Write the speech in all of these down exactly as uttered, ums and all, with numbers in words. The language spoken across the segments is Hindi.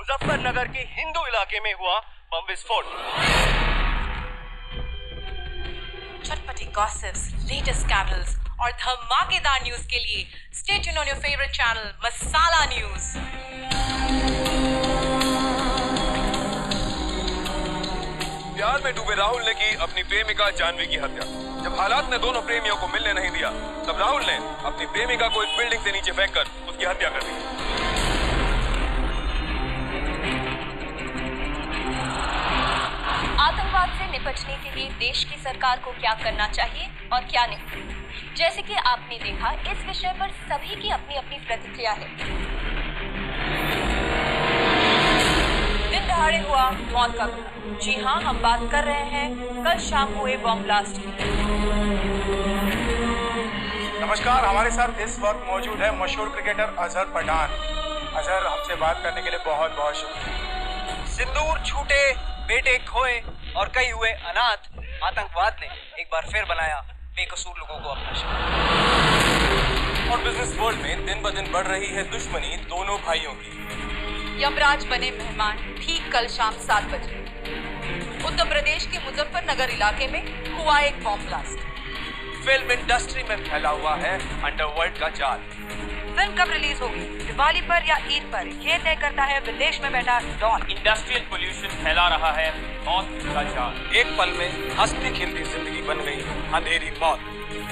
मुजफ्फरनगर के हिंदू इलाके में हुआ बम विस्फोट। चटपटी गॉसिप्स, लेटेस्ट स्कैंडल्स और धमाकेदार न्यूज के लिए stay tune on your favourite channel Masala news. प्यार में डूबे राहुल ने की अपनी प्रेमिका जानवी की हत्या। जब हालात ने दोनों प्रेमियों को मिलने नहीं दिया तब राहुल ने अपनी प्रेमिका को एक बिल्डिंग से नीचे फेंक कर उसकी हत्या कर दी। आतंकवाद से निपटने के लिए देश की सरकार को क्या करना चाहिए और क्या नहीं, जैसे कि आपने देखा इस विषय पर सभी की अपनी अपनी प्रतिक्रिया है। दिन दहाड़े हुआ मौत का घटना। जी हाँ, हम बात कर रहे हैं कल शाम हुए बॉम्ब ब्लास्ट की। नमस्कार, हमारे साथ इस वक्त मौजूद है मशहूर क्रिकेटर अजहर पठान। अजहर, हमसे बात करने के लिए बहुत बहुत शुक्रिया। सिंदूर छूटे, बेटे खोए और कई हुए अनाथ। आतंकवाद ने एक बार फिर बनाया बेकसूर लोगों को अपना शिकार। और बिजनेस वर्ल्ड में दिन ब दिन बढ़ रही है दुश्मनी दोनों भाइयों की। यमराज बने मेहमान ठीक कल शाम सात बजे। उत्तर प्रदेश के मुजफ्फरनगर इलाके में हुआ एक बॉम्ब ब्लास्ट। फिल्म इंडस्ट्री में फैला हुआ है अंडरवर्ल्ड का जाल। फिल्म कब रिलीज होगी, दिवाली पर या ईद पर, ये तय करता है विदेश में बैठा डॉन। इंडस्ट्रियल पोल्यूशन फैला रहा है मौत का जाल। एक पल में हंसती खिलती जिंदगी बन गई अंधेरी मौत।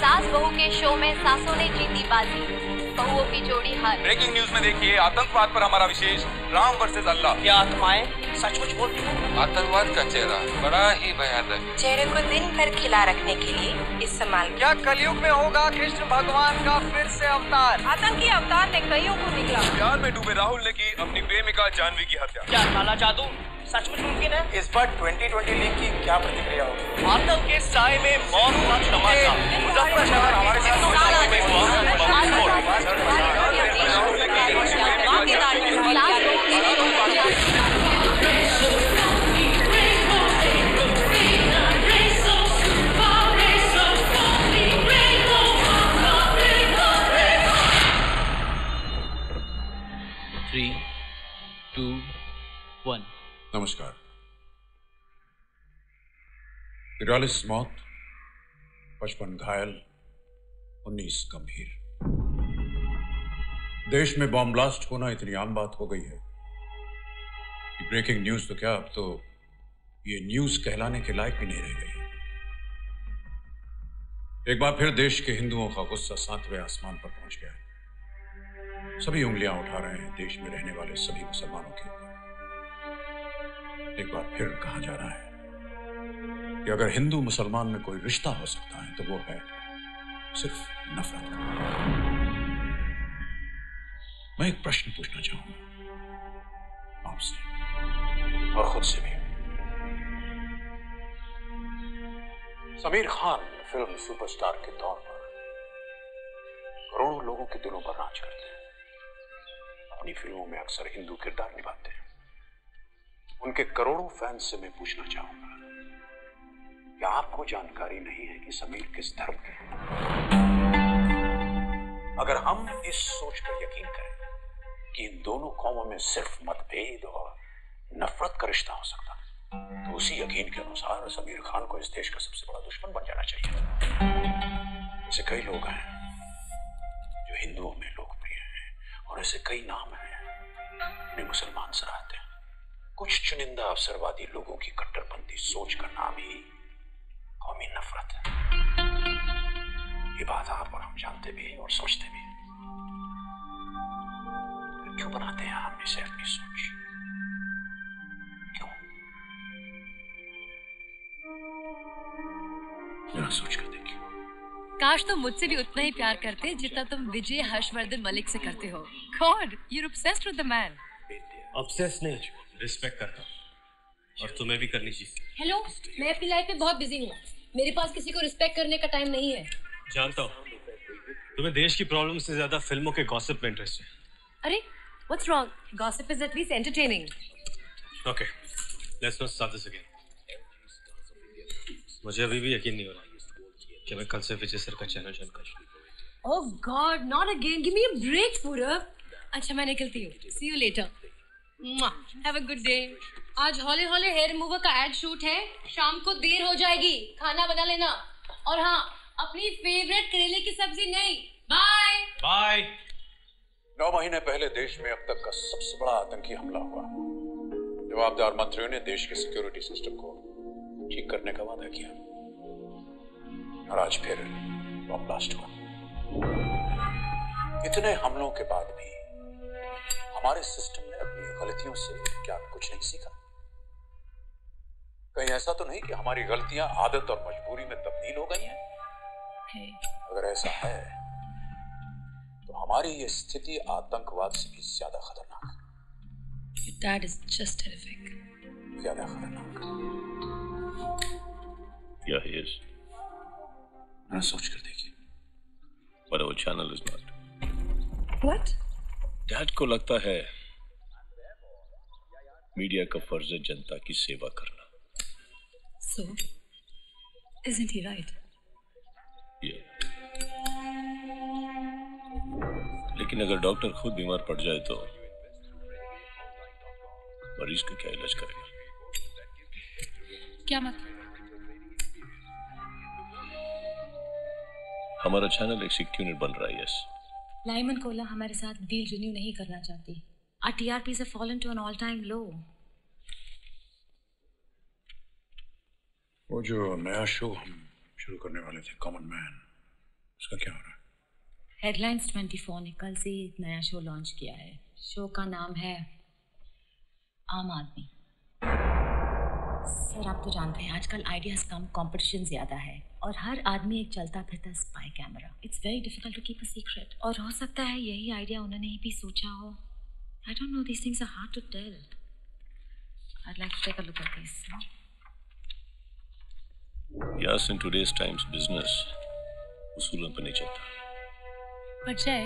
सास बहू के शो में सासों ने जीती बाजी, बहुओं की जोड़ी हार। ब्रेकिंग न्यूज में देखिए आतंकवाद पर हमारा विशेष राम वर्सेस अल्लाह। क्या आत्माएं सचमुच बोलती हैं? आतंकवाद का चेहरा बड़ा ही भयानक। चेहरे को दिन भर खिला रखने के लिए इस्तेमाल। क्या कलयुग में होगा कृष्ण भगवान का फिर से अवतार? आतंकी अवतार ने कईयों को निकला। प्यार में डूबे राहुल ने की अपनी प्रेमिका जानवी की हत्या। क्या काला जादू सचमुच मुमकिन है? इस पर ट्वेंटी ट्वेंटी लीग की क्या प्रतिक्रिया होगी? आतंक के साए में मौत का तमाशा। मुजफ्फरनगर हमारे साथ में थ्री टू वन। नमस्कार। इकतालीस मौत, पचपन घायल, उन्नीस गंभीर। देश में बॉम्ब ब्लास्ट होना इतनी आम बात हो गई है कि ब्रेकिंग न्यूज तो क्या, अब तो ये न्यूज कहलाने के लायक भी नहीं रह गई है। एक बार फिर देश के हिंदुओं का गुस्सा सातवें आसमान पर पहुंच गया है। सभी उंगलियां उठा रहे हैं देश में रहने वाले सभी मुसलमानों के ऊपर। एक बार फिर कहा जा रहा है कि अगर हिंदू मुसलमान में कोई रिश्ता हो सकता है तो वो है सिर्फ नफरत। मैं एक प्रश्न पूछना चाहूंगा आपसे और खुद से भी। समीर खान फिल्म सुपरस्टार के तौर पर करोड़ों लोगों के दिलों पर राज करते हैं। अपनी फिल्मों में अक्सर हिंदू किरदार निभाते हैं। उनके करोड़ों फैंस से मैं पूछना चाहूंगा, क्या आपको जानकारी नहीं है कि समीर किस धर्म के हैं? अगर हम इस सोच पर यकीन करें कि इन दोनों कौमों में सिर्फ मतभेद और नफरत का रिश्ता हो सकता है, तो उसी यकीन के अनुसार समीर खान को इस देश का सबसे बड़ा दुश्मन बन जाना चाहिए। ऐसे कई लोग हैं जो हिंदुओं में लोकप्रिय हैं और ऐसे कई नाम हैं जो मुसलमान सराहते हैं। कुछ चुनिंदा अवसरवादी लोगों की कट्टरपंथी सोच का नाम ही कौमी नफरत है। ये बात आप और हम जानते भी और सोचते भी। क्यों बनाते हैं हम इसे अपनी सोच? क्यों? जरा सोच कर देखिए। काश तुम मुझसे भी उतना ही प्यार करते जितना तुम विजय हर्षवर्धन मलिक से करते हो। God, you are obsessed with the man. Obsessed नहीं, रिस्पेक्ट करता हूँ। और तुम्हें भी करनी चाहिए। हेलो, मैं अपनी लाइफ में बहुत बिजी हूँ, मेरे पास किसी को रिस्पेक्ट करने का टाइम नहीं है। जानता हूँ तुम्हें देश की प्रॉब्लम से ज्यादा फिल्मों के गॉसिप में इंटरेस्ट है। अरे what's wrong, gossip is at least entertaining. Okay let's not start this again. मुझे अभी भी यकीन नहीं हो रहा कि मैं कल से विजय सर का चैनल ज्वाइन करूं। Oh God, not again, give me a break Purab. अच्छा मैं निकलती हूं, see you later, have a good day. आज हॉले हॉले हेयर रिमूवर का एड शूट है, शाम को देर हो जाएगी, खाना बना लेना। और हाँ, अपनी फेवरेट करेले की सब्जी नहीं। Bye bye. नौ महीने पहले देश में अब तक का सबसे बड़ा आतंकी हमला हुआ। जवाबदार मंत्रियों ने देश के सिक्योरिटी सिस्टम को ठीक करने का वादा किया और आज फिर बम ब्लास्ट हुआ। इतने हमलों के बाद भी हमारे सिस्टम ने अपनी गलतियों से क्या कुछ नहीं सीखा? कहीं ऐसा तो नहीं कि हमारी गलतियां आदत और मजबूरी में तब्दील हो गई हैं? Hey. अगर ऐसा है तो हमारी ये स्थिति आतंकवाद से भी ज्यादा खतरनाक है। That is just terrific. ज्यादा खतरनाक। Yeah, he is. ना सोच कर देखिए। But our channel is not. What? Dad को लगता है मीडिया का फर्ज है जनता की सेवा करना। So, isn't he right? Yeah. लेकिन अगर डॉक्टर खुद बीमार पड़ जाए तो मरीज का क्या इलाज करेगा? क्या मतलब? हमारा चैनल एक सिक्योर यूनिट बन रहा है। यस, लाइमन कोला हमारे साथ डील रिन्यू नहीं करना चाहती। Our TRPs have fallen to an all time low. वो जो नया शो हम शुरू करने वाले थे, कॉमन मैन, उसका क्या हो रहा है? हेडलाइंस चौबीस ने कल से एक नया शो लॉन्च किया है। शो का नाम है आम आदमी। सर आप तो जानते हैं आजकल आइडियाज कम, कंपटीशन ज्यादा है और हर आदमी एक चलता फिरता spy camera. It's very difficult to keep a secret. और हो सकता है यही आइडिया उन्होंने भी सोचा हो। I don't know, these things are hard to tell. I like to take a look at this. Yes, in today's times business उसूलन पर नहीं चलता। पर जय,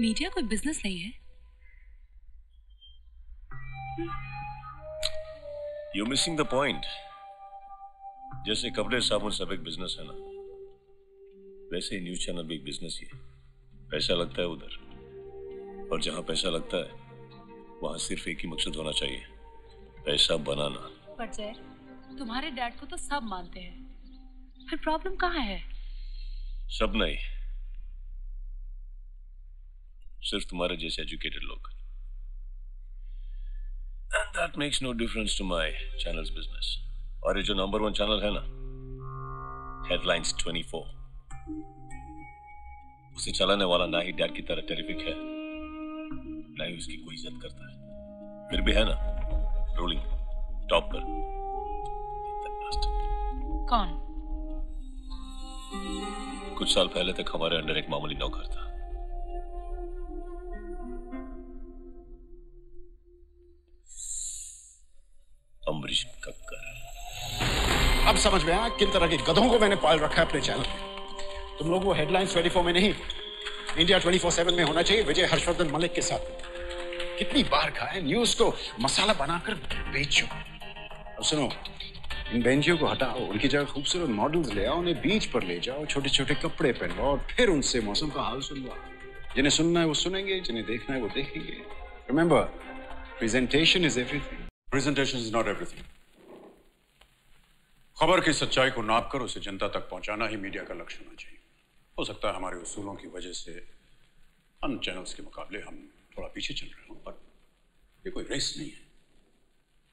मीडिया कोई बिजनेस नहीं है। You're missing the point. जैसे कपड़े साबुन सब एक बिजनेस है ना, वैसे ही न्यूज चैनल भी एक बिजनेस ही है। पैसा लगता है उधर, और जहाँ पैसा लगता है वहाँ सिर्फ एक ही मकसद होना चाहिए, पैसा बनाना। पर जय, तुम्हारे डैड को तो सब मानते हैं, फिर प्रॉब्लम कहाँ है? सब नहीं, सिर्फ तुम्हारे जैसे एजुकेटेड लोग। And that makes no difference to my channel's business. और ये जो नंबर वन चैनल है ना, Headlines चौबीस, उसे चलाने वाला ना ही डैड की तरह टेरिफिक है, ना ही उसकी कोई इज्जत करता है, फिर भी है ना रोलिंग टॉप पर। कौन? कुछ साल पहले तक हमारे अंडर एक मामूली नौकर था, अमरीश कक्कर। अब समझ में आया किन तरह के गधों को मैंने पाल रखा है अपने चैनल में। तुम लोग वो हेडलाइंस चौबीस में नहीं, इंडिया चौबीस बटा सात में होना चाहिए, विजय हर्षवर्धन मलिक के साथ। कितनी बार कहा है न्यूज को मसाला बनाकर बेचो। अब सुनो, इन बेंजियों को हटाओ, उनकी जगह खूबसूरत मॉडल्स ले आओ, उन्हें बीच पर ले जाओ, छोटे छोटे कपड़े पहनवाओ और फिर उनसे मौसम का हाल सुनवाओ। जिन्हें सुनना है वो सुनेंगे, जिन्हें देखना है वो देखेंगे। Remember, presentation is everything. Presentation is not everything. खबर की सच्चाई को नाप कर उसे जनता तक पहुंचाना ही मीडिया का लक्ष्य होना चाहिए। हो सकता है हमारे उसूलों की वजह से अन्य चैनल्स के मुकाबले हम थोड़ा पीछे चल रहे हों, बट ये कोई रेस नहीं है।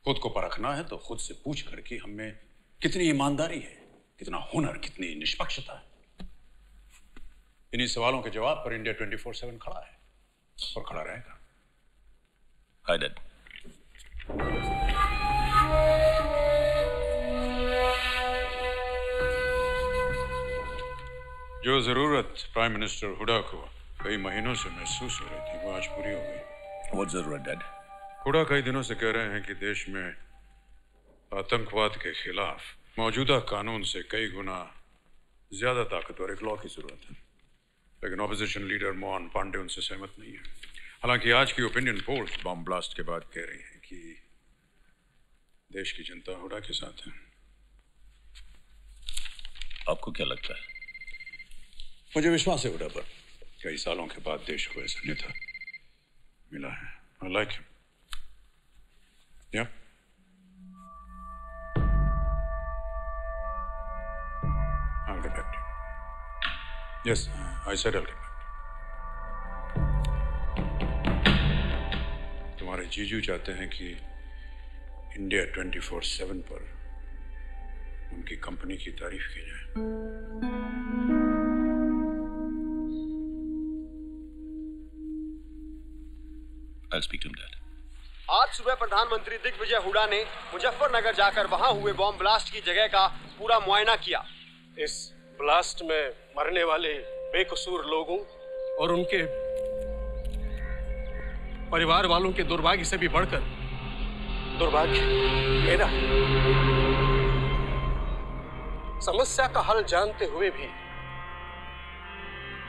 खुद को परखना है तो खुद से पूछ कर कि हमें कितनी ईमानदारी है, कितना हुनर, कितनी निष्पक्षता है। इन्हीं सवालों के जवाब पर इंडिया चौबीस बटा सात खड़ा है और खड़ा रहेगा। Hi dad. जो जरूरत प्राइम मिनिस्टर हुडा को कई महीनों से महसूस हो रही थी वो आज पूरी हो गई। वो जरूरत डैड? थोड़ा कई दिनों से कह रहे हैं कि देश में आतंकवाद के खिलाफ मौजूदा कानून से कई गुना ज्यादा ताकतवर एक लॉ की जरूरत है, लेकिन ऑपोजिशन लीडर मोहन पांडे उनसे सहमत नहीं है। हालांकि आज की ओपिनियन पोल बम ब्लास्ट के बाद कह रही है कि देश की जनता हुडा के साथ है। आपको क्या लगता है? मुझे विश्वास है हुडा पर, कई सालों के बाद देश को ऐसा नेता मिला है। I like him. Yeah. I'll get back to you. Yes, I said I'll get back to you. तुम्हारे जीजू चाहते हैं कि इंडिया ट्वेंटी फोर सेवन पर उनकी कंपनी की तारीफ की जाए। I'll speak to him, Dad. आज सुबह प्रधानमंत्री दिग्विजय हुडा ने मुजफ्फरनगर जाकर वहां हुए बॉम्ब ब्लास्ट की जगह का पूरा मुआयना किया। इस ब्लास्ट में मरने वाले बेकसूर लोगों और उनके परिवार वालों के दुर्भाग्य से भी बढ़कर दुर्भाग्य मेरा। समस्या का हल जानते हुए भी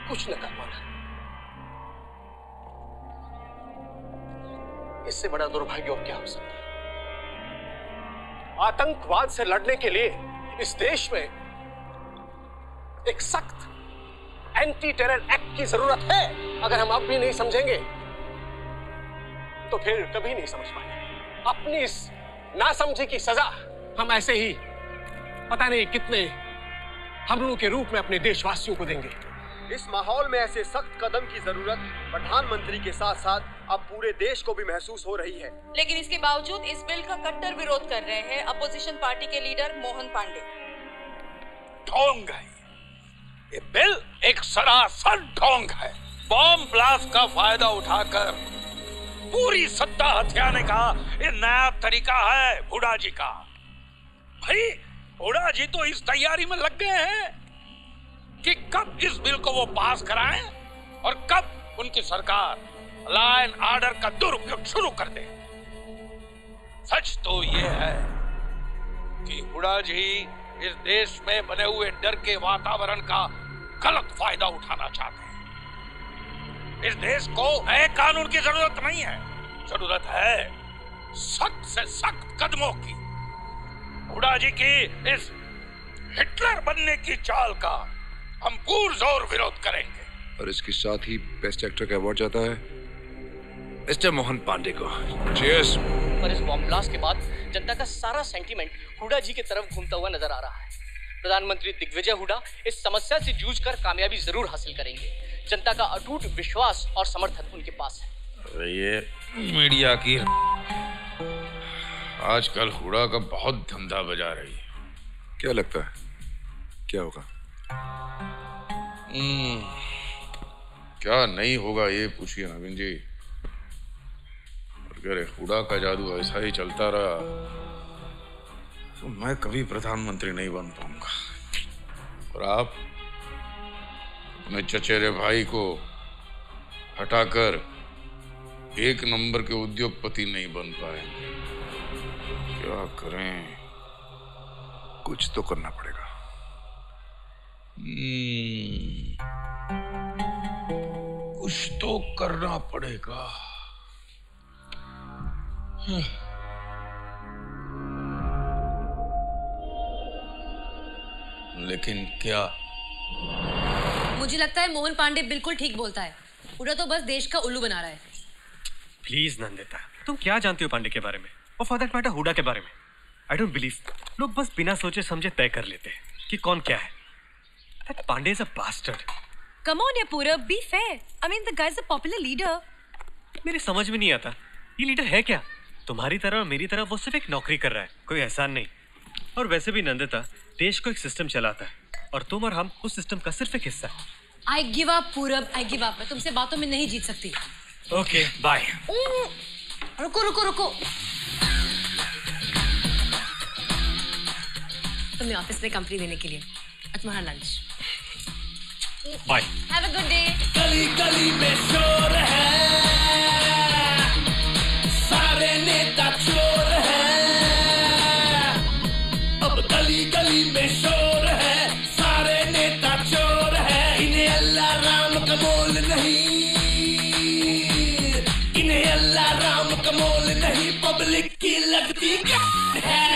कुछ न कर पाना, इससे बड़ा दुर्भाग्य और क्या हो सकता है। आतंकवाद से लड़ने के लिए इस देश में एक सख्त एंटी टेरर एक्ट की जरूरत है। अगर हम अब भी नहीं समझेंगे तो फिर कभी नहीं समझ पाएंगे। अपनी इस नासमझी की सजा हम ऐसे ही पता नहीं कितने हमलों के रूप में अपने देशवासियों को देंगे। इस माहौल में ऐसे सख्त कदम की जरूरत प्रधानमंत्री के साथ साथ अब पूरे देश को भी महसूस हो रही है। लेकिन इसके बावजूद इस बिल का कट्टर विरोध कर रहे हैं अपोजिशन पार्टी के लीडर मोहन पांडे। ढोंग है ये बिल, एक सरासर ढोंग है। बॉम्ब ब्लास्ट का फायदा उठाकर पूरी सत्ता हथियाने का ये नया तरीका है हुडा जी का। भाई हुडा जी तो इस तैयारी में लग गए हैं कि कब इस बिल को वो पास कराएं और कब उनकी सरकार लॉ एंड ऑर्डर का दुरुपयोग शुरू कर दे। सच तो ये है कि हुडा जी इस देश में बने हुए डर के वातावरण का गलत फायदा उठाना चाहते हैं। इस देश को नए कानून की जरूरत नहीं है, जरूरत है सख्त से सख्त कदमों की। हुडा जी की इस हिटलर बनने की चाल का हम पुरजोर विरोध करेंगे। और इसके साथ ही बेस्ट एक्टर का अवार्ड जाता है मिस्टर मोहन पांडे को। चीयर्स। पर इस बॉम्ब ब्लास्ट के बाद जनता का सारा सेंटीमेंट हुडा जी की तरफ घूमता हुआ नजर आ रहा है। प्रधानमंत्री दिग्विजय हुडा इस समस्या से जूझकर कामयाबी जरूर हासिल करेंगे। जनता का अटूट विश्वास और समर्थन उनके पास है। ये मीडिया की आजकल हुडा का बहुत धंधा बजा रही है। क्या लगता है क्या होगा? Hmm. क्या नहीं होगा ये पूछिए नवीन जी। अगर हुडा का जादू ऐसा ही चलता रहा तो मैं कभी प्रधानमंत्री नहीं बन पाऊंगा। और आप अपने चचेरे भाई को हटाकर एक नंबर के उद्योगपति नहीं बन पाएंगे। क्या करें, कुछ तो करना पड़ेगा। Hmm. कुछ तो करना पड़ेगा। लेकिन क्या? मुझे लगता है मोहन पांडे बिल्कुल ठीक बोलता है। पूरा तो बस देश का उल्लू बना रहा है। प्लीज नंदिता, तुम क्या जानती हो पांडे के बारे में और फॉर दैट मैटर हुडा के बारे में? I don't believe. लोग बस बिना सोचे समझे तय कर लेते हैं कि कौन क्या है। That Pandey is a bastard. Come on, Purab, be fair. I mean, the guy is a popular leader. मेरे समझ में नहीं आता ये लीडर है क्या। तुम्हारी तरह और मेरी तरह वो सिर्फ एक नौकरी कर रहा है, कोई एहसान नहीं। और वैसे भी नंदिता, देश को एक सिस्टम चलाता है और तुम और हम उस सिस्टम का सिर्फ एक हिस्सा है। I give up, Purab. I give up. मैं तुमसे बातों में नहीं जीत सकती। Okay, bye. रुको रुको रुको। तुम्हें ऑफिस में कंपनी देने के लिए तुम्हारा lunch. Bye. Have a good day. गली गली में शोर है, सारे नेता चोर है, लगती है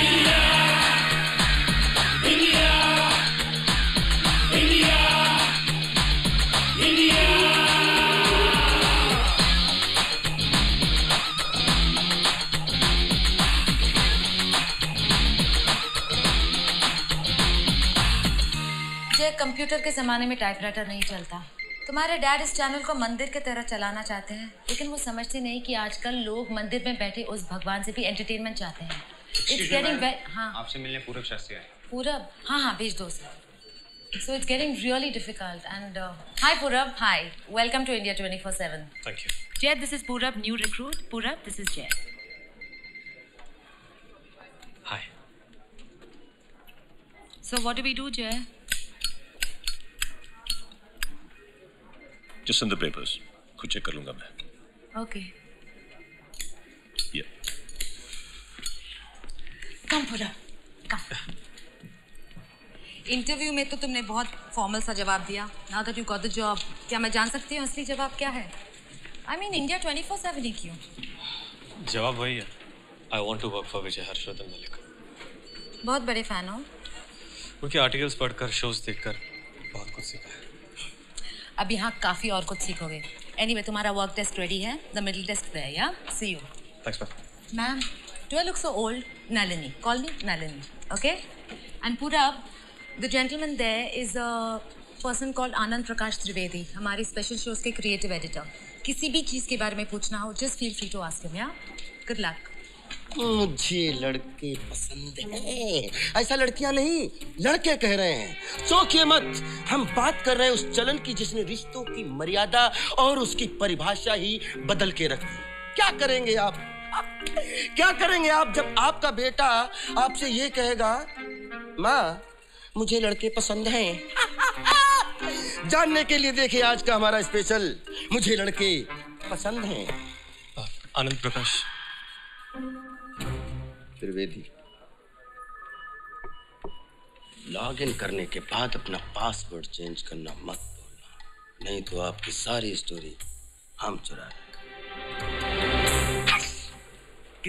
India, India, India, India. Jay, computer के जमाने में टाइपराइटर नहीं चलता। तुम्हारे डैड इस चैनल को मंदिर की तरह चलाना चाहते हैं, लेकिन वो समझते नहीं कि आजकल लोग मंदिर में बैठे उस भगवान से भी एंटरटेनमेंट चाहते हैं। इट्स गेटिंग, हाँ आपसे मिलने पूरब शास्त्री आए। पूरब, हाँ हाँ भेज दो sir. So it's getting really difficult and hi Purab, hi, welcome to India twenty four seven. Thank you. Jay, this is Purab, new recruit. Purab, this is Jay. Hi. So what do we do Jay? Just send the papers. खुद चेक कर लूंगा मैं। Okay. Yeah. Come पूरा, come. इंटरव्यू में तो तुमने बहुत फॉर्मल सा जवाब दिया। Now that you got the job, क्या मैं जान सकती हूँ असली जवाब क्या है? I mean India twenty four seven ही क्यों? जवाब वही है। I want to work for विजय हर्षवर्धन मलिक। बहुत बड़े फैन हो। उनके आर्टिकल्स पढ़कर, शोज देखकर बहुत कुछ सीखा है। अब यहाँ काफी और कुछ सीखोगे। एनीवे, तुम्हारा वर्क टेस्ट रेडी है? The middle test there, yeah? See you. Thanks ma'am. Do I look so old? Nalini, call me Nalini, okay? And Purab, the gentleman there is a person called Anand Prakash Trivedi, हमारे स्पेशल शोज के क्रिएटिव एडिटर। किसी भी चीज के बारे में पूछना हो, just feel free to ask him, yeah? Good luck. मुझे लड़के पसंद है, ऐसा लड़कियां नहीं, लड़के कह रहे हैं। सोचिए मत, हम बात कर रहे हैं उस चलन की जिसने रिश्तों की मर्यादा और उसकी परिभाषा ही बदल के रख दी। क्या करेंगे आप? क्या करेंगे आप जब आपका बेटा आपसे ये कहेगा, माँ मुझे लड़के पसंद हैं? जानने के लिए देखिए आज का हमारा स्पेशल, मुझे लड़के पसंद हैं। आनंद प्रकाश त्रिवेदी, लॉगिन करने के बाद अपना पासवर्ड चेंज करना मत भूलना, नहीं तो आपकी सारी स्टोरी हम चुरा लेंगे।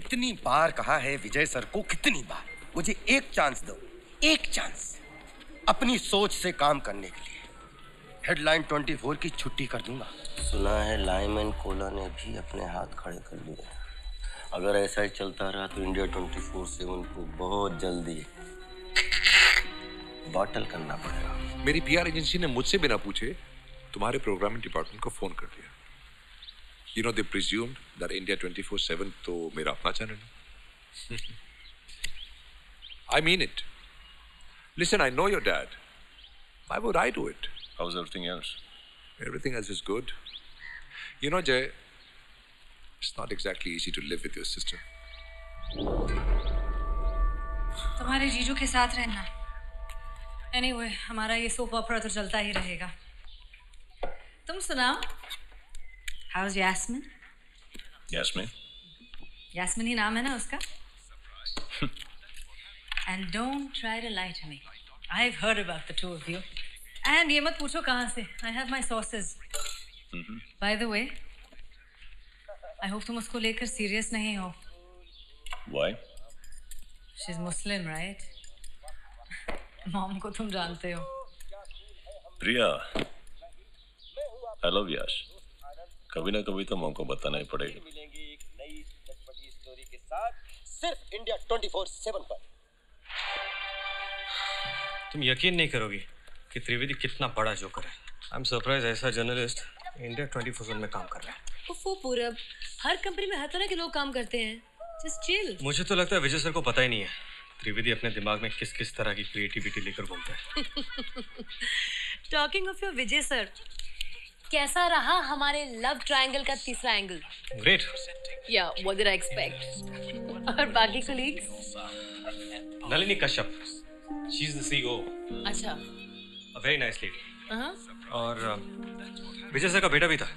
कितनी बार कहा है विजय सर को, कितनी बार, मुझे एक चांस दो, एक चांस अपनी सोच से काम करने के लिए। हेडलाइन ट्वेंटी फोर की छुट्टी कर दूंगा। सुना है लाइमैन कोला ने भी अपने हाथ खड़े कर लिए। अगर ऐसा ही चलता रहा तो इंडिया ट्वेंटी फोर सेवन को बहुत जल्दी बॉटल करना पड़ेगा। मेरी पीआर एजेंसी ने मुझसे बिना पूछे तुम्हारे प्रोग्रामिंग डिपार्टमेंट को फोन कर दिया। You know they presumed that India twenty four seven तो मेरा अपना चैनल है। I mean it. Listen, I know your dad. Why would I do it? How is everything else? Everything else is good. You know Jay, it's not exactly easy to live with your sister. तुम्हारे जीजू के साथ रहना। Anyway, हमारा ये soap opera तो चलता ही रहेगा। तुम सुनाओ, how's Yasmin? Yasmin? Yasmin ही नाम है ना उसका? And don't try to lie to me. I've heard about the two of you. And ये मत पूछो कहाँ से? I have my sources. Mm-hmm. By the way, I hope तुम उसको लेकर सीरियस नहीं हो। Why? She's Muslim, right? Mom को तुम जानते हो। प्रिया, I love Yash. कभी ना कभी तो मॉम को बताना ही पड़ेगा। मिलेंगी एक नई चटपटी स्टोरी के साथ सिर्फ इंडिया ट्वेंटी फोर सेवन पर। तुम यकीन नहीं करोगी कि त्रिवेदी कितना बड़ा जोकर है। I'm surprised ऐसा journalist India twenty four seven में काम कर रहा है। उफ़ो पूरब, हर कंपनी में हर तरह के लोग काम करते हैं। Just chill. मुझे तो लगता है विजय सर को पता ही नहीं है त्रिवेदी अपने दिमाग में किस किस तरह की क्रिएटिविटी लेकर घूमता है। Talking of your Vijay sir, कैसा रहा हमारे लव ट्रायंगल का तीसरा angle? Great. Yeah what did I expect. और बाकी colleagues? Nalini Kashyap, she is the CEO. अच्छा, अ वेरी नाइस लेडी। और विजय सर का बेटा भी था,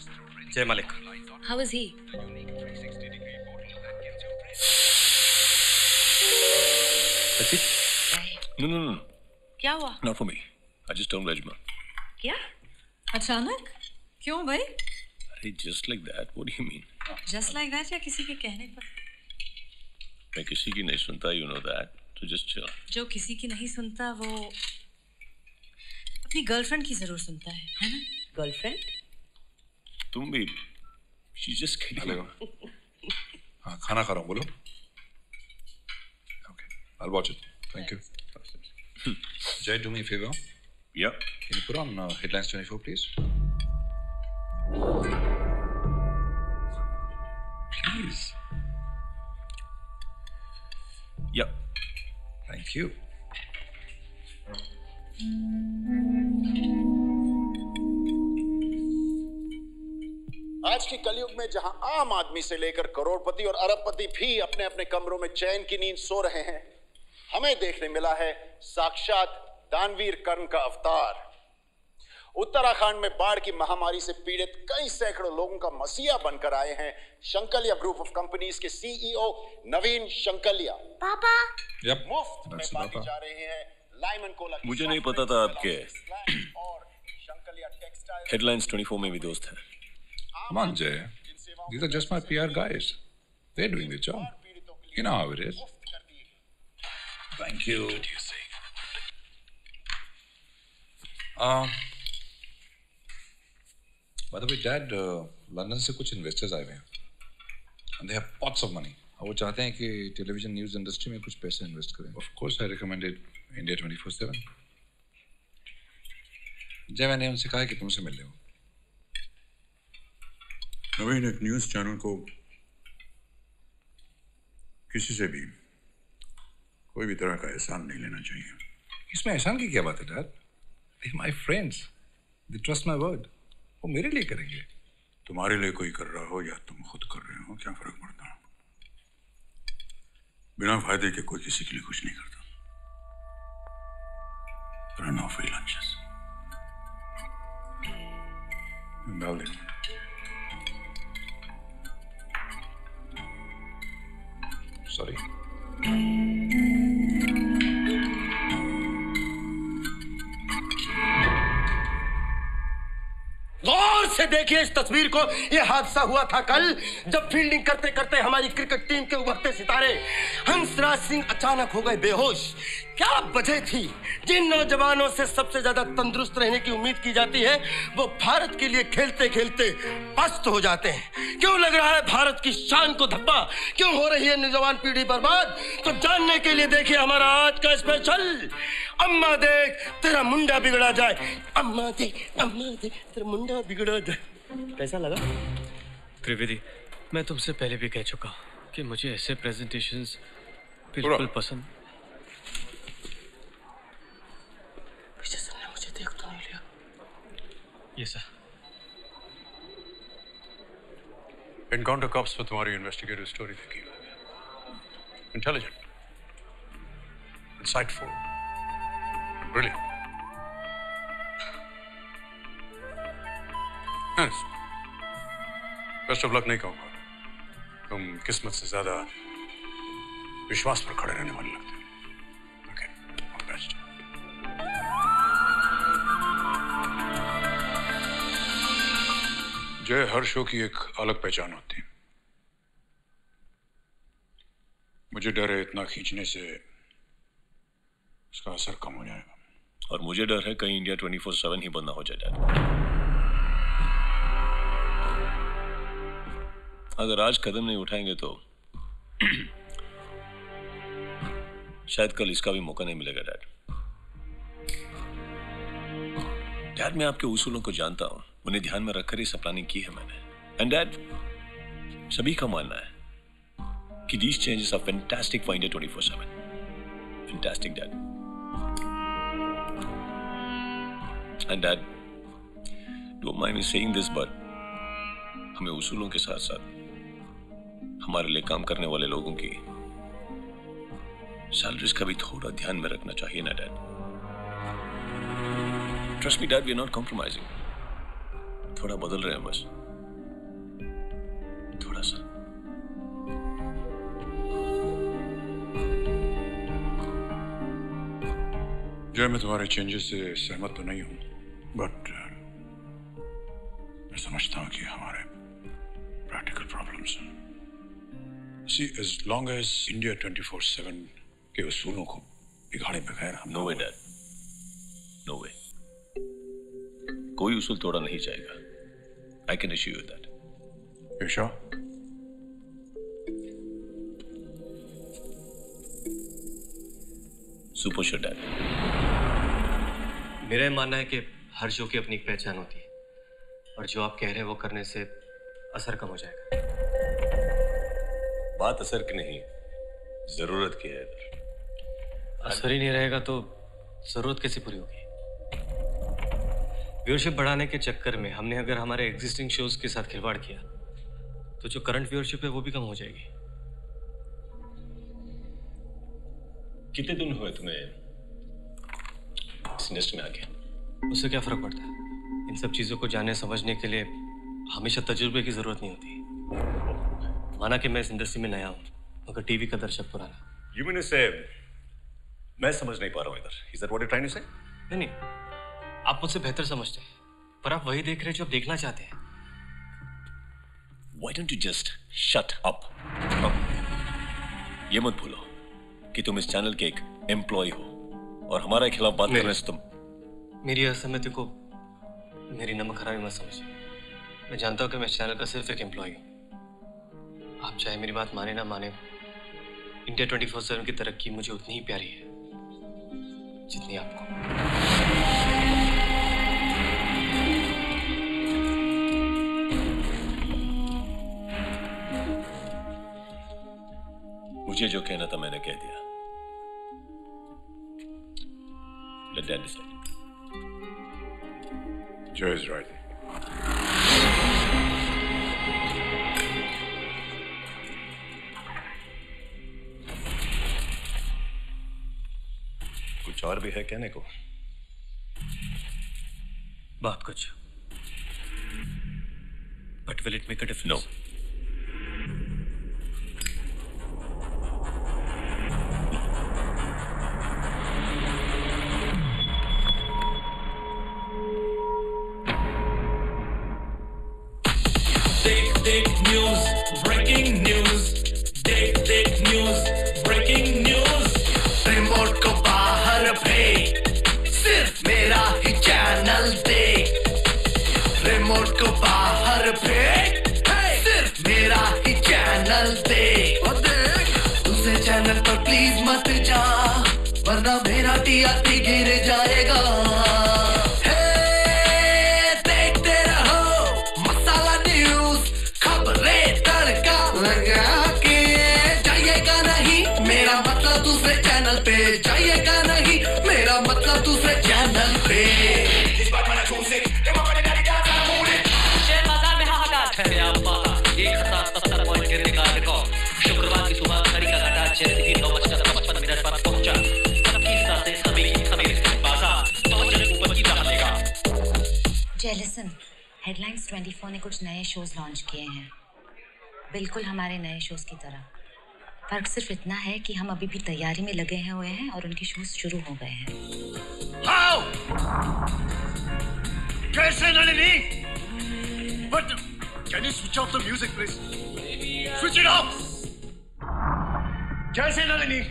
जय Malik. How is he? That's it? No, no, no. क्या हुआ? Not for me. I just don't like him. क्या? अचानक? क्यों भाई? Hey, just like that. What do you mean? Just like that या किसी के कहने पर? मैं किसी की नहीं सुनता, यू नो दैट, तो जस्ट चिल। जो किसी की नहीं सुनता वो अपनी गर्लफ्रेंड की जरूर सुनता है, है ना? गर्लफ्रेंड? तुम भी, she's just kidding. हाँ, खाना खा रहा हूँ, बोलो। Okay, I'll watch it. Thank you. Jay, do me a favor. Yeah. Can you put on uh, Headlines twenty-four, please? Please. Yeah. Thank you. आज के कलयुग में जहां आम आदमी से लेकर करोड़पति और अरबपति भी अपने अपने कमरों में चैन की नींद सो रहे हैं, हमें देखने मिला है साक्षात दानवीर कर्ण का अवतार। उत्तराखंड में बाढ़ की महामारी से पीड़ित कई सैकड़ों लोगों का मसीहा बनकर आए हैं शंकलिया ग्रुप ऑफ कंपनीज के सीईओ नवीन शंकलिया। पापा। Yep, मुफ्त में बांटी जा रही है लाइमन कोला। मुझे नहीं पता था आपके हेडलाइंस चौबीस में भी दोस्त हैं। Come on, Jay. These are just my P R guys. They're doing their job. You know how it is. Thank you. Um, by the way, Dad, uh, London से कुछ investors आए हुए हैं, and they have pots of money. और वो चाहते हैं कि television news industry में कुछ पैसे invest करें. Of course, I recommended India twenty-four seven. जब मैंने उनसे कहा कि तुमसे मिलने हो, नवीन एक news channel को किसी से भी कोई भी तरह का एहसान नहीं लेना चाहिए. इसमें एहसान की क्या बात है, Dad? They're my friends. They trust my word. वो मेरे लिए करेंगे. तुम्हारे लिए कोई कर रहा हो या तुम खुद कर रहे हो, क्या फर्क पड़ता है? बिना फायदे के कोई किसी के लिए कुछ नहीं करता. Run off your lunches. डाल दे. Sorry. गौर से देखिए इस तस्वीर को। यह हादसा हुआ था कल, जब फील्डिंग करते करते हमारी क्रिकेट टीम के उभरते सितारे हंसराज सिंह अचानक हो गए बेहोश। क्या वजह थी? जिन नौजवानों से सबसे ज्यादा तंदुरुस्त रहने की उम्मीद की जाती है वो भारत के लिए खेलते खेलते पस्त हो जाते हैं। क्यों लग रहा है भारत की शान को धब्बा? क्यों हो रही है नौजवान पीढ़ी बर्बाद? तो जानने के लिए देखिए हमारा आज का स्पेशल अम्मा देख तेरा मुंडा बिगड़ा जाए। अम्मा देख अम्मा देख तेरा मुंडा बिगड़ा जाए। कैसा लगा? त्रिवेदी, मैं तुमसे पहले भी कह चुका कि मुझे ऐसे प्रेजेंटेशंस बिल्कुल पसंद। मुझे देख तो नहीं लिया? ये सर। एनकाउंटर कॉप्स पर तुम्हारी इन्वेस्टिगेटिव स्टोरी देखी। Intelligent, insightful, brilliant. Best of luck नहीं कहूँगा, तुम किस्मत से ज्यादा विश्वास पर खड़े रहने वाले लगते हो। Okay, all best. जय, हर शो की एक अलग पहचान होती है। मुझे डर है इतना खींचने से उसका असर कम हो जाएगा। और मुझे डर है कहीं इंडिया चौबीस सेवन ही बंद ना हो जाए। अगर आज कदम नहीं उठाएंगे तो शायद कल इसका भी मौका नहीं मिलेगा। डैड डैड मैं आपके उसूलों को जानता हूं, उन्हें ध्यान में रखकर ही सब प्लानिंग की है मैंने। एंड डैड, सभी का मानना है कि these changes are fantastic for India twenty four seven. Fantastic dad. And dad, don't mind me saying this, but हमें उसूलों के साथ साथ हमारे लिए काम करने वाले लोगों की सैलरीज का भी थोड़ा ध्यान में रखना चाहिए ना dad? Trust me dad, we are not compromising. थोड़ा बदल रहे हैं बस, थोड़ा सा। जय, मैं तुम्हारे चेंजेस से सहमत तो नहीं हूं, बट मैं समझता हूं कि हमारे practical problems see, as long as India twenty-four seven के उसूलों को बिगाड़े बगैर हम no way dad, no way, कोई उसूल तोड़ा नहीं जाएगा. I can assure you that. You sure? Super sure, Dad. मेरा मानना है कि हर शो की अपनी पहचान होती है और जो आप कह रहे हैं वो करने से असर कम हो जाएगा. बात असर की नहीं, जरूरत की है. असर ही नहीं रहेगा तो जरूरत कैसे पूरी होगी? व्यूअरशिप बढ़ाने के चक्कर में हमने अगर हमारे एग्जिस्टिंग शोज के साथ खिलवाड़ किया तो जो करंट व्यूअरशिप है वो भी कम हो जाएगी. कितने दिन हुए तुम्हें इस इंडस्ट्री में आके? उससे क्या फर्क पड़ता है? इन सब चीजों को जानने समझने के लिए हमेशा तजुर्बे की जरूरत नहीं होती. माना कि मैं इस इंडस्ट्री में नया हूँ मगर टीवी का दर्शक पुराना. You mean to say, मैं समझ नहीं पा रहा हूँ इधर. Is that what you're trying to say? नहीं नहीं, आप मुझसे बेहतर समझते हैं पर आप वही देख रहे हैं जो आप देखना चाहते हैं. Why don't you just shut up? ये मत भूलो कि तुम इस चैनल के एक एम्प्लॉय हो और हमारे खिलाफ बात करने से तुम मेरी असहमति को मेरी नमक हरामी मत समझिए. मैं जानता हूं कि मैं इस चैनल का सिर्फ एक एम्प्लॉय हूं. आप चाहे मेरी बात माने ना माने, इंडिया ट्वेंटी फोर सेवन की तरक्की मुझे उतनी ही प्यारी है जितनी आपको. मुझे जो कहना था मैंने कह दिया. Let Dad decide. Joe is right. कुछ और भी है कहने को? बहुत कुछ. But will it make a difference? No. Headlines twenty four ने कुछ नए शोज लॉन्च किए हैं, बिल्कुल हमारे नए शोज की तरह. फर्क सिर्फ इतना है कि हम अभी भी तैयारी में लगे हुए हैं और उनके शोज शुरू हो गए हैं. How? कैसे Nalini? But can you switch off the music, please? Switch it off. कैसे नलिनी?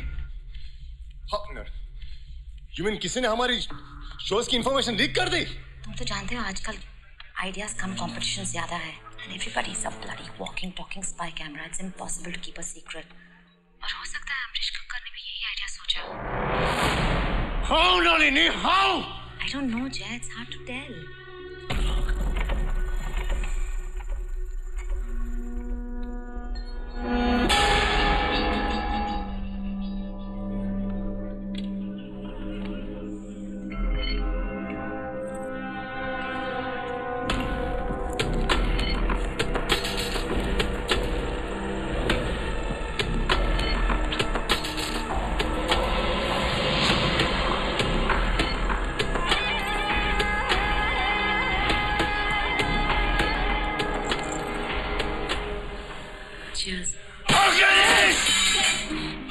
हाँ, you mean किसी ने हमारी शोज की इंफॉर्मेशन लीक कर दी? तुम तो जानते हो आजकल आइडियाज कम, कॉम्पिटिशन ज्यादा है. And everybody is a bloody walking talking spy camera. It's impossible to keep a secret. और हो सकता है अमरीश कक्कर ने भी यही आइडिया सोचा. How Nalini, how? I don't know Jay, it's hard to tell.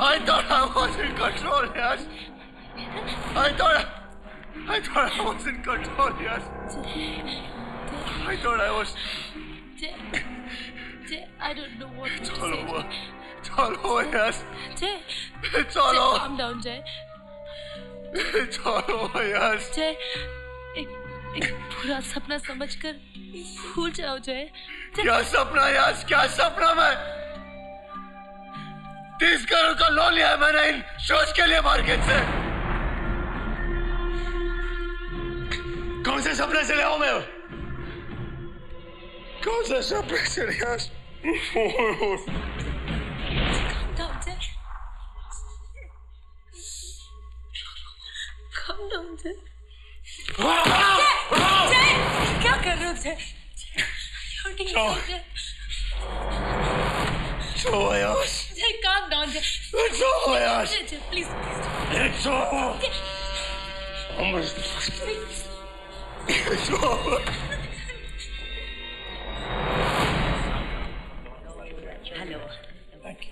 I don't know what to do. It's all over. It's चलो यार, चलो। calm down Jay, चलो यार। Jay, एक एक बुरा सपना समझकर भूल जाओ Jay। क्या सपना यार, क्या सपना? मैं तीस करोड़ का लोन लिया है मैंने इन शोज के लिए मार्केट से। कौन से सपने से ले आओ मैं? कौन से सपने से लिया? Calm down, Jay. Calm down, Jay. Jay, क्या कर रहे हो Jay? Jay, calm down, Jay. It's over, Jay. Jay, Jay, please, please. It's over. Amrish, please. It's over. Hello. Thank you.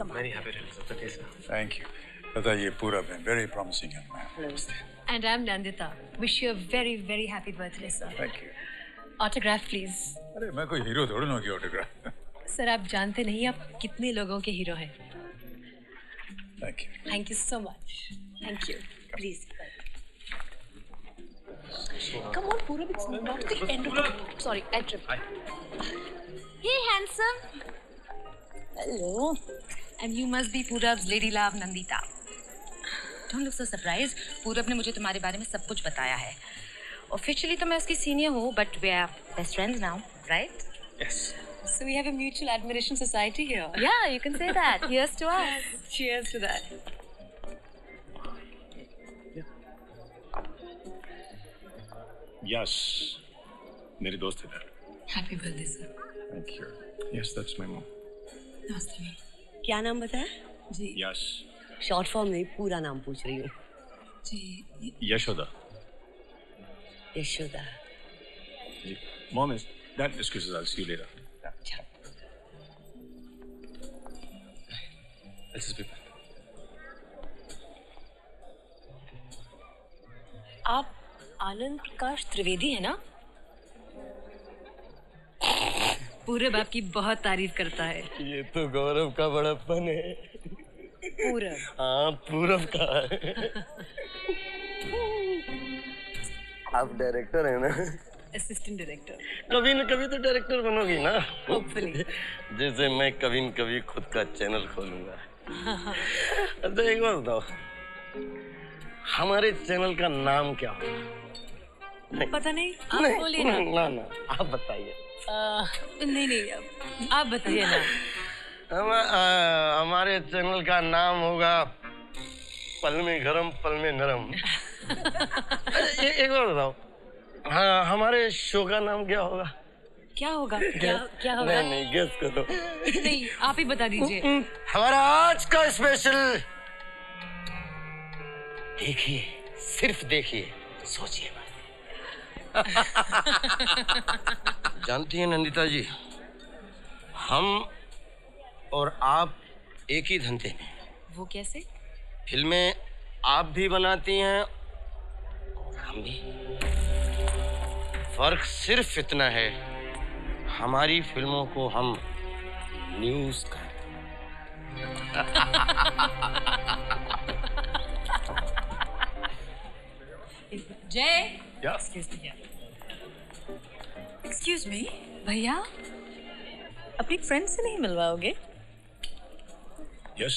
I'm very happy to visit the case now. Thank you. Tata, ये पूरा है, very promising young man. Hello. And I'm Nandita. Wish you a very very happy birthday, sir. Thank you. Autograph, please. अरे मैं कोई हीरो थोड़ी ना कि autograph. Sir, आप जानते नहीं आप कितने लोगों के हीरो हैं. Thank you. Thank you so much. Thank you. Please. Come on, Purab, it's not the end of the book. Sorry, I tripped. Hi. Hey, handsome. Hello. And you must be Purab's lady love, Nandita. Don't look so surprised. Purab ने मुझे तुम्हारे बारे में सब कुछ बताया है. Officially तो मैं उसकी senior हूँ, but we are best friends now, right? Yes. So we have a mutual admiration society here. Yeah, you can say that. Here's to us. Cheers to that. Yes, मेरी दोस्त है यार. Happy birthday sir. Thank you. Yes, that's my mom. नमस्ते मैम. क्या नाम बताया जी? यश. Short form में पूरा नाम पूछ रही हूँ जी. यशोदा. यशोदा जी. Mom is that excuses. I'll see you later. अच्छा. This is paper. आप आनंद प्रकाश त्रिवेदी है ना? पूरब आपकी बहुत तारीफ करता है. ये तो गौरव का बड़प्पन है. पूरब? हाँ, पूरब का है. आप डायरेक्टर है ना? Assistant director. कभी न कभी तो डायरेक्टर बनोगी ना? होपफुली. जैसे मैं कभी न कभी खुद का चैनल खोलूंगा. तो एक बात बताओ, हमारे चैनल का नाम क्या होगा? नहीं। पता नहीं, आप बोलिए ना. ना ना, आप बताइए. नहीं नहीं, आप बताइए ना. हम हमारे चैनल का नाम होगा पल में गरम पल में नरम. एक बार बताओ, हाँ, हमारे शो का नाम क्या होगा? क्या होगा? क्या क्या होगा? नहीं नहीं, गेस करो. नहीं, आप ही बता दीजिए. हमारा आज का स्पेशल देखिए, सिर्फ देखिए, सोचिए. जानती हैं नंदिता जी, हम और आप एक ही धंधे में. वो कैसे? फिल्में आप भी बनाती हैं और हम भी. फर्क सिर्फ इतना है, हमारी फिल्मों को हम न्यूज़ कहते हैं. जय. Yeah. Excuse me. Excuse me, भैया, अपनी फ्रेंड से नहीं मिलवाओगे? Yes,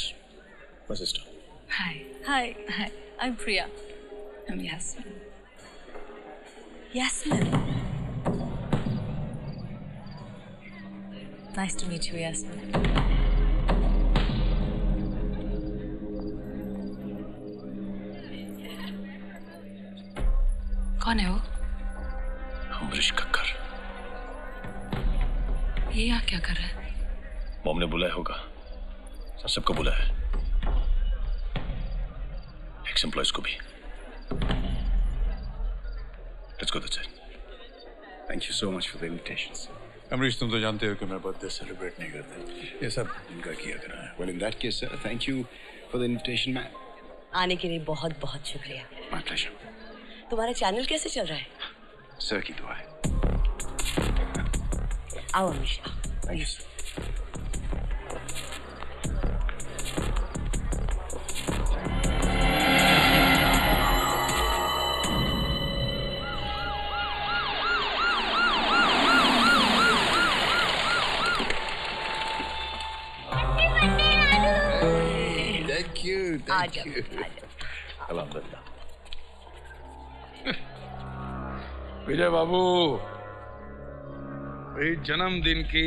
my sister. Hi, hi, hi. I'm Priya. I'm Yasmin. Yasmin. Nice to meet you, Yasmin. कौन है वो? अमरीश कक्कर. ये यहाँ क्या कर रहा है? मॉम ने बुलाया होगा, सबको बुलाया है, एक्स एम्प्लॉयज को भी. Let's go that's it. Thank you so much for the invitations. Amrish, तुम तो जानते हो कि मैं बर्थडे सेलिब्रेट नहीं करता, ये सब इनका किया करा है. Well in that case sir, thank you for the invitation ma'am. आने के लिए बहुत बहुत शुक्रिया. My pleasure. तुम्हारा चैनल कैसे चल रहा है? सर की दुआ है. आओ Amrish. Thank you, sir. Thank you. Alhamdulillah. विजय बाबू, मेरी जन्मदिन की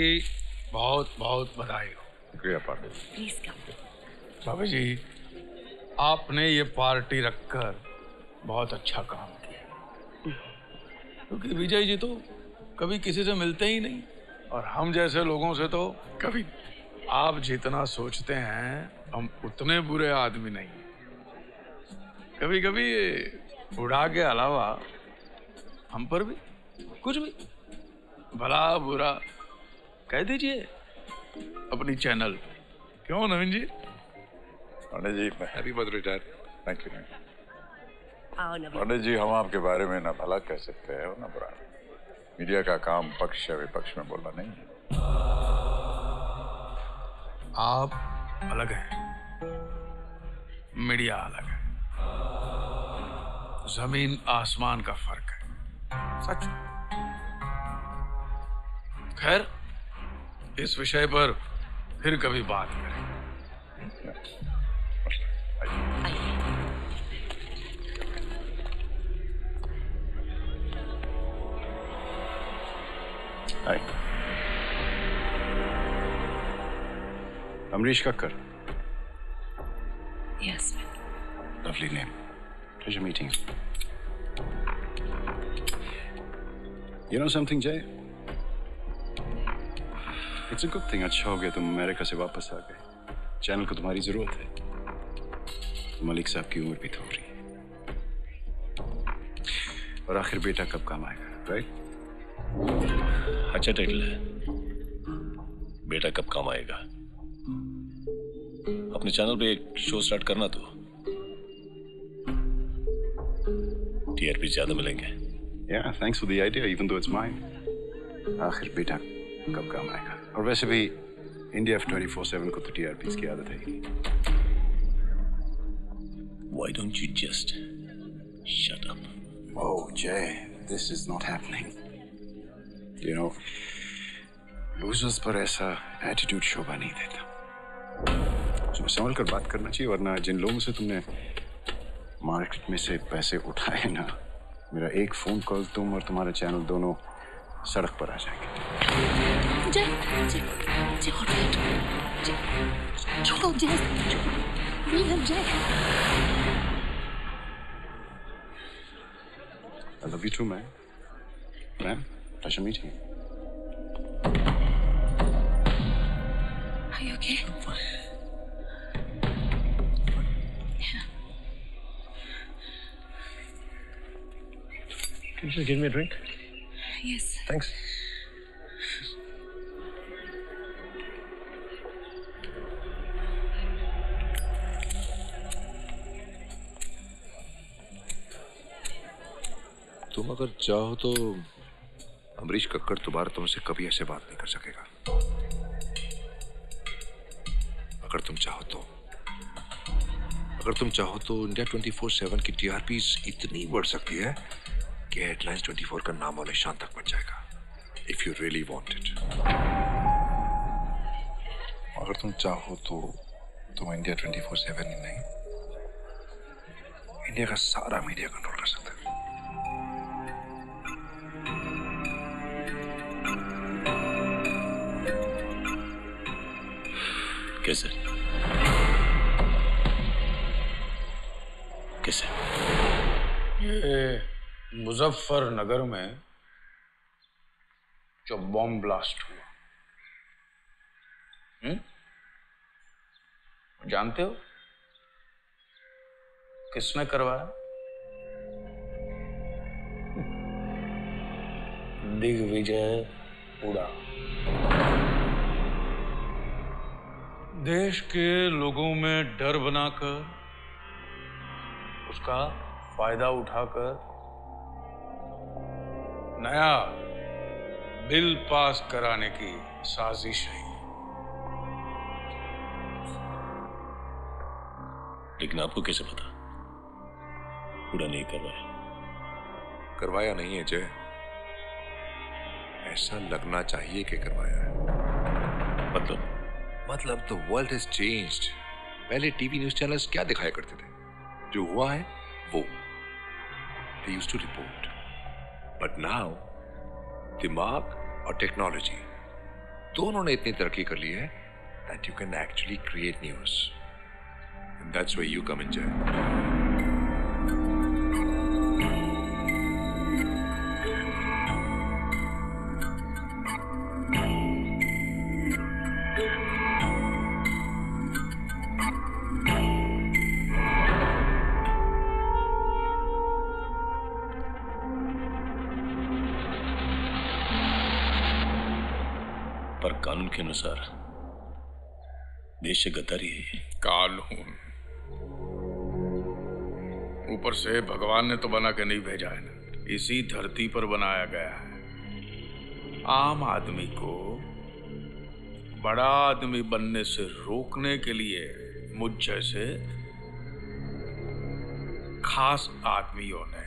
बहुत बहुत बधाई हो। शुक्रिया पाटिल। Please come. बाबा जी, आपने ये पार्टी रखकर बहुत अच्छा काम किया, क्योंकि विजय जी तो कभी किसी से मिलते ही नहीं और हम जैसे लोगों से तो कभी। आप जितना सोचते हैं हम उतने बुरे आदमी नहीं। कभी कभी बुढ़ा के अलावा हम पर भी कुछ भी भला बुरा कह दीजिए अपनी चैनल पे। क्यों Naveen ji? Pandey ji, happy birthday dad. Thank you. Pandey ji, हम आपके बारे में ना भला कह सकते हैं और ना बुरा। मीडिया का काम पक्ष या विपक्ष में बोलना नहीं है। आप अलग हैं, मीडिया अलग है, जमीन आसमान का फर्क है, सच। खैर, इस विषय पर फिर कभी बात करें। आइए। Amrish Kakkar. Yes, man. Lovely name. Pleasure meeting you. You know something, Jay? It's a good thing. अच्छा हो गया तुम अमेरिका से वापस आ गए। चैनल को तुम्हारी जरूरत है। मलिक साहब की उम्र भी थोड़ी है। और आखिर बेटा कब काम आएगा, right? अच्छा टाइटल है। बेटा कब काम आएगा? अपने चैनल पे एक शो स्टार्ट करना तो टीआरपी ज्यादा मिलेंगे। Yeah, thanks for the idea, even though it's mine. आखिर बेटा कब काम आएगा? और वैसे भी इंडिया ट्वेंटी फोर सेवन को तो टीआरपी की आदत है ही। Why don't you just shut up? Oh, Jay, this is not happening. You know, losers पर ऐसा attitude शोभा नहीं देता। तो संभल कर बात करना चाहिए, वरना जिन लोगों से तुमने मार्केट में से पैसे उठाए ना, मेरा एक फोन कॉल तुम और तुम्हारा चैनल दोनों सड़क पर आ जाएंगे। जय, जय, जय, जय, छोड़ो जय, वीर जय। I love you too, man. Man, pleasure meeting you. Are you okay? You should give me a drink. Yes. Thanks. तुम अगर चाहो तो अमरीश कक्कड़ दोबारा तुमसे कभी ऐसे बात नहीं कर सकेगा। अगर तुम चाहो तो, अगर तुम चाहो तो इंडिया ट्वेंटी फोर सेवन की टीआरपी इतनी बढ़ सकती है कि हेडलाइंस ट्वेंटी फोर का नाम और निशान तक बच जाएगा। If you really want it. अगर तुम चाहो तो तुम इंडिया ट्वेंटी फोर सेवन ही नहीं, इंडिया का सारा मीडिया कंट्रोल कर सकते हो। कैसे? कैसे? ये मुजफ्फरनगर में जो बॉम्ब ब्लास्ट हुआ, हम्म, जानते हो किसने करवाया? दिग्विजय हूडा। देश के लोगों में डर बनाकर, उसका फायदा उठाकर नया बिल पास कराने की साजिश है। लेकिन आपको कैसे पता? पूरा नहीं करवाया। करवाया नहीं है जय, ऐसा लगना चाहिए कि करवाया है। मतलब मतलब द वर्ल्ड हैज चेंज्ड। पहले टीवी न्यूज चैनल्स क्या दिखाया करते थे, जो हुआ है वो they used to report, but now दिमाग और टेक्नोलॉजी दोनों ने इतनी तरक्की कर ली है that you can actually create news and that's where you come in Jay. के अनुसार देश से गद्दारी है। कानून ऊपर से भगवान ने तो बना के नहीं भेजा है ना, इसी धरती पर बनाया गया है। आम आदमी को बड़ा आदमी बनने से रोकने के लिए मुझ जैसे खास आदमियों ने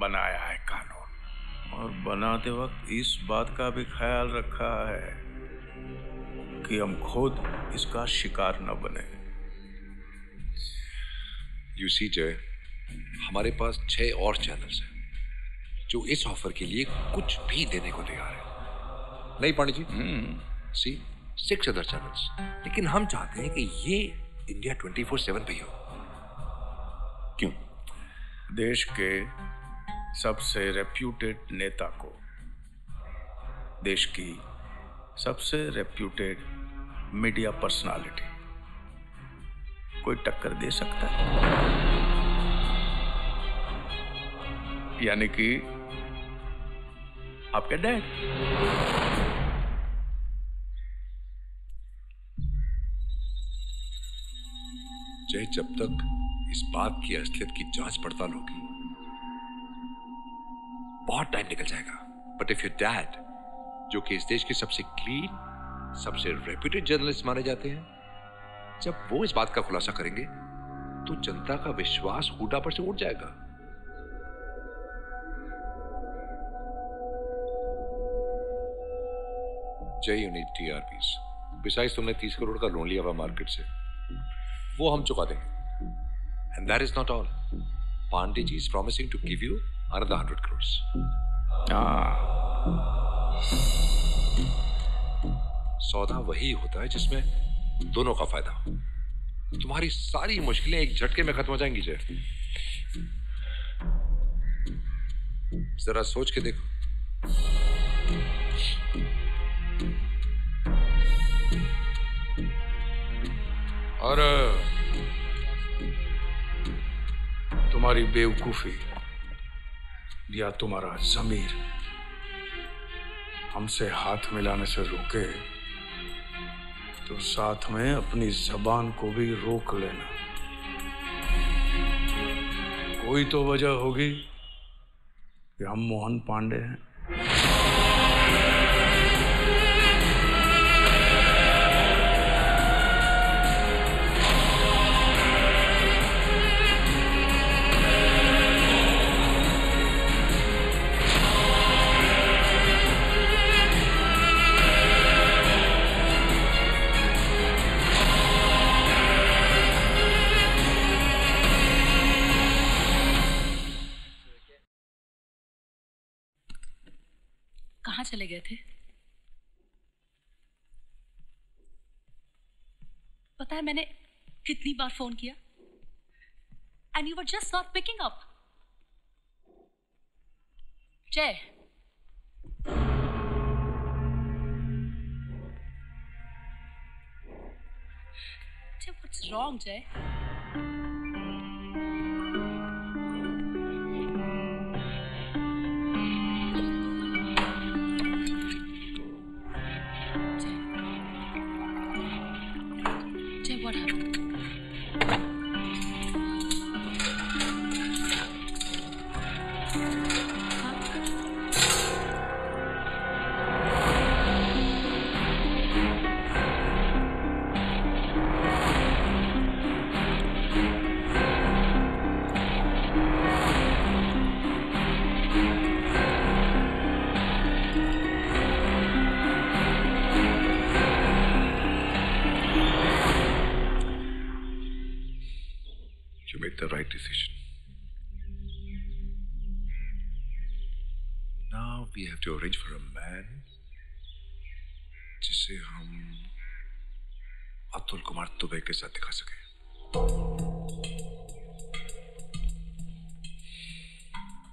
बनाया है कानून। और बनाते वक्त इस बात का भी ख्याल रखा है कि हम खुद इसका शिकार न बने। यू सी जय, हमारे पास छह और चैनल्स हैं जो इस ऑफर के लिए कुछ भी देने को तैयार हैं। नहीं Pandey ji, see six other channels, लेकिन हम चाहते हैं कि ये इंडिया ट्वेंटी फोर सेवन भी हो। क्यों? देश के सबसे रेप्यूटेड नेता को, देश की सबसे रेप्यूटेड मीडिया पर्सनालिटी कोई टक्कर दे सकता है, यानी कि आपके डैड। जय, जब तक इस बात की असलियत की जांच पड़ताल होगी बहुत टाइम निकल जाएगा, बट इफ योर डैड, जो कि इस देश के सबसे क्लीन, सबसे रेप्यूटेड जर्नलिस्ट माने जाते हैं, जब वो इस बात का खुलासा करेंगे तो जनता का विश्वास हुडा पर से उठ जाएगा। जय, यू नीड टीआरपीस। बिसाइड्स तुमने तीस करोड़ का लोन लिया हुआ मार्केट से, वो हम चुका देंगे। And that is not all, Pandey ji is promising to give you another hundred crore. सौदा वही होता है जिसमें दोनों का फायदा हो। तुम्हारी सारी मुश्किलें एक झटके में खत्म हो जाएंगी जय। जरा सोच के देखो। और तुम्हारी बेवकूफी या तुम्हारा ज़मीर हमसे हाथ मिलाने से रोके तो साथ में अपनी जबान को भी रोक लेना। कोई तो वजह होगी कि हम मोहन पांडे हैं। चले गए थे? पता है मैंने कितनी बार फोन किया and you were just not picking up. Jay, Jay what's wrong Jay? You made the right decision. Now we have to arrange for a man जिसे हम अतुल कुमार दुबे के साथ दिखा सके.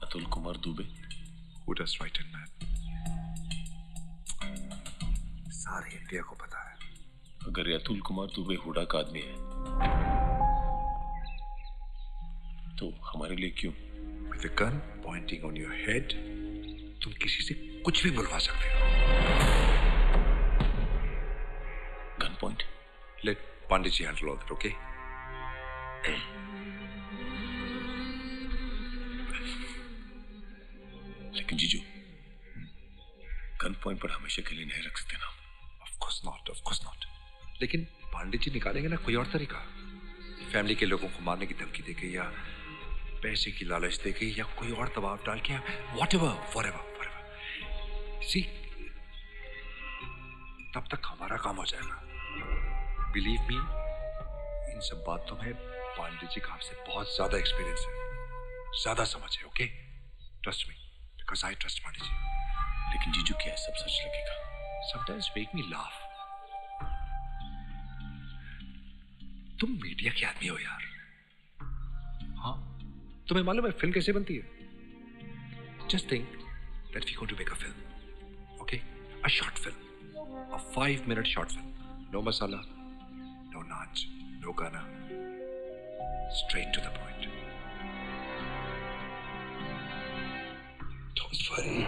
Atul Kumar Dubey? Who does right and math? सारे इंडिया को पता है. अगर ये अतुल कुमार दुबे हुडा का आदमी है तो हमारे लिए क्यों? With a gun pointing on your head, तुम किसी से कुछ भी बुलवा सकते हो. Gun point? Let Pandey ji handle all that, okay? लेकिन जीजू, गन पॉइंट पर हमेशा के लिए नहीं रख सकते ना. Of course not, of course not. लेकिन पांडे जी निकालेंगे ना कोई और तरीका. फैमिली के लोगों को मारने की धमकी देके या पैसे की लालच देके या कोई और दबाव डाल के, whatever, forever, forever. See, तब तक हमारा काम हो जाएगा. Believe me, इन सब बातों में पांडे जी का आपसे बहुत ज्यादा एक्सपीरियंस है, ज्यादा समझ है, okay? Trust me. Because I trust Pandey ji. लेकिन जीजू क्या है, सब सच लगेगा. Sometimes make me laugh. तुम मीडिया के आदमी हो यार. हाँ, तुम्हें मालूम है फिल्म कैसे बनती है. Just think that we're going to make a film, okay? A short film, a five-minute short film. No masala, no naach, no gana. Straight to the point. Don't worry.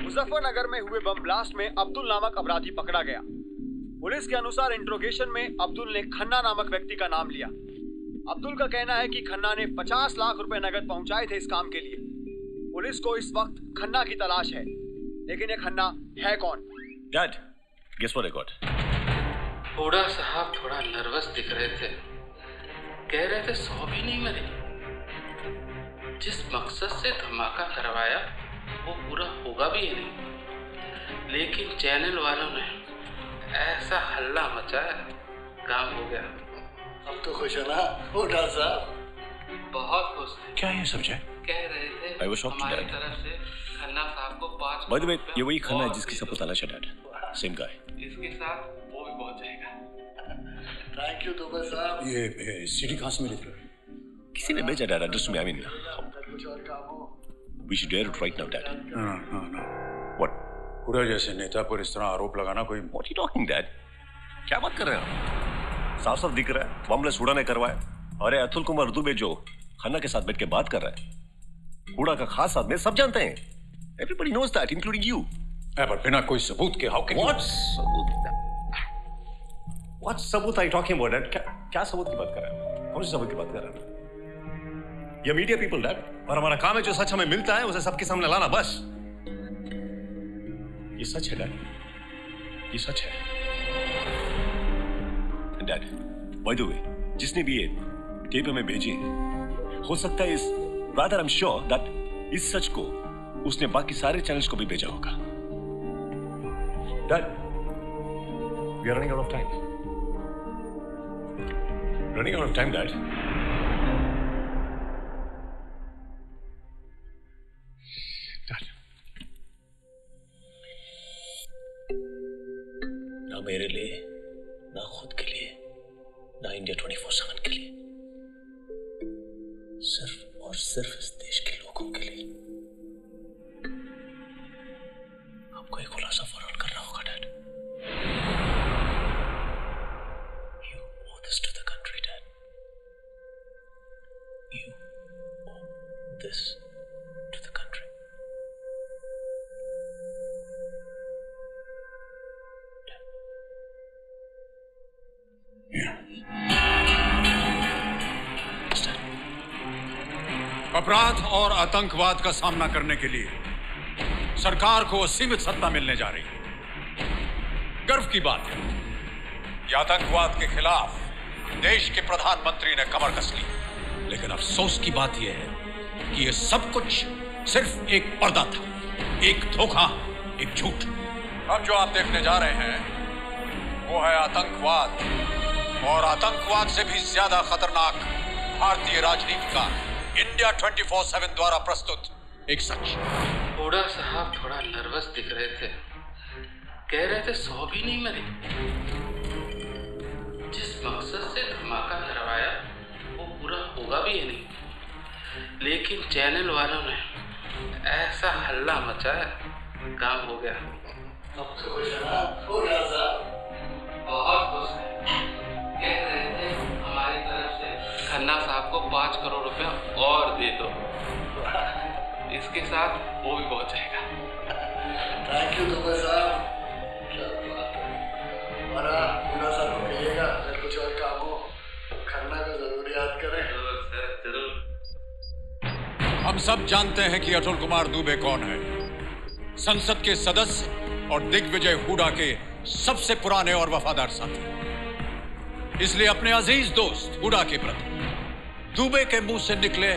Muzaffarnagar में हुए बम ब्लास्ट में अब्दुल नामक अपराधी पकड़ा गया. पुलिस के अनुसार इंट्रोगेशन में अब्दुल ने खन्ना नामक व्यक्ति का नाम लिया. अब्दुल का कहना है कि खन्ना ने पचास लाख रुपए नगद पहुंचाए थे इस काम के लिए. पुलिस को इस वक्त खन्ना की तलाश है, लेकिन ये खन्ना है कौन? Dad, guess what I got. थोड़ा साहब थोड़ा नर्वस दिख रहे थे. कह रहे थे सौ भी नहीं मरे. जिस मकसद से धमाका करवाया वो पूरा होगा भी नहीं, लेकिन चैनल वालों ने ऐसा हल्ला मचाया काम हो गया. अब तो खुश हो ना होडा साहब? बहुत खुश. क्या ये सब जाए? कह रहे थे हमारी तरफ से खन्ना साहब को पांच. बाय द वे ये वही खन्ना है जिसकी सब तलाश है. Dad, same guy. इसके साथ वो भी पहुंच जाएगा. थैंक यू दुबे साहब. ये सीडी कहां से मिली थी? किसी ने भेजा. डैड, एड्रेस में आई मीन कुछ और काम हो. We should dare it right now. Dad, no no no. What? पूरा जैसे नेता पर इस तरह आरोप लगाना कोई. What you talking dad? क्या बात कर रहे हो? साफ साफ दिख रहा है बम ब्लास्ट हुडा ने करवाया. अरे अतुल कुमार दुबे जो खन्ना के साथ बैठ के बात कर रहा है, हुडा का खास आदमी, सब जानते हैं. Everybody knows that including you. But बिना कोई सबूत के हाउ कैन यू. व्हाट सबूत? What सबूत आई टॉकिंग अबाउट? क्या क्या सबूत की बात कर रहा है? कौन से सबूत की बात कर रहा है? ये मीडिया पीपल डैड, और हमारा काम है जो सच हमें मिलता है उसे सबके सामने लाना, बस. ये सच है डैड, ये सच है. डैड, बाय द वे, जिसने भी ये टेप हमें भेजी है, हो सकता है इस rather I am sure that इस सच को उसने बाकी सारे चैनल्स को भी भेजा होगा. Dad, we are running out of time. Running out of time, Dad. Dad. ना मेरे लिए, ना खुद के लिए, ना इंडिया चौबीस बटा सात के लिए, सिर्फ और सिर्फ इस देश के लोगों के लिए. आपको एक खुलासा फौरन करना होगा, Dad. This to the country. Yeah. अपराध और आतंकवाद का सामना करने के लिए सरकार को सीमित सत्ता मिलने जा रही है. गर्व की बात है कि आतंकवाद के खिलाफ देश के प्रधानमंत्री ने कमर कस ली, लेकिन अफसोस की बात यह है कि ये सब कुछ सिर्फ एक पर्दा था, एक धोखा, एक झूठ. अब जो आप देखने जा रहे हैं वो है आतंकवाद, और आतंकवाद से भी ज्यादा खतरनाक भारतीय राजनीति का इंडिया ट्वेंटी फोर सेवन द्वारा प्रस्तुत एक सच। हूडा साहब थोड़ा नर्वस दिख रहे थे, कह रहे थे सौ भी नहीं मरे। जिस मकसद से धमाका करवाया वो पूरा होगा भी नहीं, लेकिन चैनल वालों ने ऐसा हल्ला मचाया काम हो गया। अब बहुत खुश है, कह रहे थे हमारी तरफ से खन्ना साहब को पाँच करोड़ रुपया और दे दो, इसके साथ वो भी पहुंच जाएगा। थैंक यू दुबे साहब, क्या बात है। हमारा पूरा साहब को कहिएगा अगर कुछ और काम हो खन्ना को जरूर याद करें। सर जरूर। हम सब जानते हैं कि अतुल कुमार दुबे कौन है, संसद के सदस्य और दिग्विजय हुडा के सबसे पुराने और वफादार साथी। इसलिए अपने अजीज दोस्त हुडा के प्रति दुबे के मुंह से निकले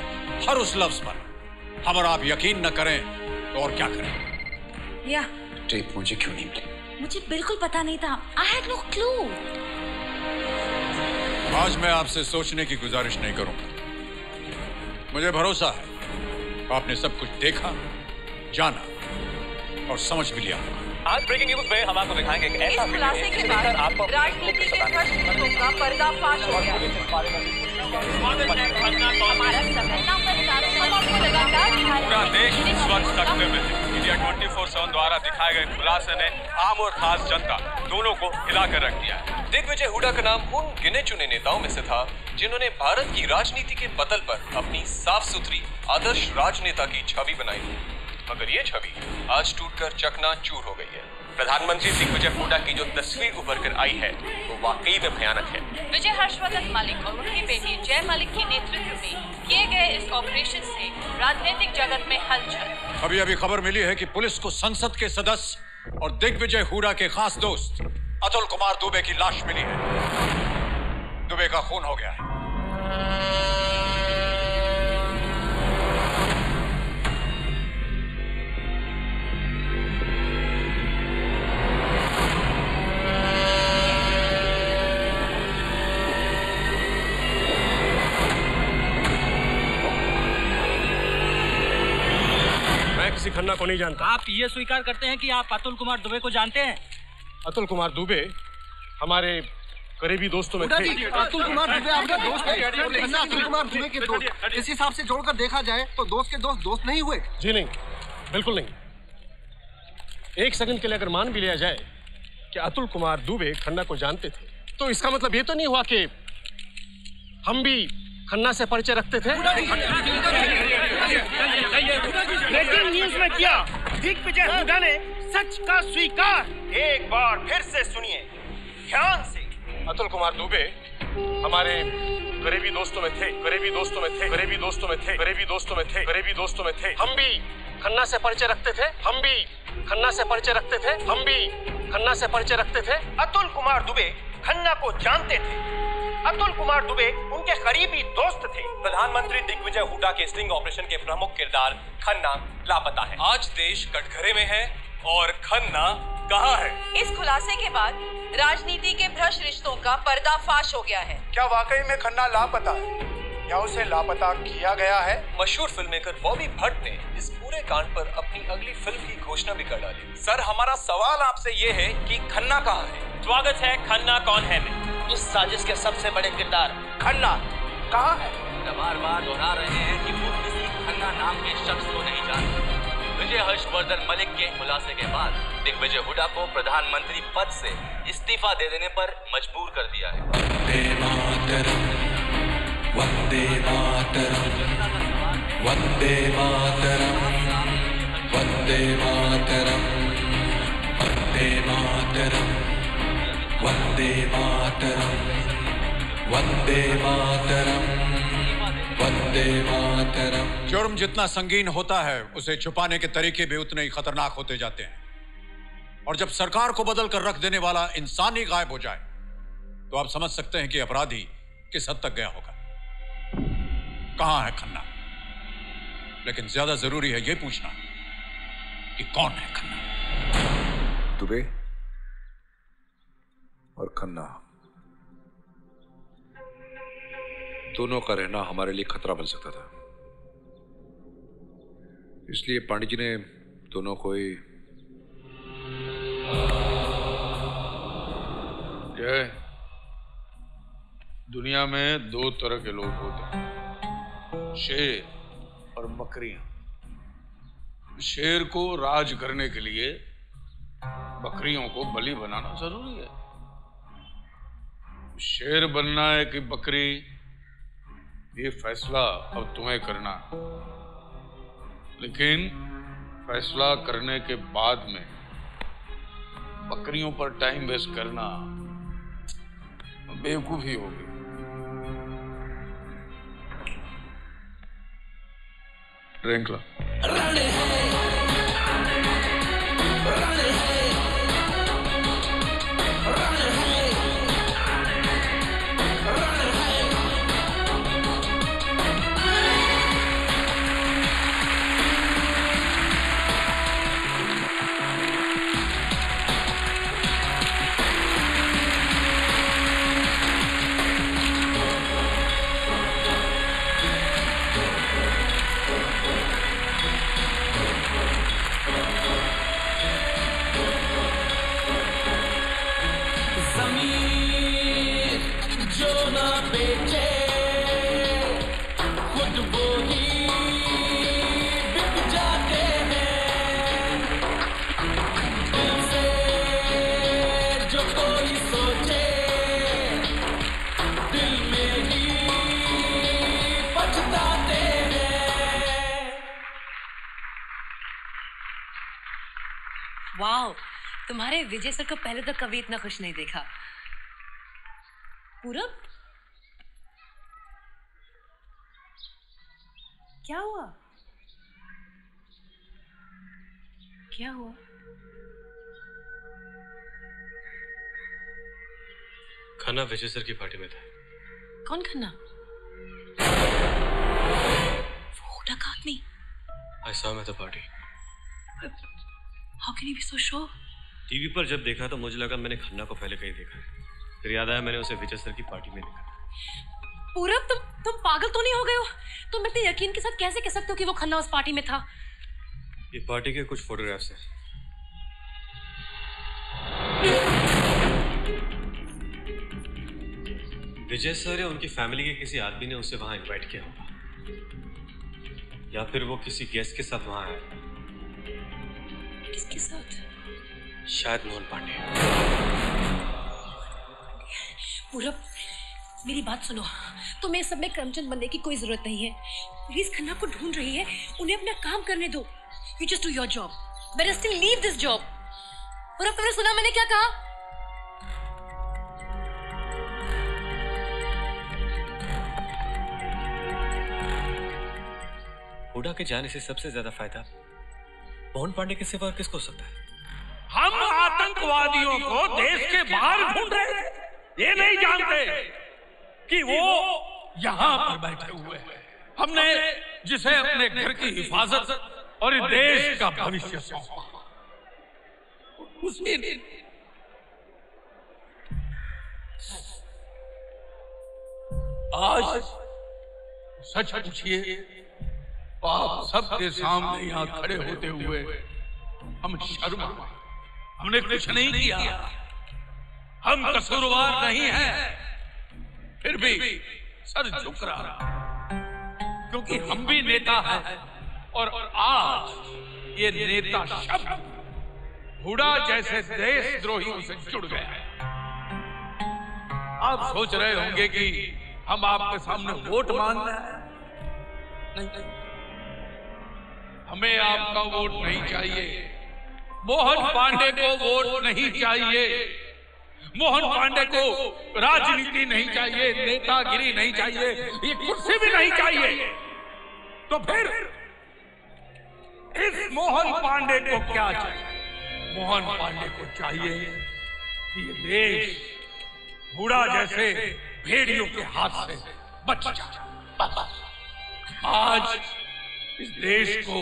हर उस लफ्ज पर हम और आप यकीन न करें तो और क्या करें। या टेप मुझे क्यों नहीं मिली? मुझे बिल्कुल पता नहीं था। I had no clue। आज मैं आपसे सोचने की गुजारिश नहीं करूंगा। मुझे भरोसा है आपने सब कुछ देखा, जाना और समझ भी लिया। आज ब्रेकिंग न्यूज में हम आपको दिखाएंगे कि ऐसा खुलासे के बाद राजनीति के भ्रष्टाचार का पर्दाफाश हो गया। पूरा देश इस वक्त सख्ते में है। इंडिया ट्वेंटी फोर सेवन द्वारा दिखाए गए खुलासे ने आम और खास जनता दोनों को हिला कर रख दिया। दिग्विजय हुडा का नाम उन गिने चुने नेताओं में से था जिन्होंने भारत की राजनीति के पटल पर अपनी साफ सुथरी आदर्श राजनेता की छवि बनाई, मगर ये छवि आज टूटकर चकनाचूर हो गई है। प्रधानमंत्री दिग्विजय हुडा की जो तस्वीर उभर कर आई है वो वाकई में भयानक है। विजय हर्षवर्धन मलिक और उनकी बेटी जय मलिक के नेतृत्व में किए गए इस ऑपरेशन से राजनीतिक जगत में हलचल। अभी अभी खबर मिली है कि पुलिस को संसद के सदस्य और दिग्विजय हुडा के खास दोस्त अतुल कुमार दुबे की लाश मिली है। दुबे का खून हो गया है। खन्ना को नहीं जानता। आप ये स्वीकार करते हैं कि आप अतुल कुमार दुबे को जानते हैं? अतुल कुमार दुबे हमारे करीबी दोस्तों में थे। अतुल कुमार दुबे आपका दोस्त है? खन्ना अतुल कुमार दुबे के दोस्त, इस हिसाब से जोड़कर देखा जाए तो दोस्त के दोस्त दोस्त नहीं हुए। जी नहीं, बिल्कुल नहीं। एक सेकंड के लिए अगर मान भी लिया जाए कि अतुल कुमार दुबे खन्ना को जानते थे तो इसका मतलब ये तो नहीं हुआ कि हम भी खन्ना से परिचय रखते थे। ब्रेकिंग न्यूज में किया दिग्विजय हुडा ने सच का स्वीकार। एक बार फिर से सुनिए ध्यान से। अतुल कुमार दुबे हमारे करीबी दोस्तों में थे, करीबी दोस्तों में थे, करीबी दोस्तों में थे, करीबी दोस्तों में थे, करीबी दोस्तों में थे। हम भी खन्ना से परिचय रखते थे, हम भी खन्ना से परिचय रखते थे, हम भी खन्ना से परिचय रखते थे। अतुल कुमार दुबे खन्ना को जानते थे, अतुल कुमार दुबे उनके करीबी दोस्त थे। प्रधानमंत्री दिग्विजय हुडा के स्टिंग ऑपरेशन के प्रमुख किरदार खन्ना लापता है। आज देश कटघरे में है और खन्ना कहाँ है? इस खुलासे के बाद राजनीति के भ्रष्ट रिश्तों का पर्दाफाश हो गया है। क्या वाकई में खन्ना लापता है या उसे लापता किया गया है? मशहूर फिल्म मेकर बॉबी भट्ट ने इस पूरे कांड पर अपनी अगली फिल्म की घोषणा भी कर डाली। सर हमारा सवाल आपसे ये है कि खन्ना कहाँ है? स्वागत है खन्ना कौन है में। इस साजिश के सबसे बड़े किरदार खन्ना कहाँ है? बार बार दोहरा रहे हैं कि वो किसी खन्ना नाम के शख्स को नहीं जानते। विजय हर्षवर्धन मलिक के खुलासे के बाद दिग्विजय हुडा को प्रधानमंत्री पद से इस्तीफा दे देने पर मजबूर कर दिया है। वंदे मातरम, वंदे मातरम, वंदे मातरम, वंदे मातरम, वंदे मातरम, वंदे मातरम, वंदे मातरम, वंदे मातरम। जुर्म जितना संगीन होता है उसे छुपाने के तरीके भी उतने ही खतरनाक होते जाते हैं, और जब सरकार को बदल कर रख देने वाला इंसान ही गायब हो जाए तो आप समझ सकते हैं कि अपराधी किस हद तक गया होगा। कहां है खन्ना? लेकिन ज्यादा जरूरी है यह पूछना कि कौन है खन्ना। दुबे और खन्ना, दोनों का रहना हमारे लिए खतरा बन सकता था। इसलिए पांडे जी ने दोनों को ही। जय, दुनिया में दो तरह के लोग होते हैं, शेर और बकरियां। शेर को राज करने के लिए बकरियों को बलि बनाना जरूरी है। शेर बनना है कि बकरी, ये फैसला अब तुम्हें करना है। लेकिन फैसला करने के बाद में बकरियों पर टाइम वेस्ट करना बेवकूफी होगी। ट्रेंकला तुम्हारे विजय सर को पहले तो कभी इतना खुश नहीं देखा। पूरब, क्या हुआ? क्या हुआ? खन्ना विजय सर की पार्टी में था। कौन खन्ना? वो हुडा का आदमी। I saw him at the party. How can you be so sure? TV पर जब देखा तो मुझे लगा मैंने खन्ना को पहले कहीं देखा है, फिर याद आया मैंने उसे विजय सर की पार्टी में देखा। पूरब, तुम तुम पागल तो नहीं हो गए हो? तुम इतने यकीन के साथ कैसे कह सकते हो कि वो खन्ना उस पार्टी में था? ये पार्टी के कुछ फोटोग्राफ्स हैं। विजय सर या उनकी फैमिली के किसी आदमी ने उसे वहां इन्वाइट किया होगा, या फिर वो किसी गेस्ट के साथ वहां आया। किसके साथ? शायद मोहन पांडे। पूरब, मेरी बात सुनो, तुम्हें इस सब में करमचंद बनने की कोई जरूरत नहीं है। पुलिस खन्ना को ढूंढ रही है, उन्हें अपना काम करने दो। You just do your job. But I still leave this job. पूरब, तुमने सुना मैंने क्या कहा? हुडा के जाने से सबसे ज्यादा फायदा मोहन पांडे के सिवा और किसको हो सकता है? हम आतंकवादियों को देश के बाहर ढूंढ रहे हैं, ये नहीं जानते कि वो यहाँ पर बैठे हुए हैं। हमने जिसे अपने घर की हिफाजत और देश का भविष्य सौंपा, उसने आज सच पूछिए, आप सबके सामने यहाँ खड़े होते हुए हम शर्मा। हमने कुछ नहीं किया, हम कसूरवार नहीं हैं, फिर भी सर झुक रहा, क्योंकि हम भी नेता हैं। और आज ये नेता शब्द हुडा जैसे देशद्रोहियों से जुड़ गया है। आप सोच रहे होंगे कि हम आपके सामने वोट मांग रहे हैं। नहीं, हमें आपका वोट नहीं चाहिए। मोहन पांडे को वोट नहीं चाहिए, मोहन पांडे को राजनीति नहीं चाहिए, नेतागिरी नहीं चाहिए, ये कुर्सी भी नहीं चाहिए। तो फिर इस मोहन पांडे को क्या चाहिए? मोहन पांडे को चाहिए कि ये देश बुरा जैसे भेड़ियों के हाथ से बच जाए। आज इस देश को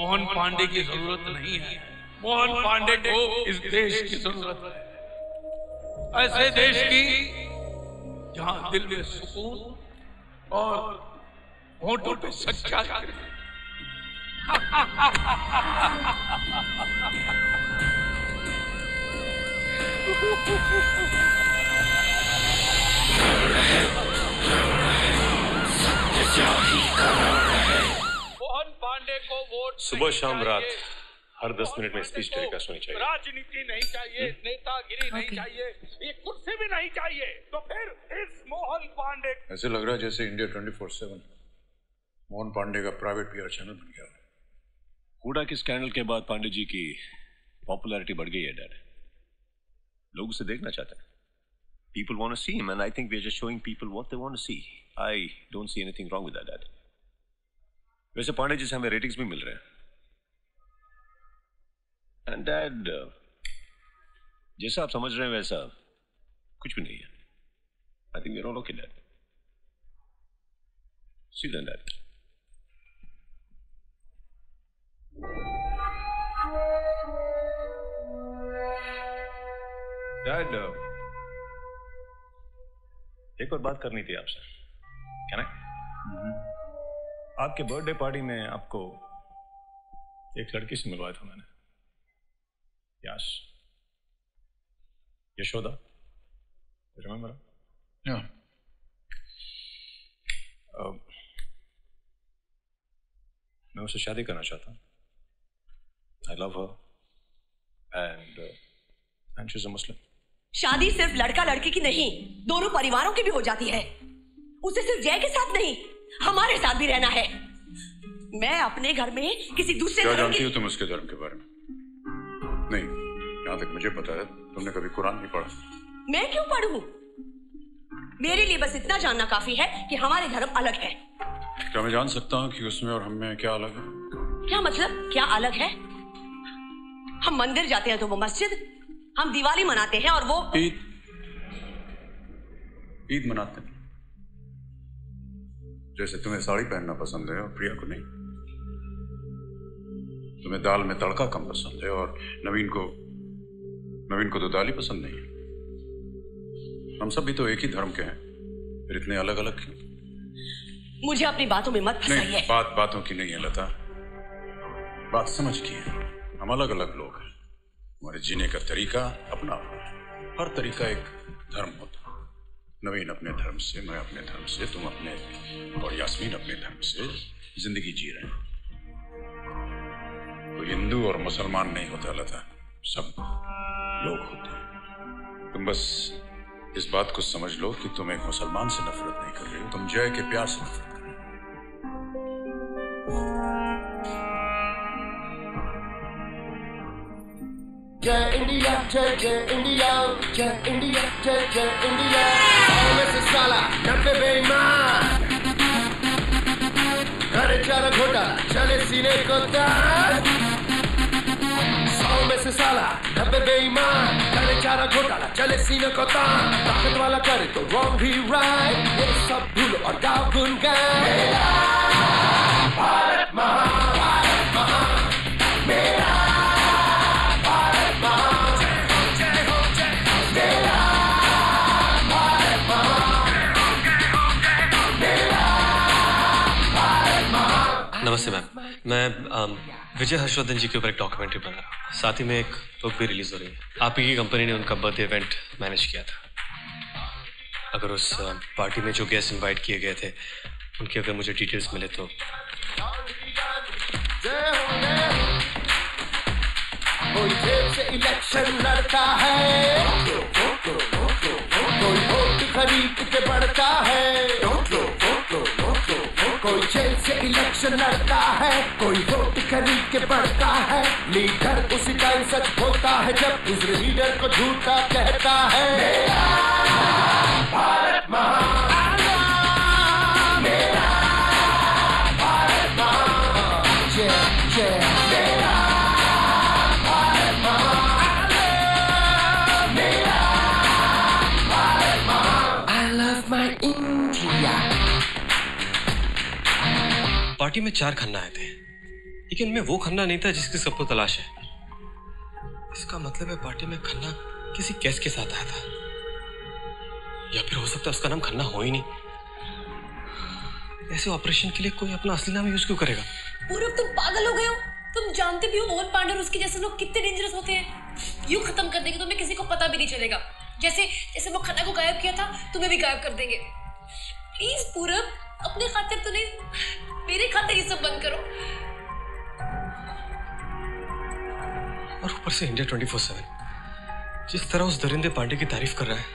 मोहन पांडे की जरूरत नहीं है, मोहन पांडे को इस देश की जरूरत है। ऐसे देश की जहां दिल में सुकून और होठों पे सच्चाई रहे। मोहन पांडे को वोट सुबह शाम रात हर दस मिनट में स्पीच टेलीकास्ट होनी चाहिए। राजनीति नहीं चाहिए, नेतागिरी नहीं चाहिए, ये कुर्सी भी नहीं चाहिए। तो फिर इस मोहन पांडे, ऐसे लग रहा है जैसे India twenty four seven Mohan Pandey का प्राइवेट पीआर चैनल बन गया है। हूडा के स्कैंडल के बाद पांडे जी की पॉपुलैरिटी बढ़ गई है डैड। लोग उसे देखना चाहते हैं। People want to see him and I think we are just showing people what they want to see. I don't see anything wrong with that, Dad. वैसे पांडे जी से हमें रेटिंग्स भी मिल रहे हैं। And Dad, जैसा आप समझ रहे हैं वैसा कुछ भी नहीं है। I think we're all okay, Dad. See you then, Dad. Dad, एक और बात करनी थी आपसे, क्या ना? आपके बर्थडे पार्टी में आपको एक लड़की से मिलवाया था मैंने, यश, यशोदा, रिमेम्बर? या। मैं उससे शादी करना चाहता हूँ। I love her and uh, and she's a Muslim. शादी सिर्फ लड़का लड़की की नहीं, दोनों परिवारों की भी हो जाती है। उसे सिर्फ जय के साथ नहीं, हमारे साथ भी रहना है। मैं अपने घर में किसी दूसरे क्या जानती हो तुम उसके धर्म के बारे में? नहीं, यहाँ तक मुझे पता है तुमने कभी कुरान नहीं पढ़ा। मैं क्यों पढ़ूं? मेरे लिए बस इतना जानना काफी है कि हमारे धर्म अलग है। क्या मैं जान सकता हूँ कि उसमें और हम में क्या अलग है? क्या मतलब क्या अलग है? हम मंदिर जाते हैं तो वो मस्जिद, हम दिवाली मनाते हैं और वो ईद ईद मनाते हैं। जैसे तुम्हें साड़ी पहनना पसंद है और प्रिया को नहीं, तुम्हें दाल में तड़का कम पसंद है और नवीन को नवीन को तो दाल ही पसंद नहीं है। हम सब भी तो एक ही धर्म के हैं, फिर इतने अलग अलग क्यों? मुझे अपनी बातों में मत फंसाइए। बात बातों की नहीं है लता, बात समझ की है। हम अलग अलग लोग हैं, हमारे जीने का तरीका अपना अपना है। हर तरीका एक धर्म होता है। नवीन अपने धर्म से, मैं अपने धर्म से, तुम अपने और यास्मीन अपने धर्म से जिंदगी जी रहे हैं। कोई हिंदू और मुसलमान नहीं होता लता, सब लोग होते हैं। तुम बस इस बात को समझ लो कि तुम एक मुसलमान से नफरत नहीं कर रहे हो, तुम जय के प्यार से नफरत कर रहे हो। Jai India, Jai Jai India, Jai India, Jai Jai India. Kaise sala, nabe beiman. Kare chara ghota, chale sine ko dar. Kaise sala, nabe beiman. Kare chara ghota, chale sine ko dar. Taqat wala kare to wrong he right. Ye sab bhulo aur gaao gun gaao. Mera Bharat Maha. नमस्ते मैम, मैं विजय हर्षवर्धन जी के ऊपर एक डॉक्यूमेंट्री बना रहा हूँ, साथ ही में एक बुक भी रिलीज हो रही है। आप ही की कंपनी ने उनका बर्थडे इवेंट मैनेज किया था। अगर उस पार्टी में जो गेस्ट इनवाइट किए गए थे उनकी अगर मुझे डिटेल्स मिले तो। इलेक्शन लड़ता है, खरीद के बढ़ता है, कोई जेल से इलेक्शन लड़ता है, कोई वोट खरीद के बढ़ता है। लीडर उसी का सच होता है जब उस लीडर को झूठा कहता है। मेरा भारत माँ, पार्टी में चार खन्ना आए थे, लेकिन इनमें वो खन्ना नहीं था जिसकी सबको तलाश है। इसका मतलब है पार्टी में खन्ना किसी कैश के साथ आया था। या फिर हो सकता है उसका नाम खन्ना हो ही नहीं। ऐसे ऑपरेशन के लिए कोई अपना असली नाम यूज क्यों करेगा? पूरब तुम पागल हो गए हो? तुम जानते भी हो मोहन पांडे और उसके जैसे लोग कितने डेंजरस होते हैं। यूं खत्म कर देंगे तुम्हें, किसी को पता भी नहीं चलेगा। जैसे जैसे वो खन्ना को गायब किया था, तुम्हें भी गायब कर देंगे। प्लीज पूरब, अपने खातिर तो नहीं, मेरे खातिर ये सब बंद करो। और ऊपर से इंडिया ट्वेंटी फोर सेवन जिस तरह उस दरिंदे पांडे की तारीफ कर रहा है,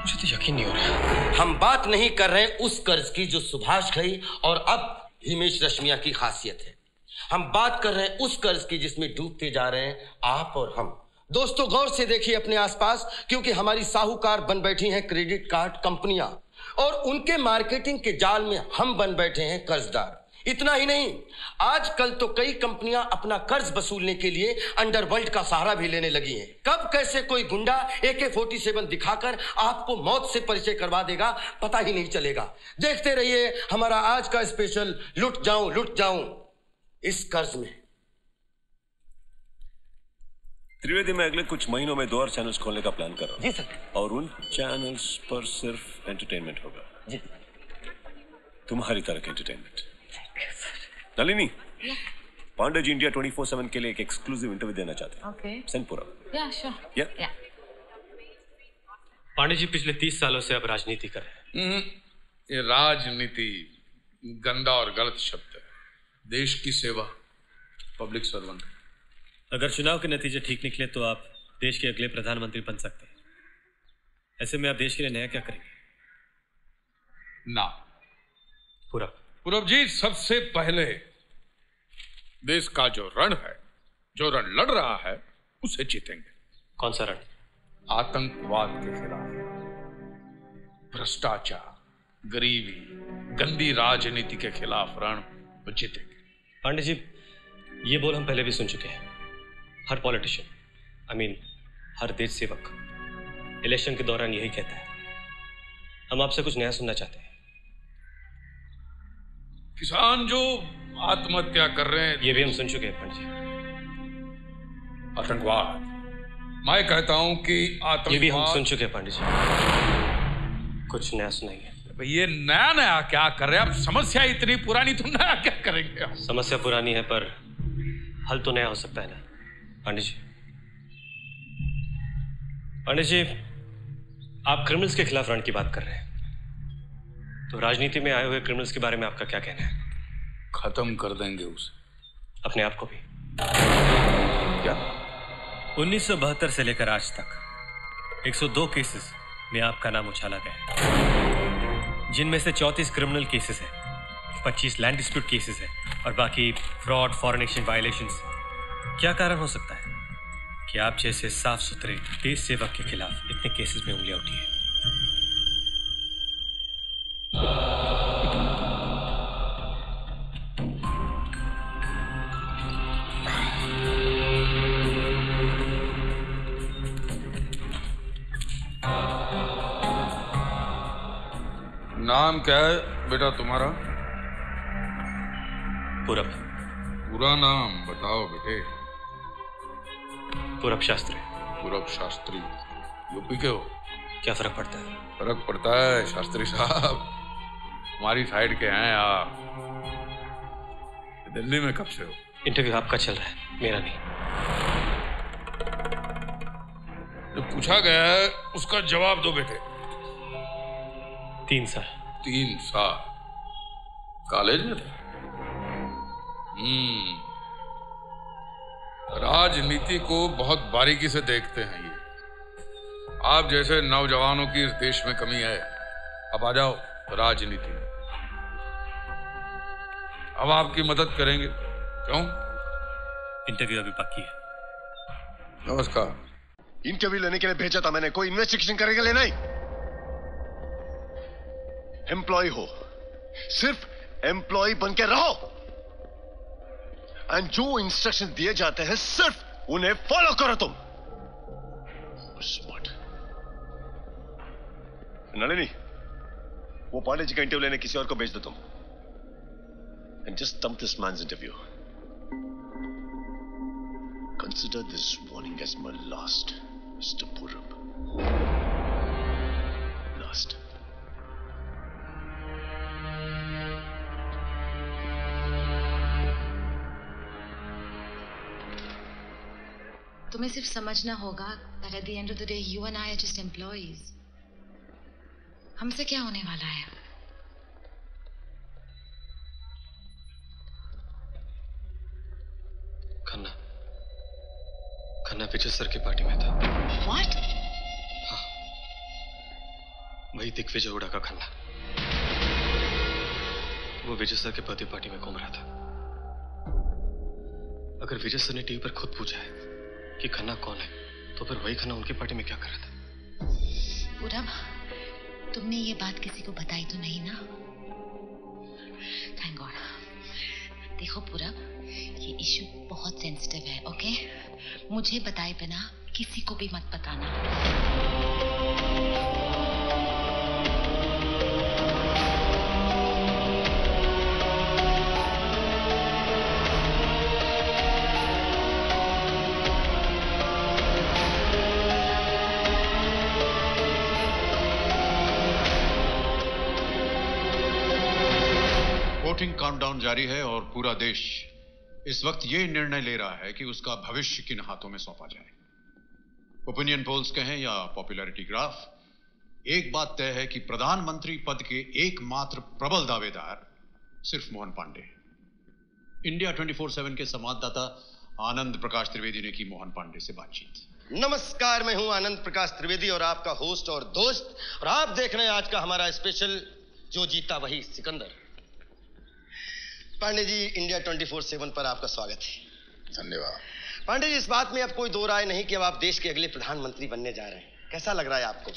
मुझे तो यकीन नहीं हो रहा। हम बात नहीं कर रहे उस कर्ज की जो सुभाष गई और अब हिमेश रश्मिया की खासियत है। हम बात कर रहे हैं उस कर्ज की जिसमें डूबते जा रहे हैं आप और हम। दोस्तों, गौर से देखिए अपने आसपास, क्योंकि हमारी साहूकार बन बैठी हैं क्रेडिट कार्ड कंपनियां और उनके मार्केटिंग के जाल में हम बन बैठे हैं कर्जदार। इतना ही नहीं, आजकल तो कई कंपनियां अपना कर्ज वसूलने के लिए अंडरवर्ल्ड का सहारा भी लेने लगी हैं। कब कैसे कोई गुंडा ए के सैंतालीस दिखाकर आपको मौत से परिचय करवा देगा, पता ही नहीं चलेगा। देखते रहिए हमारा आज का स्पेशल लुट जाऊं लुट जाऊं। इस कर्ज में त्रिवेदी में अगले कुछ महीनों में दो और चैनल्स खोलने का प्लान कर रहा हूं। जी सर। और उन चैनल्स पर सिर्फ एंटरटेनमेंट होगा। जी। तुम्हारी तरह के entertainment. Nalini, Pandey ji India twenty four seven के लिए एक एक्सक्लूसिव इंटरव्यू देना चाहते हैं। ओके। सेंड पूरा। या श्योर। या। या। पांडे जी पिछले तीस सालों से अब राजनीति कर रहे हैं। ये राजनीति गंदा और गलत शब्द है। देश की सेवा, पब्लिक सर्वेंट। अगर चुनाव के नतीजे ठीक निकले तो आप देश के अगले प्रधानमंत्री बन सकते हैं। ऐसे में आप देश के लिए नया क्या करेंगे? ना पूरब पूरब जी, सबसे पहले देश का जो रण है, जो रण लड़ रहा है, उसे जीतेंगे। कौन सा रण? आतंकवाद के खिलाफ, भ्रष्टाचार, गरीबी, गंदी राजनीति के खिलाफ रण वो जीतेंगे। पांडे जी, ये बोल हम पहले भी सुन चुके हैं। हर पॉलिटिशियन, आई मीन हर देश सेवक इलेक्शन के दौरान यही कहता है। हम आपसे कुछ नया सुनना चाहते हैं। किसान जो आत्महत्या कर रहे हैं, ये भी हम सुन चुके हैं पंडित जी। आतंकवाद, मैं कहता हूं कि आतंकवाद, ये भी हम सुन चुके हैं पंडित जी। कुछ नया सुनाइए। ये नया नया क्या कर रहे हैं आप? समस्या इतनी पुरानी तो नया क्या करेंगे आप? समस्या पुरानी है पर हल तो नया हो सकता है ना पांडे जी? पांडे जी, आप क्रिमिनल्स के खिलाफ रण की बात कर रहे हैं, तो राजनीति में आए हुए क्रिमिनल्स के बारे में आपका क्या कहना है? खत्म कर देंगे उसे, अपने आप को भी। क्या? उन्नीस सौ बहत्तर से लेकर आज तक एक सौ दो केसेस में आपका नाम उछाला गया, जिनमें से चौंतीस क्रिमिनल केसेस हैं, पच्चीस लैंड डिस्प्यूट केसेस हैं और बाकी फ्रॉड, फॉरेन एक्सचेंज वायलेशंस। क्या कारण हो सकता है कि आप जैसे साफ सुथरे देश सेवक के खिलाफ इतने केसेस में उंगलियां उठी है? नाम क्या है बेटा तुम्हारा? पूरा पूरा नाम बताओ बेटे। पूरब शास्त्री। पूरब शास्त्री, यूपी के हो? क्या फर्क पड़ता है? फर्क पड़ता है शास्त्री साहब, हमारी साइड के हैं आप। दिल्ली में कब से हो? इंटरव्यू आपका चल रहा है, मेरा नहीं। जो पूछा गया है उसका जवाब दो बेटे। तीन साल। तीन साल कॉलेज में? हम्म राजनीति को बहुत बारीकी से देखते हैं ये। आप जैसे नौजवानों की इस देश में कमी है। अब आ जाओ राजनीति में, अब आपकी मदद करेंगे। क्यों? इंटरव्यू अभी बाकी है। नमस्कार। इंटरव्यू लेने के लिए भेजा था मैंने, कोई इन्वेस्टिगेशन करने के लिए नहीं। एम्प्लॉय हो, सिर्फ एम्प्लॉय बनके रहो, और जो इंस्ट्रक्शन दिए जाते हैं सिर्फ उन्हें फॉलो करो। तुम स्मार्ट। नलिनी, वो पांडे जी का इंटरव्यू लेने किसी और को भेज दो तुम, and just dump this man's interview. Consider this warning as my last, mister Purab. तुम्हें सिर्फ समझना होगा that at the end of the day you and I are just employees. हमसे क्या होने वाला है? खन्ना, खन्ना पिछले सर की पार्टी में था. What? हाँ, वही दिग्विजय हुडा का खन्ना. वो विजय सर के पति पार्टी में घूम रहा था. अगर विजय सर ने टीवी पर खुद पूछा है कि खन्ना कौन है, तो फिर वही खन्ना उनकी पार्टी में क्या कर रहा था? पूरब, तुमने ये बात किसी को बताई तो नहीं ना? Thank God. देखो पूरब, ये इश्यू बहुत सेंसिटिव है, ओके? मुझे बताए बिना किसी को भी मत बताना. काउंटडाउन जारी है और पूरा देश इस वक्त यह निर्णय ले रहा है कि उसका भविष्य किन हाथों में सौंपा जाए. ओपिनियन पोल्स कहें या पॉपुलैरिटी ग्राफ, एक बात तय है कि प्रधानमंत्री पद के एकमात्र प्रबल दावेदार सिर्फ मोहन पांडे. इंडिया चौबीस बटा सात के संवाददाता आनंद प्रकाश त्रिवेदी ने की मोहन पांडे से बातचीत. नमस्कार, मैं हूं आनंद प्रकाश त्रिवेदी और आपका होस्ट और दोस्त, और आप देख रहे हैं आज का हमारा स्पेशल जो जीता वही सिकंदर. पांडे जी, इंडिया चौबीस बटा सात पर आपका स्वागत है. धन्यवाद. पांडे जी, इस बात में अब कोई दो राय नहीं कि अब आप देश के अगले प्रधानमंत्री बनने जा रहे हैं. कैसा लग रहा है आपको?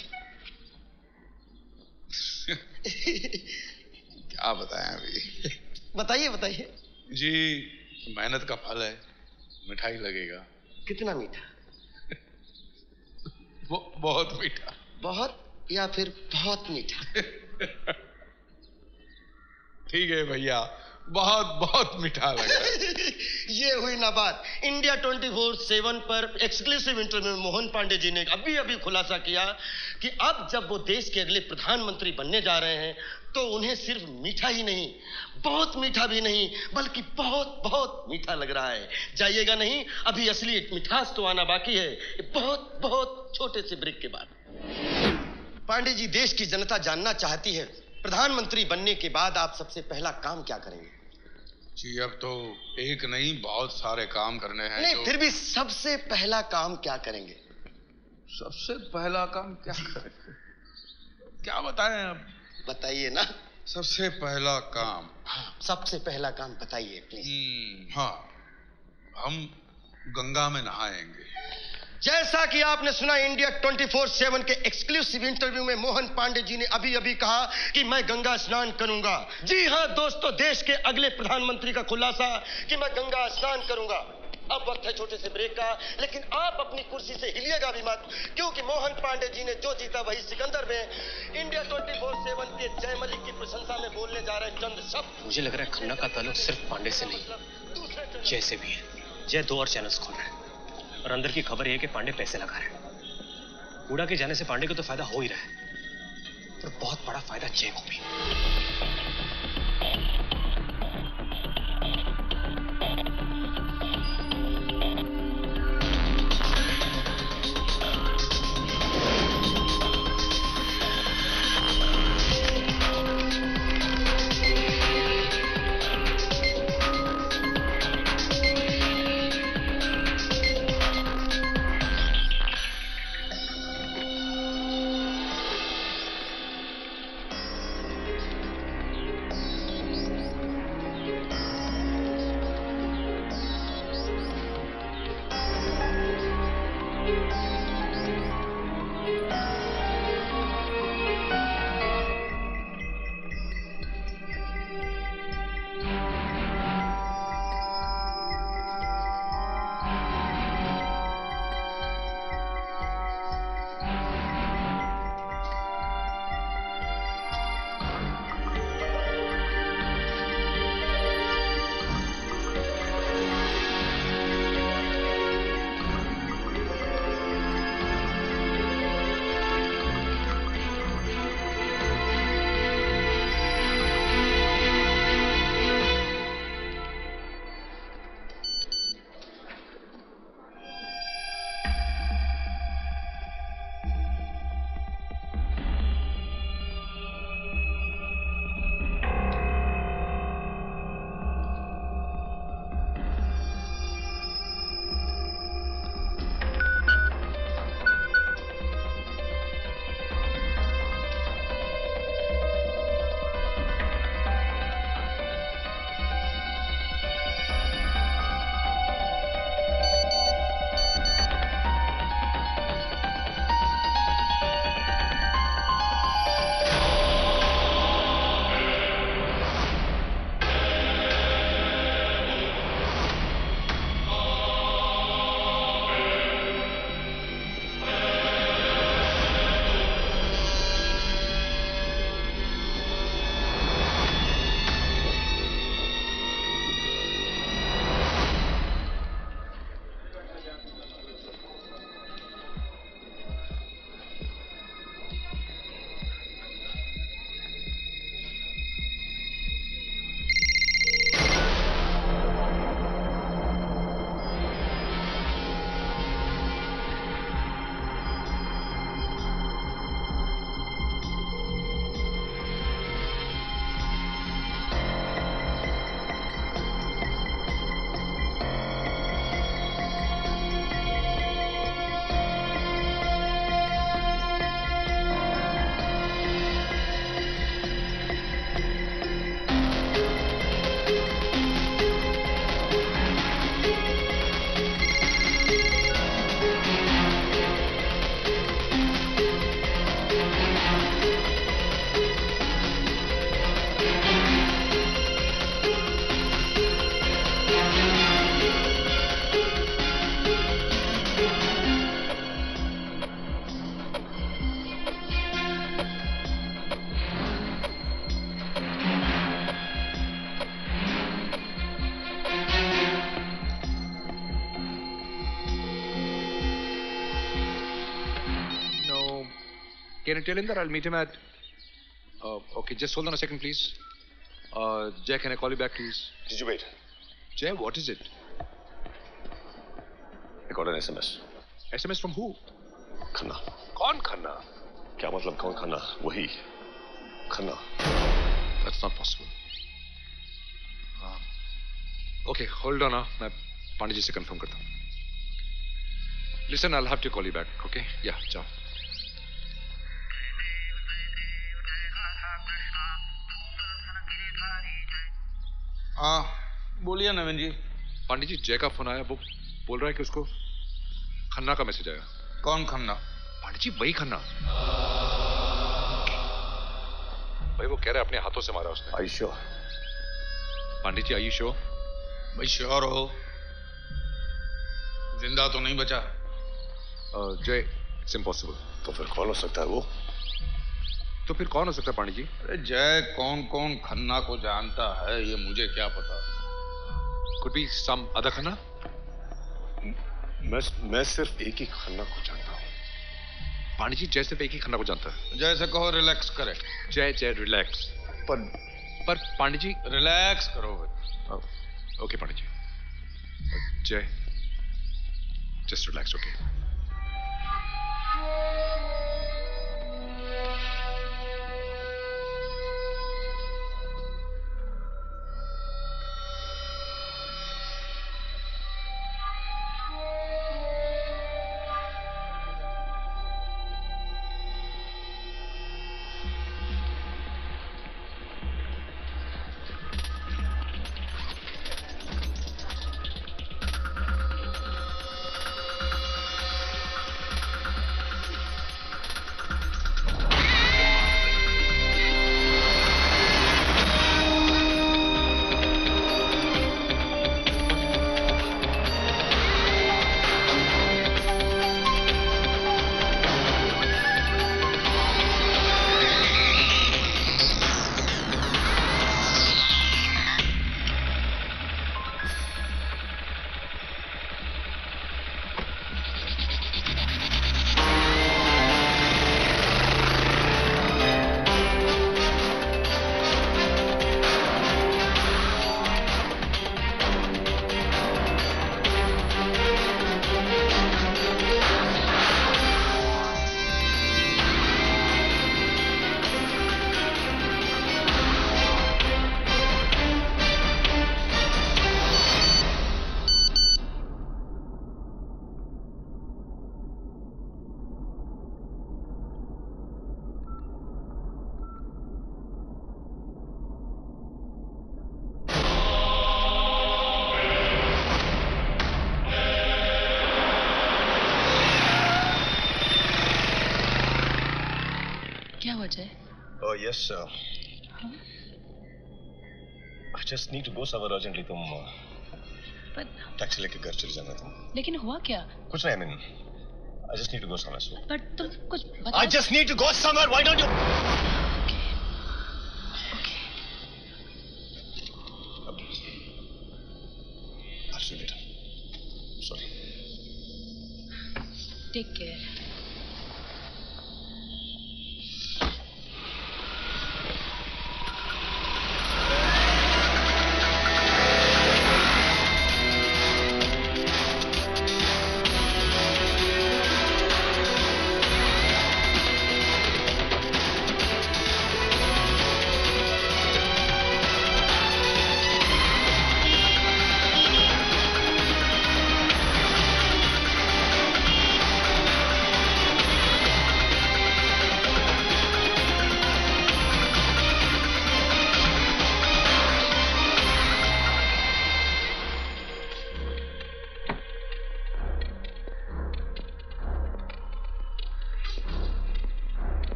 क्या बताएं अभी. बताइए बताइए जी. मेहनत का फल है, मिठाई लगेगा. कितना मीठा? बहुत मीठा. बहुत या फिर बहुत मीठा? ठीक है भैया, बहुत बहुत मीठा लगा. ये हुई ना बात. इंडिया चौबीस बटा सात पर एक्सक्लूसिव इंटरव्यू में मोहन पांडे जी ने अभी अभी खुलासा किया कि अब जब वो देश के अगले प्रधानमंत्री बनने जा रहे हैं तो उन्हें सिर्फ मीठा ही नहीं, बहुत मीठा भी नहीं, बल्कि बहुत बहुत मीठा लग रहा है. जाइएगा नहीं, अभी असली मिठास तो आना बाकी है, बहुत बहुत छोटे से ब्रेक के बाद. पांडे जी, देश की जनता जानना चाहती है प्रधानमंत्री बनने के बाद आप सबसे पहला काम क्या करेंगे? जी, अब तो एक नहीं बहुत सारे काम करने हैं. नहीं, फिर भी सबसे पहला काम क्या करेंगे? सबसे पहला काम क्या करेंगे? क्या बताएं अब? बताइए ना. सबसे पहला काम. हाँ, सबसे पहला काम बताइए प्लीज. हाँ, हम गंगा में नहाएंगे. जैसा कि आपने सुना, इंडिया चौबीस बटा सात के एक्सक्लूसिव इंटरव्यू में मोहन पांडे जी ने अभी अभी कहा कि मैं गंगा स्नान करूंगा. जी हाँ दोस्तों, देश के अगले प्रधानमंत्री का खुलासा कि मैं गंगा स्नान करूंगा. अब वक्त है छोटे से ब्रेक का, लेकिन आप अपनी कुर्सी से हिलिएगा भी मत, क्योंकि मोहन पांडे जी ने जो जीता वही सिकंदर में इंडिया चौबीस बटा सात के जय मलिक की प्रशंसा में बोलने जा रहे हैं चंद शब्द. मुझे लग रहा है खन्ना का ताल्लुक सिर्फ पांडे से नहीं, जय से भी है. जय दो और चैनल्स खोल रहे हैं और अंदर की खबर यह कि पांडे पैसे लगा रहे हैं. हुडा के जाने से पांडे को तो फायदा हो ही रहा है, पर बहुत बड़ा फायदा जय को भी. Can you tell him that I'll meet him at... Uh, okay, just hold on a second, please. Uh, Jay, can I call you back, please? Did you wait? Jay, what is it? I got an S M S. S M S from who? Khanna. Kaun Khanna? Kya matlab kaun Khanna? Wahi. Khanna. That's not possible. Um, okay, hold on. I'll confirm Pandey ji se confirm karta hu. Listen, I'll have to call you back, okay? Yeah, ciao. हाँ, बोलिए नवीन जी। पांडे जी, जय का फोन आया, वो बोल रहा है कि उसको खन्ना का मैसेज आया। कौन खन्ना? पांडे जी, वही खन्ना। भाई वो कह रहा है अपने हाथों से मारा उसने। Are you sure? Pandey ji, are you sure? भाई श्योर हो? जिंदा तो नहीं बचा। जय, it's impossible. तो फिर कौन हो सकता है वो? तो फिर कौन हो सकता है पांडे जी? अरे जय कौन कौन खन्ना को जानता है ये मुझे क्या पता? Could be some other Khanna? मैं मैं सिर्फ एक ही खन्ना को जानता हूँ। पांडे जी जय सिर्फ एक ही खन्ना को जानता है। जय से कहो रिलैक्स करे। जय जय रिलैक्स। पर पर पांडे जी रिलैक्स करो भाई। ओके पांडे जी। जय just relax okay Yes, sir. Huh? I just need to go somewhere urgently. तुम but taxi लेके घर चली जाना तुम. लेकिन हुआ क्या? कुछ नहीं. I mean, I just need to go somewhere. So. But तुम कुछ बता. I just need to go somewhere. Why don't you? Okay. Okay. अब I'll see you later. Sorry. Take care.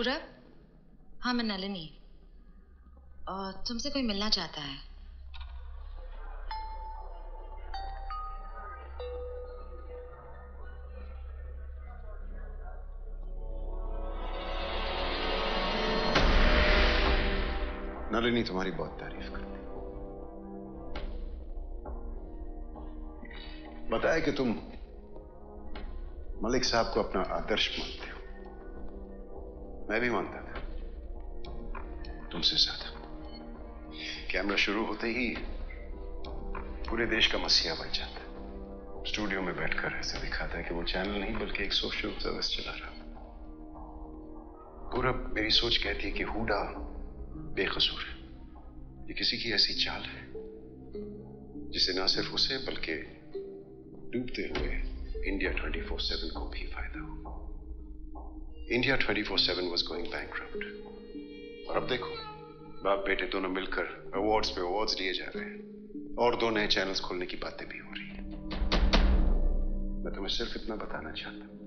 पूरब? हाँ, मैं नलिनी। और तुमसे कोई मिलना चाहता है। नलिनी तुम्हारी बहुत तारीफ करती। बताया कि तुम मलिक साहब को अपना आदर्श मानते हो। मैं भी मानता था, तुमसे ज्यादा। कैमरा शुरू होते ही पूरे देश का मसीहा बन जाता है। स्टूडियो में बैठकर ऐसे दिखाता है कि वो चैनल नहीं बल्कि एक सोशल सर्विस चला रहा। पूरा मेरी सोच कहती है कि हूडा बेकसूर है। ये किसी की ऐसी चाल है जिसे ना सिर्फ उसे बल्कि डूबते हुए इंडिया ट्वेंटी फोर सेवन को भी फायदा हो। India twenty four seven was going bankrupt, और अब देखो बाप बेटे दोनों मिलकर अवार्ड्स पे अवार्ड्स लिए जा रहे हैं और दो नए चैनल्स खोलने की बातें भी हो रही है। मैं तुम्हें सिर्फ इतना बताना चाहता हूं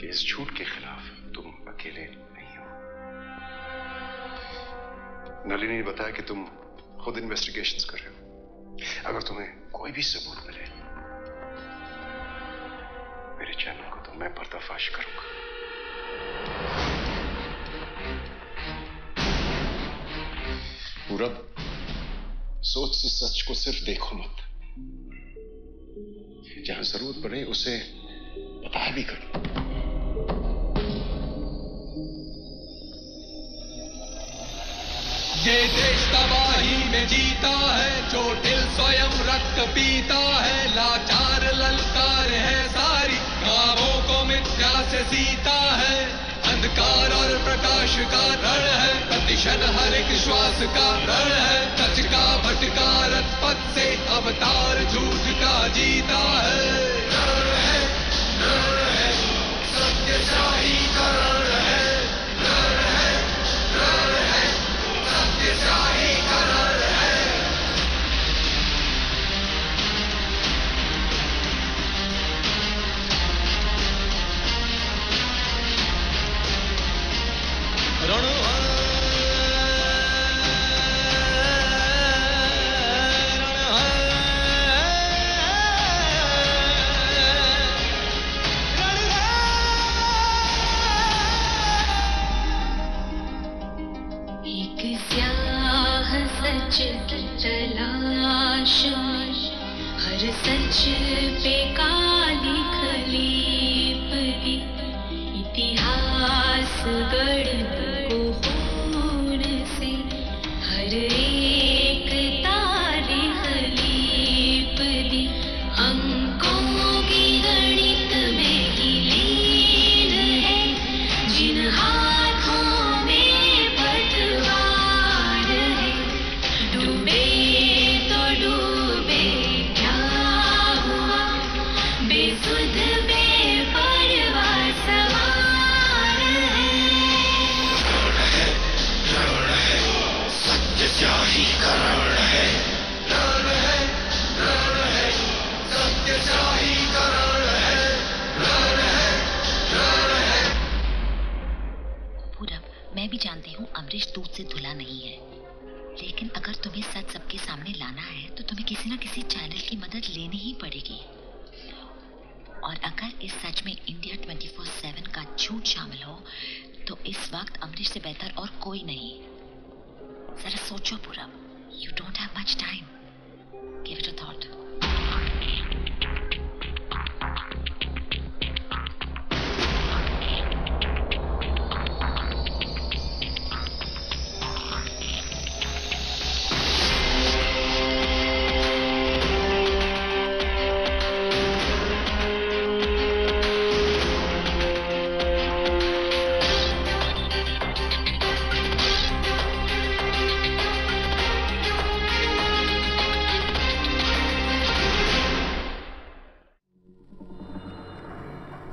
कि इस झूठ के खिलाफ तुम अकेले नहीं हो। नलिनी ने बताया कि तुम खुद इन्वेस्टिगेशंस कर रहे हो। अगर तुम्हें कोई भी सबूत मिले मेरे चैनल को तो मैं पर्दाफाश करूंगा। पूरब, सोच से सच को सिर्फ देखो मत, जहां जरूरत पड़े उसे पता भी करो। ये देश तबाही में जीता है, जो दिल स्वयं रक्त पीता है। लाचार ललकार है सारी, गांवों को मिथ्या से सीता है। अंधकार और प्रकाश का रण है, प्रतिशत हर एक श्वास का रण है। सच का भटका रथ पथ से, अवतार झूठ का जीता है। रण है, रण है, सत्यशाही का रण है। रण है, रण है, सत्यशाही का रण है। रण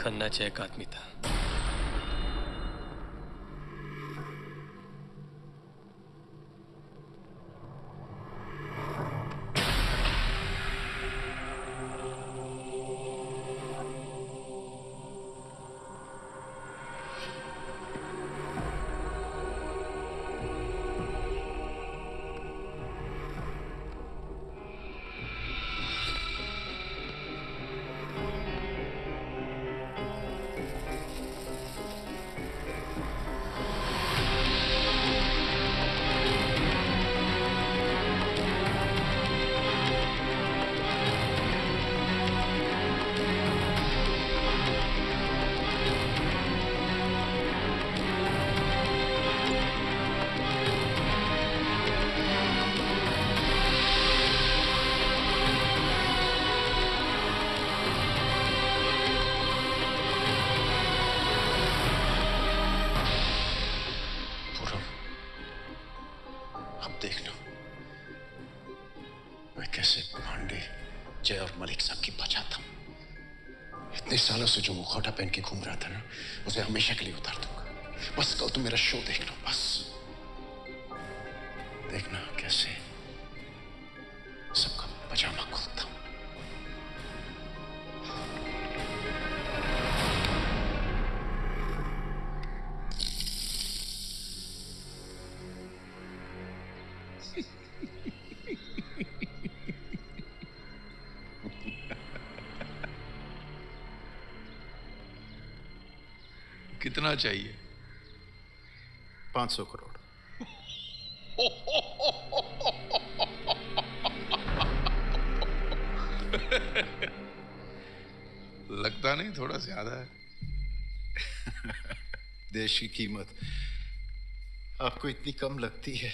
खन्ना जय एक आदमी था, कैसे पांडे, जय और मलिक साहब की बचा था। इतने सालों से जो मुखौटा पहन के घूम रहा था ना, उसे हमेशा के लिए उतार दूंगा। बस कल तुम मेरा शो देख लो, बस देखना कैसे सबका पजामा खुलता। कितना चाहिए? पांच सौ करोड़। लगता नहीं थोड़ा ज्यादा है? देश की कीमत आपको इतनी कम लगती है?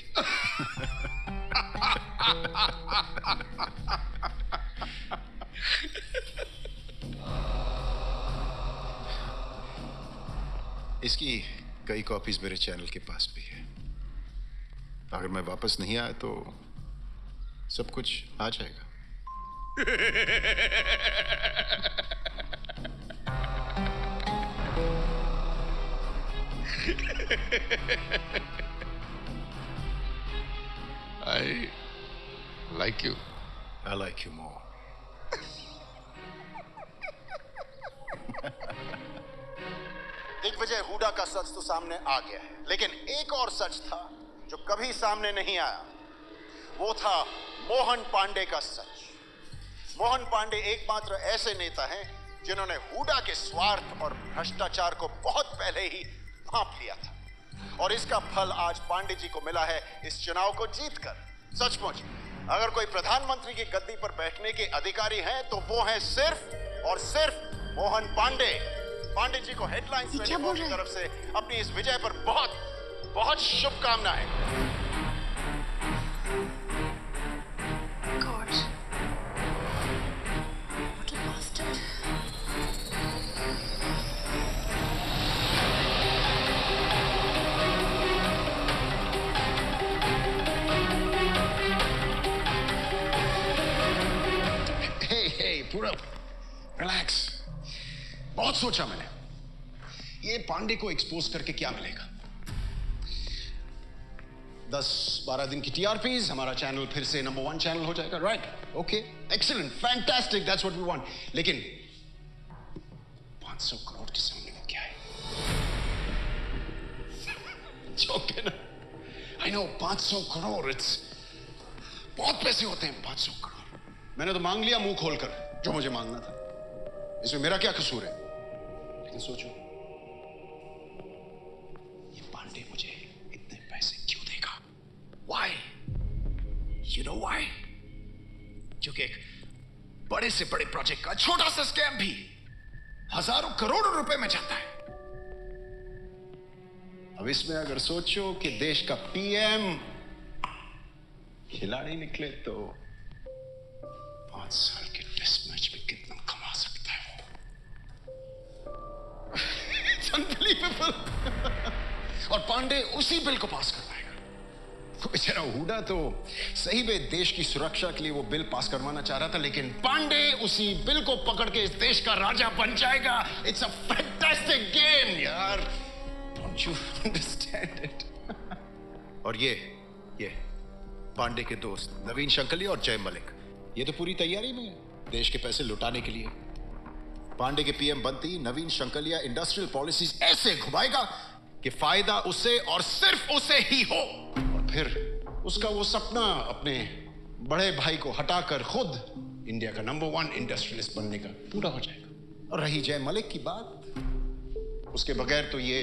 इसकी कई कॉपीज मेरे चैनल के पास भी है। अगर मैं वापस नहीं आया तो सब कुछ आ जाएगा। I like you. I like you more. Digvijay Hooda का सच तो सामने आ गया है, लेकिन एक और सच था जो कभी सामने नहीं आया। वो था मोहन पांडे का सच। मोहन पांडे एकमात्र ऐसे नेता हैं जिन्होंने हुडा के स्वार्थ और भ्रष्टाचार को बहुत पहले ही भांप लिया था, और इसका फल आज पांडे जी को मिला है इस चुनाव को जीतकर। सचमुच अगर कोई प्रधानमंत्री की गद्दी पर बैठने के अधिकारी हैं तो वो हैं सिर्फ और सिर्फ मोहन पांडे। पांडे जी को हेडलाइंस ट्वेंटी फोर की तरफ से अपनी इस विजय पर बहुत बहुत शुभकामनाएं। God, what a buster. Hey hey Purab, relax. बहुत सोचा मैंने ये पांडे को एक्सपोज करके क्या मिलेगा। दस बारह दिन की टीआरपीज़, हमारा चैनल फिर से नंबर वन चैनल हो जाएगा। Right, okay, excellent, fantastic, that's what we want. लेकिन पांच सौ करोड़ के सामने में क्या है? जोक है ना? आई नो, पांच सौ करोड़ इट्स बहुत पैसे होते हैं। पांच सौ करोड़ मैंने तो मांग लिया मुंह खोलकर जो मुझे मांगना था। इसमें मेरा क्या कसूर है? लेकिन सोचो, ये पांडे मुझे इतने पैसे क्यों देगा? Why? You know why? क्योंकि एक बड़े से बड़े प्रोजेक्ट का छोटा सा स्कैम भी हजारों करोड़ों रुपए में जाता है। अब इसमें अगर सोचो कि देश का पीएम खिलाड़ी निकले तो पांच साल के टेस्ट मैच में कितना कमा सकता है? और पांडे उसी बिल को पास करवाएगा। तो बेचारा हुडा तो सही में देश की सुरक्षा के लिए वो बिल पास करवाना चाह रहा था, लेकिन पांडे उसी बिल को पकड़ के इस देश का राजा बन जाएगा। इट्स अ फैंटास्टिक गेम यार, डोंट यू अंडरस्टैंड इट? और ये ये पांडे के दोस्त नवीन शंकलिया और जय मलिक, ये तो पूरी तैयारी में है देश के पैसे लुटाने के लिए। पांडे के पीएम बनते ही नवीन शंकलिया इंडस्ट्रियल पॉलिसीज ऐसे घुमाएगा कि फायदा उसे और सिर्फ उसे ही हो, और फिर उसका वो सपना अपने बड़े भाई को हटाकर खुद इंडिया का नंबर वन इंडस्ट्रियलिस्ट बनने का पूरा हो जाएगा। और रही जय मलिक की बात, उसके बगैर तो ये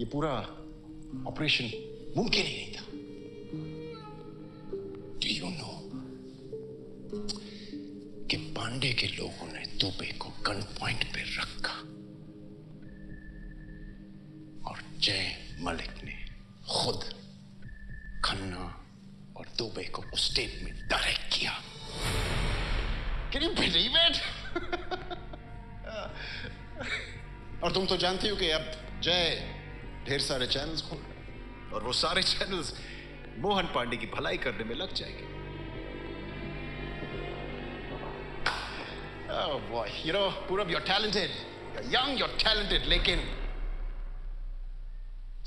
ये पूरा ऑपरेशन मुमकिन ही नहीं था। डू यू नो कि पांडे के लोगों ने दुबे को गन पॉइंट पे रखा और जय मलिक ने खुद खन्ना और दुबे को उस टेप में डायरेक्ट किया। Can you believe it? और तुम तो जानती हो कि अब जय ढेर सारे चैनल्स खोल रहे हैं और वो सारे चैनल्स मोहन पांडे की भलाई करने में लग जाएंगे। Oh boy, you know, Purab, you're talented. You're young, you're talented, लेकिन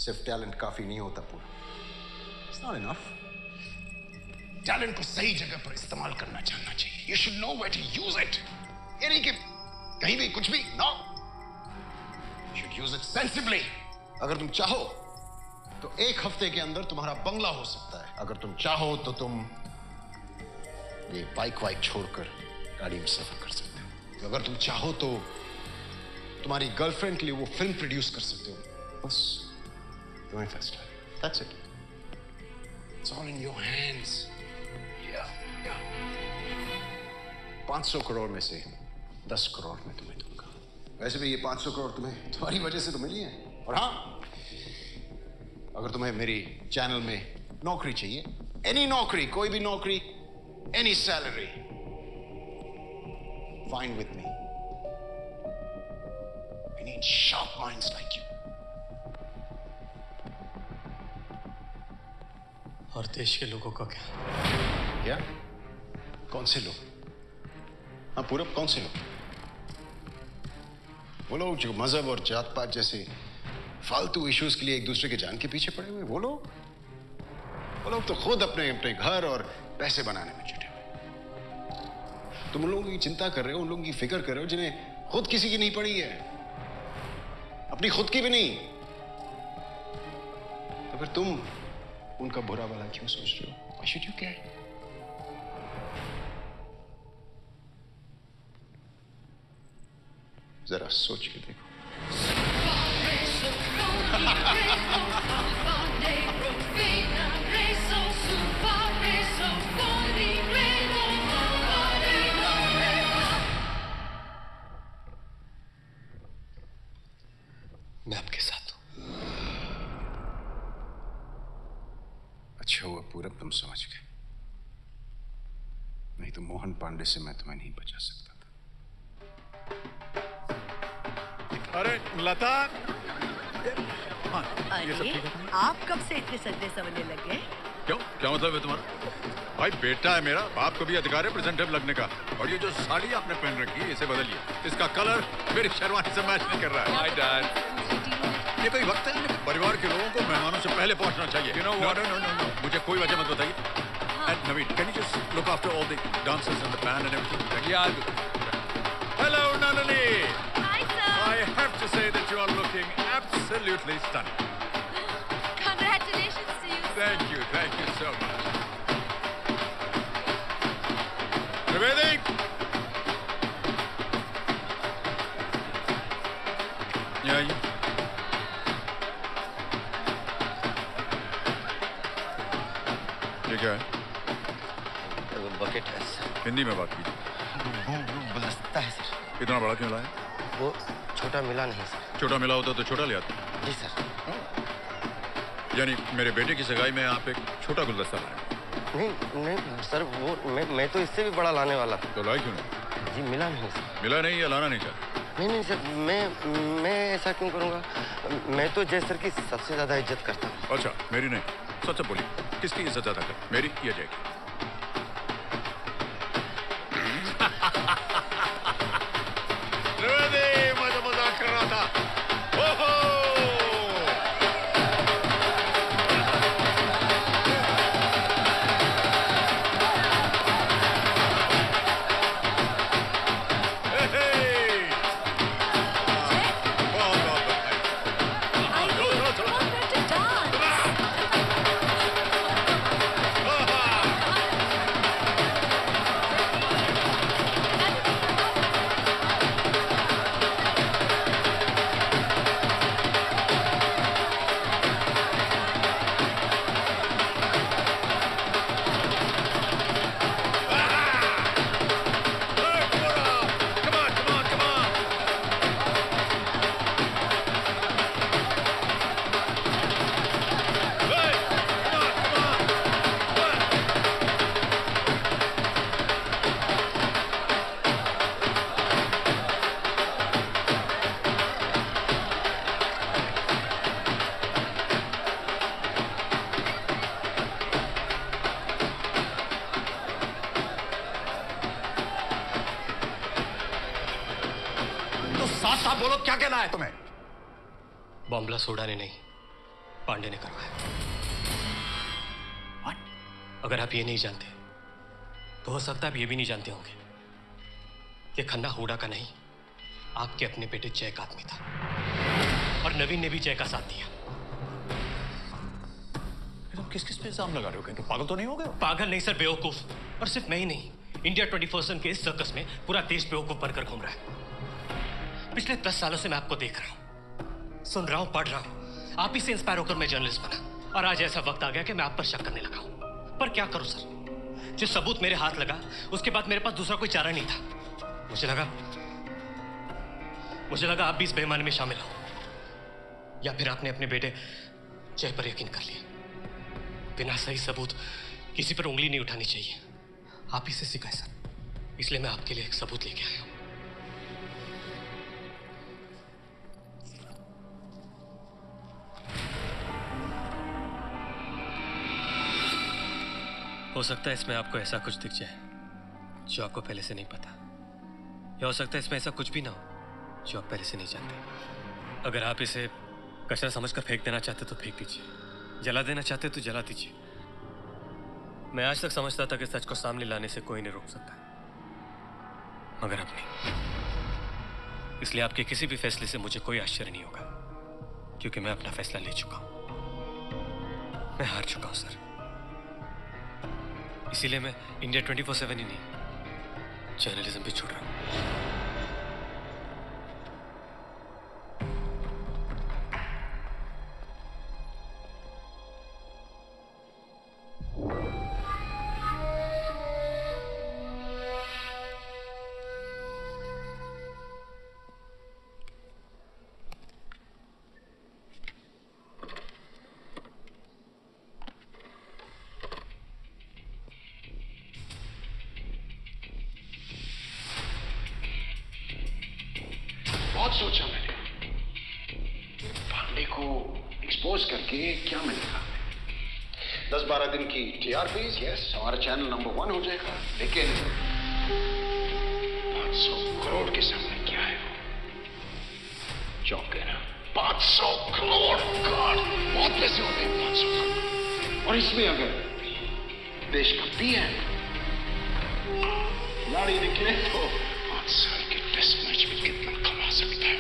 सिर्फ टैलेंट काफी नहीं होता पूरा. It's not enough. टैलेंट को सही जगह पर इस्तेमाल करना जानना चाहिए. You should know where to use it. ये नहीं कि कहीं भी कुछ भी. No. You should use it sensibly. अगर तुम चाहो तो एक हफ्ते के अंदर तुम्हारा बंगला हो सकता है. अगर तुम चाहो तो तुम ये बाइक वाइक छोड़कर गाड़ी में सफर कर सकते हो. तो अगर तुम चाहो तो तुम्हारी गर्लफ्रेंड के लिए वो फिल्म प्रोड्यूस कर सकते हो. बस तुम्हें फैसला है. That's it. It's all in your hands. Yeah, yeah. पाँच सौ करोड़ में से दस करोड़ में तुम्हें दूंगा. वैसे भी ये पाँच सौ करोड़ तुम्हें तुम्हारी वजह से तो मिली है. और हाँ, अगर तुम्हें मेरी चैनल में नौकरी चाहिए, एनी नौकरी, कोई भी नौकरी, any salary, fine with me. I need sharp minds like you. और देश के लोगों का क्या? क्या? कौन से लोग? हाँ पूरब, कौन से लोग? वो लोग जो मजहब और जात पात जैसे फालतू इश्यूज के लिए एक दूसरे के जान के पीछे पड़े हुए, वो लोग वो लोग तो खुद अपने अपने घर और पैसे बनाने में जुटे हुए. तुम उन लोगों की चिंता कर रहे हो, उन लोगों की फिक्र कर रहे हो जिन्हें खुद किसी की नहीं पड़ी है, अपनी खुद की भी नहीं. तो फिर तुम उनका बुरा भला क्यों सोच रहे हो? Why should you care? जरा सोच के देखो. मैं आपके साथ हूं. अच्छा हुआ पूरब तुम समझ गए, नहीं तो मोहन पांडे से मैं तुम्हें नहीं बचा सकता था. अरे लता, अरे आप कब से इतने सदे समझने लगे? क्यों, क्या मतलब है तुम्हारा? भाई बेटा है मेरा, बाप को भी अधिकार है प्रेजेंटेबल लगने का. और ये जो साड़ी आपने पहन रखी है इसे बदलिए, इसका कलर मेरी शेरवानी से मैच नहीं कर रहा है. माय डैड, ये कोई वक्त है? परिवार के लोगों को मेहमानों से पहले पहुंचना चाहिए. you know, no, no, no, no, no. मुझे कोई वजह मत बताइए. And Naveen, can you just look after all the dancers and the band and everything? Yeah, I'll do. Hello, Nandini. Hi, sir. I have to say that you are looking absolutely stunning. Congratulations to you. Thank you, thank you so much. Trivedi. Yeah, yeah. क्या है? वो बकेट है सर. हिंदी में बात कीजिए. गुलदस्ता है सर. इतना बड़ा क्यों लाया? वो छोटा मिला नहीं सर. छोटा मिला होता तो छोटा ले आता. जी सर. यानी मेरे बेटे की सगाई में आप एक छोटा गुलदस्ता लाए? नहीं नहीं सर, वो मैं मैं तो इससे भी बड़ा लाने वाला था. तो लाए क्यों नहीं? जी मिला नहीं सर. मिला नहीं या लाना नहीं चाहता? नहीं नहीं सर, मैं मैं ऐसा क्यों करूँगा? मैं तो जय सर की सबसे ज़्यादा इज्जत करता हूँ. अच्छा, मेरी नहीं. सच बोली, किसकी इज्जत ज्यादा कर, मेरी या जय की? मजा मजा कर रहा था. ओहो! साफ साफ बोलो क्या कहना है तुम्हें। बॉम्बला सोडा ने नहीं, पांडे ने करवाया। अगर आप ये नहीं जानते तो हो सकता है आप ये भी नहीं जानते होंगे। ये खन्ना हुडा का नहीं, आपके अपने बेटे जय का आदमी था और नवीन ने भी जय का साथ दिया। तुम तो किस किस पे इल्जाम लगा रहे हो? तो पागल तो नहीं हो गए? पागल नहीं सर, बेवकूफ। और सिर्फ मैं ही नहीं, इंडिया ट्वेंटी फोर सेवन के इस सर्कस में पूरा देश बेवकूफ बनकर घूम रहा है। पिछले दस सालों से मैं आपको देख रहा हूँ, सुन रहा हूँ, पढ़ रहा हूँ। आप ही से इंस्पायर होकर मैं जर्नलिस्ट बना और आज ऐसा वक्त आ गया कि मैं आप पर शक करने लगा हूँ। पर क्या करूँ सर, जो सबूत मेरे हाथ लगा उसके बाद मेरे पास दूसरा कोई चारा नहीं था। मुझे लगा मुझे लगा आप भी इस बेईमानी में शामिल हो, या फिर आपने अपने बेटे जय पर यकीन कर लिया। बिना सही सबूत किसी पर उंगली नहीं उठानी चाहिए, आप ही से सीखा है सर। इसलिए मैं आपके लिए एक सबूत लेके आया हूं। हो सकता है इसमें आपको ऐसा कुछ दिख जाए जो आपको पहले से नहीं पता, या हो सकता है इसमें ऐसा कुछ भी ना हो जो आप पहले से नहीं जानते। अगर आप इसे कचरा समझकर फेंक देना चाहते तो फेंक दीजिए, जला देना चाहते तो जला दीजिए। मैं आज तक समझता था कि सच को सामने लाने से कोई नहीं रोक सकता, मगर अब नहीं। इसलिए आपके किसी भी फैसले से मुझे कोई आश्चर्य नहीं होगा, क्योंकि मैं अपना फैसला ले चुका हूं। मैं हार चुका हूं सर, इसीलिए मैं इंडिया ट्वेंटी फोर सेवन ही नहीं, जर्नलिज्म भी छोड़ रहा हूं। सोचा मैंने पांडे को एक्सपोज करके क्या मिलेगा? दस बारह दिन की टीआरपी, यस, हमारा चैनल नंबर वन हो जाएगा। लेकिन पांच सौ करोड़ के सामने क्या है? चौंक गए ना? पांच सौ करोड़ गॉड, बहुत पैसे होते हैं पांच सौ करोड़। और इसमें अगर देश का पीएम लाड़ी निकले तो पांच साल के टेस्ट मैच में कितना कमा सकता है?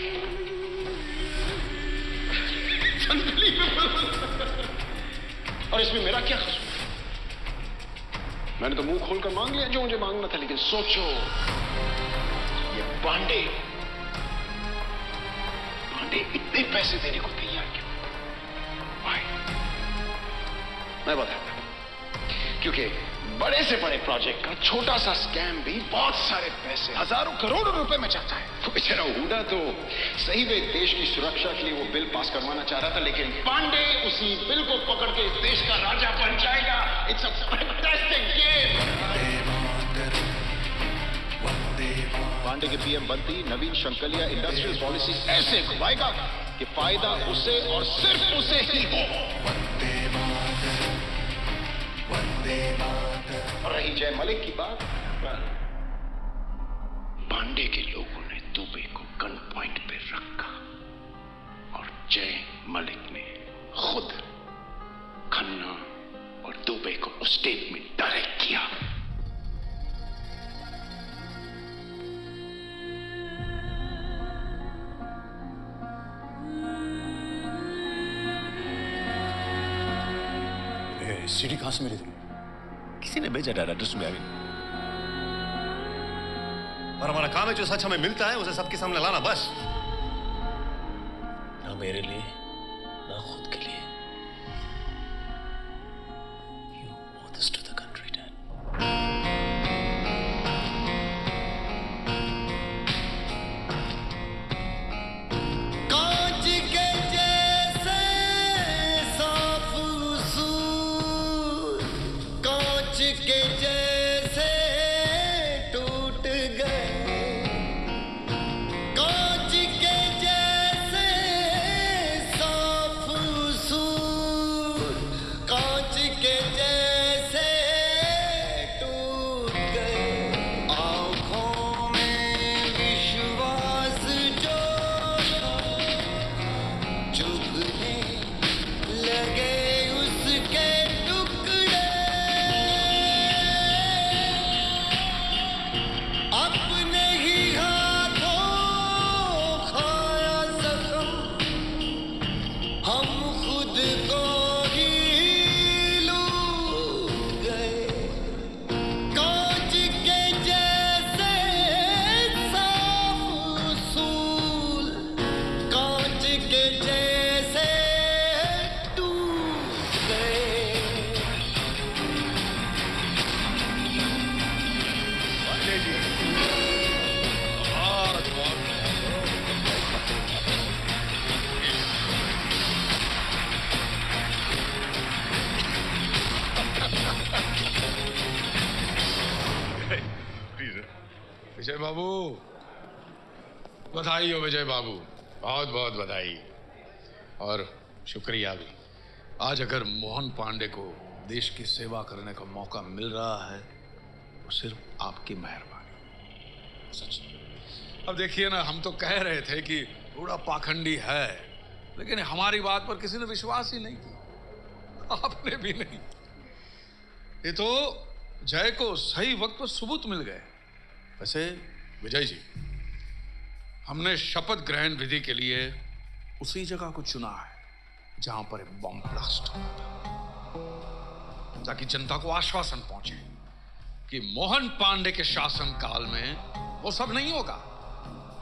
और इसमें मेरा क्या कसूर? मैंने तो मुंह खोलकर मांग लिया जो मुझे मांगना था। लेकिन सोचो, ये पांडे पांडे इतने पैसे देने को तैयार क्यों? मैं बताता हूं, क्योंकि बड़े से बड़े प्रोजेक्ट का छोटा सा स्कैम भी बहुत सारे पैसे, हजारों करोड़ों रुपए में जाता है। बेचारा हुडा तो सही वे देश की सुरक्षा के लिए वो बिल पास करवाना चाह रहा था, लेकिन पांडे उसी बिल को पकड़ के इस देश का राजा बन जाएगा। It's a fantastic game. Pandey के पीएम बनती नवीन शंकलिया इंडस्ट्रियल पॉलिसी ऐसे घुमाएगा कि फायदा उसे और सिर्फ उसे ही हो। और रही जय मलिक की बात, पांडे के लोगों ने दुबे को गन पॉइंट पे रखा और जय मलिक ने खुद खन्ना और दुबे को उस टेप में डायरेक्ट किया। ए, सीढ़ी कहां से मिली थी? किसी ने भेजा डाला ट्रस्ट में। और हमारा काम है जो सच हमें मिलता है उसे सबके सामने लाना, बस। ना मेरे लिए ना खुद के लिए। You owe this to the country, Dad. कांच के जैसे साफ उसूल, कांच के जैसे टूट गए, कांच के जैसे विजय बाबू, बधाई हो विजय बाबू, बहुत बहुत बधाई और शुक्रिया भी। आज अगर मोहन पांडे को देश की सेवा करने का मौका मिल रहा है तो सिर्फ आपकी मेहरबानी, सच। अब देखिए ना, हम तो कह रहे थे कि थोड़ा पाखंडी है, लेकिन हमारी बात पर किसी ने विश्वास ही नहीं किया, आपने भी नहीं। ये तो जय को सही वक्त पर सबूत मिल गए। वैसे विजय जी, हमने शपथ ग्रहण विधि के लिए उसी जगह को चुना है जहां पर एक बम ब्लास्ट हुआ था, ताकि जनता को आश्वासन पहुंचे कि मोहन पांडे के शासन काल में वो सब नहीं होगा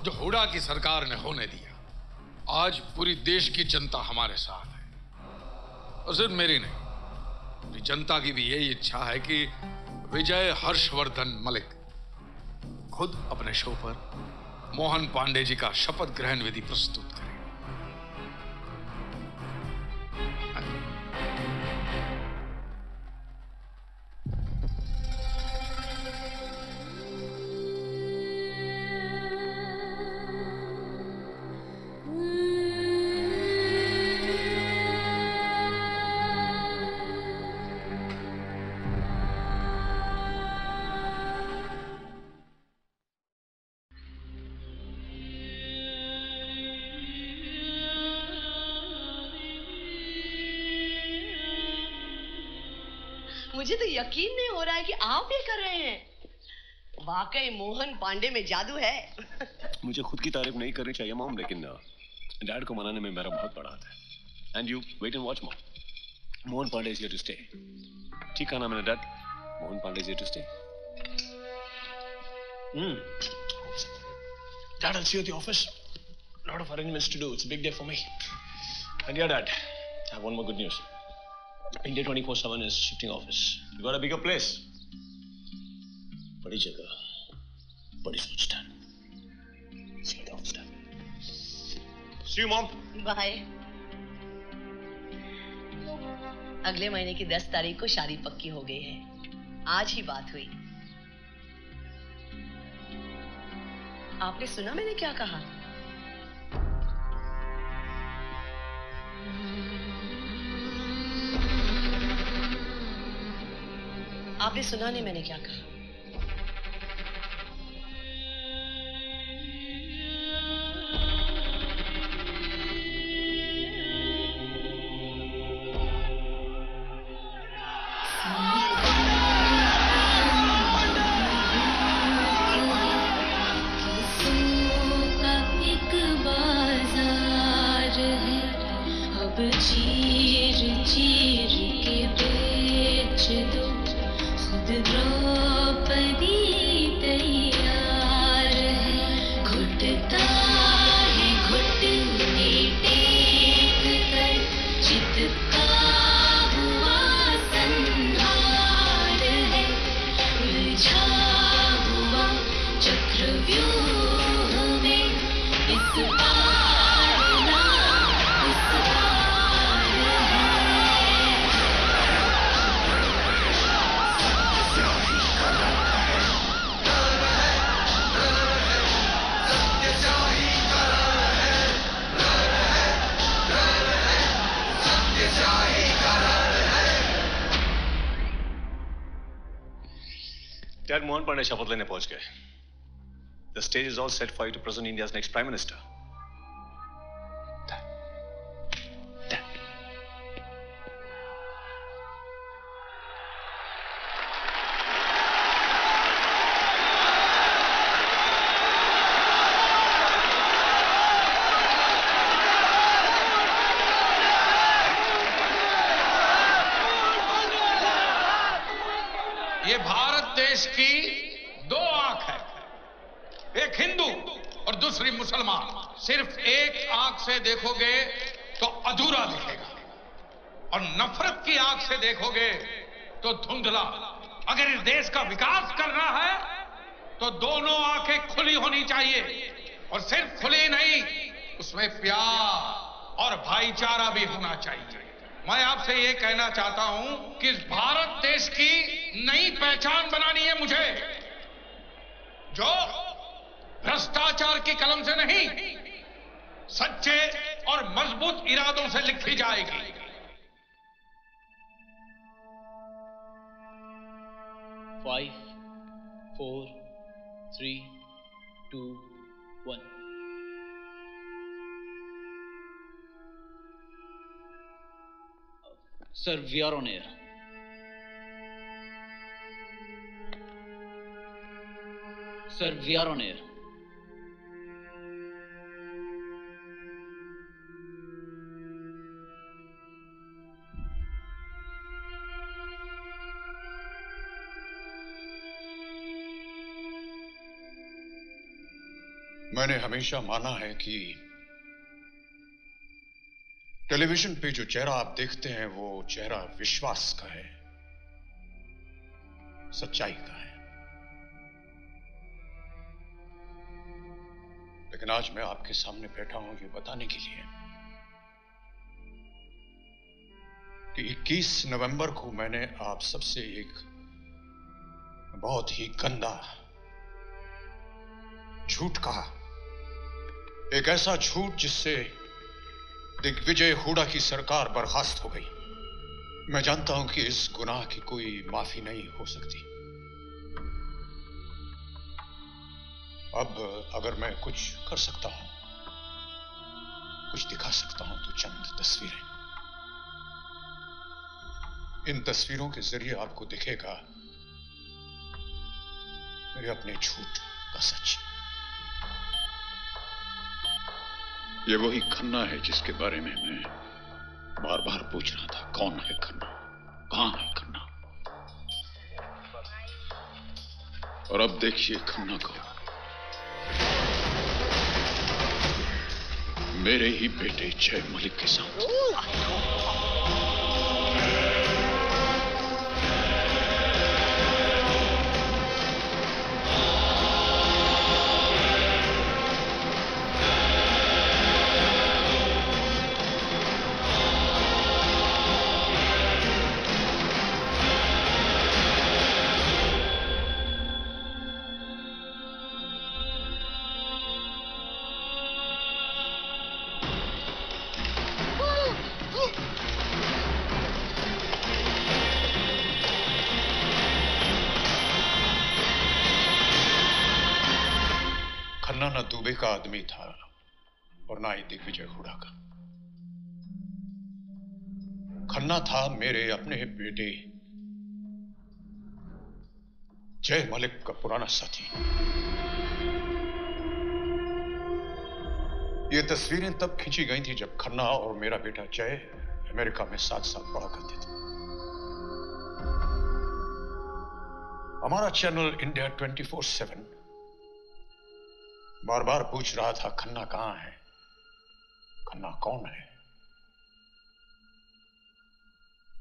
जो हुड्डा की सरकार ने होने दिया। आज पूरी देश की जनता हमारे साथ है, और सिर्फ मेरी नहीं, जनता की भी यही इच्छा है कि विजय हर्षवर्धन मलिक खुद अपने शो पर मोहन पांडे जी का शपथ ग्रहण विधि प्रस्तुत करें। मुझे तो यकीन नहीं हो रहा है कि आप ये कर रहे हैं। वाकई मोहन पांडे में जादू है। मुझे खुद की तारीफ नहीं करनी चाहिए मॉम, लेकिन डैड को मनाने में मेरा बहुत बड़ा हाथ है। And you wait and watch mom, Mohan Pandey is here to stay. ठीक है ना मेरे dad, Mohan Pandey is here to stay. Dad, I see you at the office, lot of arrangements to do, it's a big day for me. And yeah dad, I have one more good news. India twenty-four seven is shifting office. You got a bigger place. बड़ी जगह, बड़ी सोचता। See you next time. See you mom. Bye. अगले महीने की दस तारीख को शादी पक्की हो गई है। आज ही बात हुई। आपने सुना मैंने क्या कहा? आपने सुना नहीं मैंने क्या कहा? मोहन पांडे शपथ लेने पहुंच गए। The stage is all set for you to present India's next Prime Minister. That. That. ये भारत देश की दो आंख है, एक हिंदू और दूसरी मुसलमान। सिर्फ एक आंख से देखोगे तो अधूरा दिखेगा, और नफरत की आंख से देखोगे तो धुंधला। अगर इस देश का विकास करना है तो दोनों आंखें खुली होनी चाहिए, और सिर्फ खुली नहीं, उसमें प्यार और भाईचारा भी होना चाहिए। मैं आपसे ये कहना चाहता हूं कि इस भारत देश की नई पहचान बनानी है मुझे, जो भ्रष्टाचार की कलम से नहीं, सच्चे और मजबूत इरादों से लिखी जाएगी। Five four three two one. Sir, we are on air. Sir, we are on air. मैंने हमेशा माना है कि टेलीविजन पे जो चेहरा आप देखते हैं वो चेहरा विश्वास का है, सच्चाई का है। लेकिन आज मैं आपके सामने बैठा हूं ये बताने के लिए कि इक्कीस नवंबर को मैंने आप सबसे एक बहुत ही गंदा झूठ कहा, एक ऐसा झूठ जिससे दिग्विजय हुडा की सरकार बर्खास्त हो गई। मैं जानता हूं कि इस गुनाह की कोई माफी नहीं हो सकती। अब अगर मैं कुछ कर सकता हूं, कुछ दिखा सकता हूं, तो चंद तस्वीरें। इन तस्वीरों के जरिए आपको दिखेगा मेरे अपने झूठ का सच। ये वही खन्ना है जिसके बारे में मैं बार बार पूछ रहा था, कौन है खन्ना, कहां है खन्ना। और अब देखिए खन्ना को मेरे ही बेटे जय मलिक के साथ। दुबे का आदमी था और ना ही दिग्विजय हुडा का। खन्ना था मेरे अपने बेटे जय मलिक का पुराना साथी। ये तस्वीरें तब खींची गई थी जब खन्ना और मेरा बेटा जय अमेरिका में साथ साथ पढ़ा करते थे। हमारा channel India twenty four seven बार बार पूछ रहा था, खन्ना कहां है, खन्ना कौन है,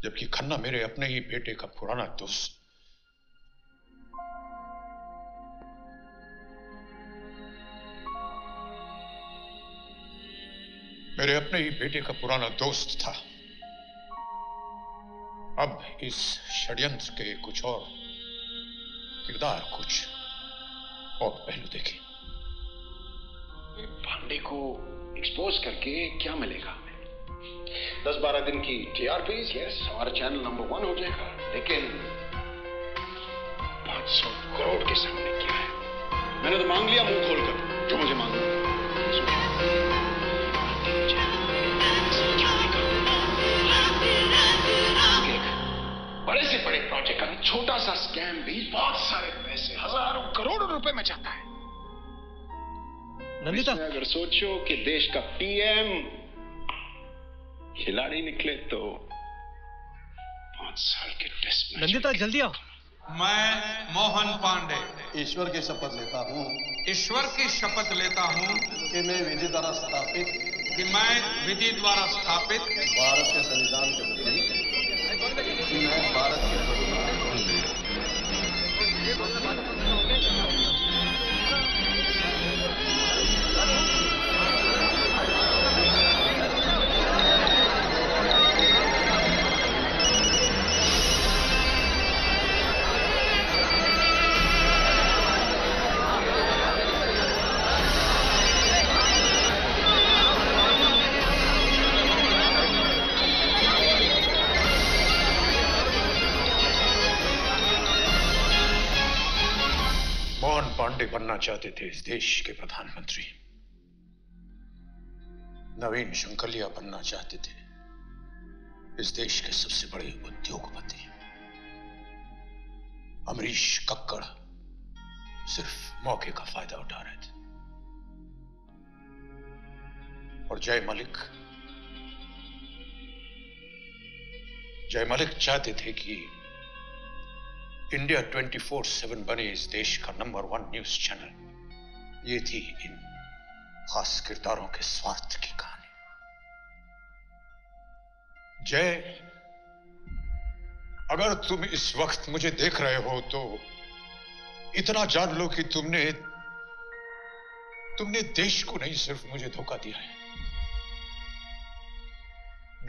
जबकि खन्ना मेरे अपने ही बेटे का पुराना दोस्त। मेरे अपने ही बेटे का पुराना दोस्त था। अब इस षड्यंत्र के कुछ और किरदार, कुछ और पहलू देखें। पांडे को एक्सपोज करके क्या मिलेगा? दस बारह दिन की टीआरपी, यस, हमारा चैनल नंबर वन हो जाएगा, लेकिन पांच सौ करोड़ के सामने क्या है? मैंने तो मांग लिया मुंह खोलकर जो मुझे मांगा। बड़े से बड़े प्रोजेक्ट का छोटा सा स्कैम भी बहुत सारे पैसे, हजारों करोड़ों रुपए में जाता है। नंदिता, अगर सोचो कि देश का पीएम खिलाड़ी निकले तो पांच साल के टेस्ट में। नंदिता जल्दी आओ। मैं मोहन पांडे ईश्वर की शपथ लेता हूँ ईश्वर की शपथ लेता हूँ कि मैं विधि द्वारा स्थापित कि मैं विधि द्वारा स्थापित भारत के संविधान के प्रति मैं भारत के मोहन पांडे बनना चाहते थे इस देश के प्रधानमंत्री, नवीन शंकलिया बनना चाहते थे इस देश के सबसे बड़े उद्योगपति, अमरीश कक्कड़ सिर्फ मौके का फायदा उठा रहे थे, और जय मलिक जय मलिक चाहते थे कि इंडिया ट्वेंटी फोर सेवन बने इस देश का नंबर वन न्यूज चैनल। ये थी इन खास किरदारों के स्वार्थ की कहानी। जय, अगर तुम इस वक्त मुझे देख रहे हो तो इतना जान लो कि तुमने तुमने देश को नहीं, सिर्फ मुझे धोखा दिया है।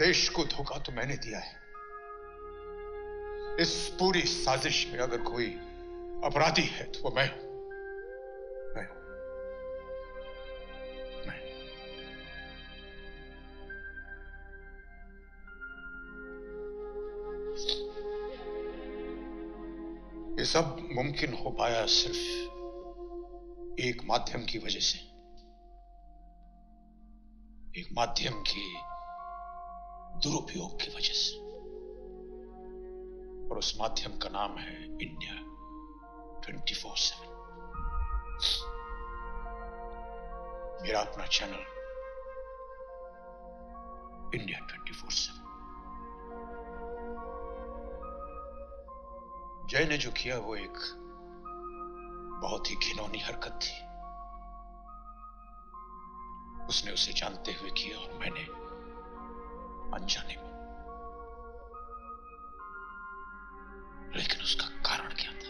देश को धोखा तो मैंने दिया है। इस पूरी साजिश में अगर कोई अपराधी है तो वो मैं हूं। मैं हूं मैं ये सब मुमकिन हो पाया सिर्फ एक माध्यम की वजह से, एक माध्यम की दुरुपयोग की वजह से, और उस माध्यम का नाम है इंडिया ट्वेंटी फोर सेवन। मेरा अपना channel India twenty four seven. Jay ने जो किया वो एक बहुत ही घिनौनी हरकत थी। उसने उसे जानते हुए किया और मैंने अनजाने में। लेकिन उसका कारण क्या था?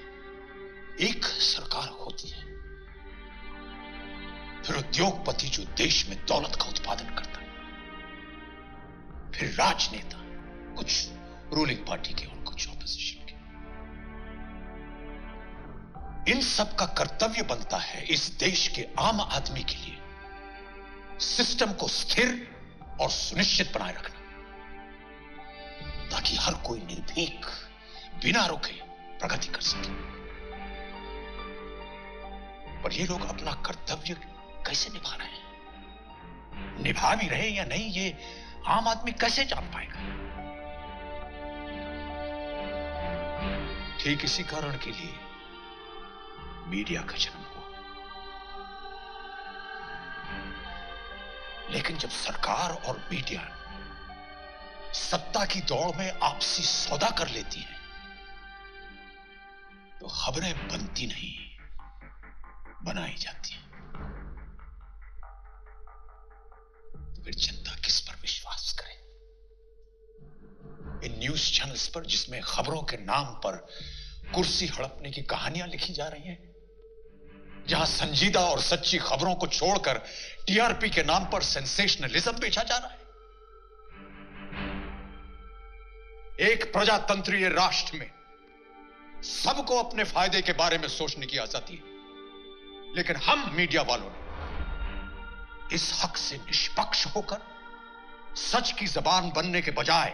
एक सरकार होती है, फिर उद्योगपति जो देश में दौलत का उत्पादन करता है, फिर राजनेता, कुछ रूलिंग पार्टी के और कुछ ऑपोजिशन के। इन सब का कर्तव्य बनता है इस देश के आम आदमी के लिए सिस्टम को स्थिर और सुनिश्चित बनाए रखना, ताकि हर कोई निर्भीक बिना रुके प्रगति कर सके। पर ये लोग अपना कर्तव्य कैसे निभा रहे हैं, निभा भी रहे या नहीं, ये आम आदमी कैसे जान पाएगा? ठीक इसी कारण के लिए मीडिया का जन्म हुआ। लेकिन जब सरकार और मीडिया सत्ता की दौड़ में आपसी सौदा कर लेती है तो खबरें बनती नहीं, बनाई जाती हैं। तो फिर जनता किस पर विश्वास करे? इन न्यूज चैनल्स पर जिसमें खबरों के नाम पर कुर्सी हड़पने की कहानियां लिखी जा रही हैं, जहां संजीदा और सच्ची खबरों को छोड़कर टीआरपी के नाम पर सेंसेशनलिज्म बेचा जा रहा है। एक प्रजातंत्रीय राष्ट्र में सबको अपने फायदे के बारे में सोचने की आजादी है, लेकिन हम मीडिया वालों ने इस हक से निष्पक्ष होकर सच की जबान बनने के बजाय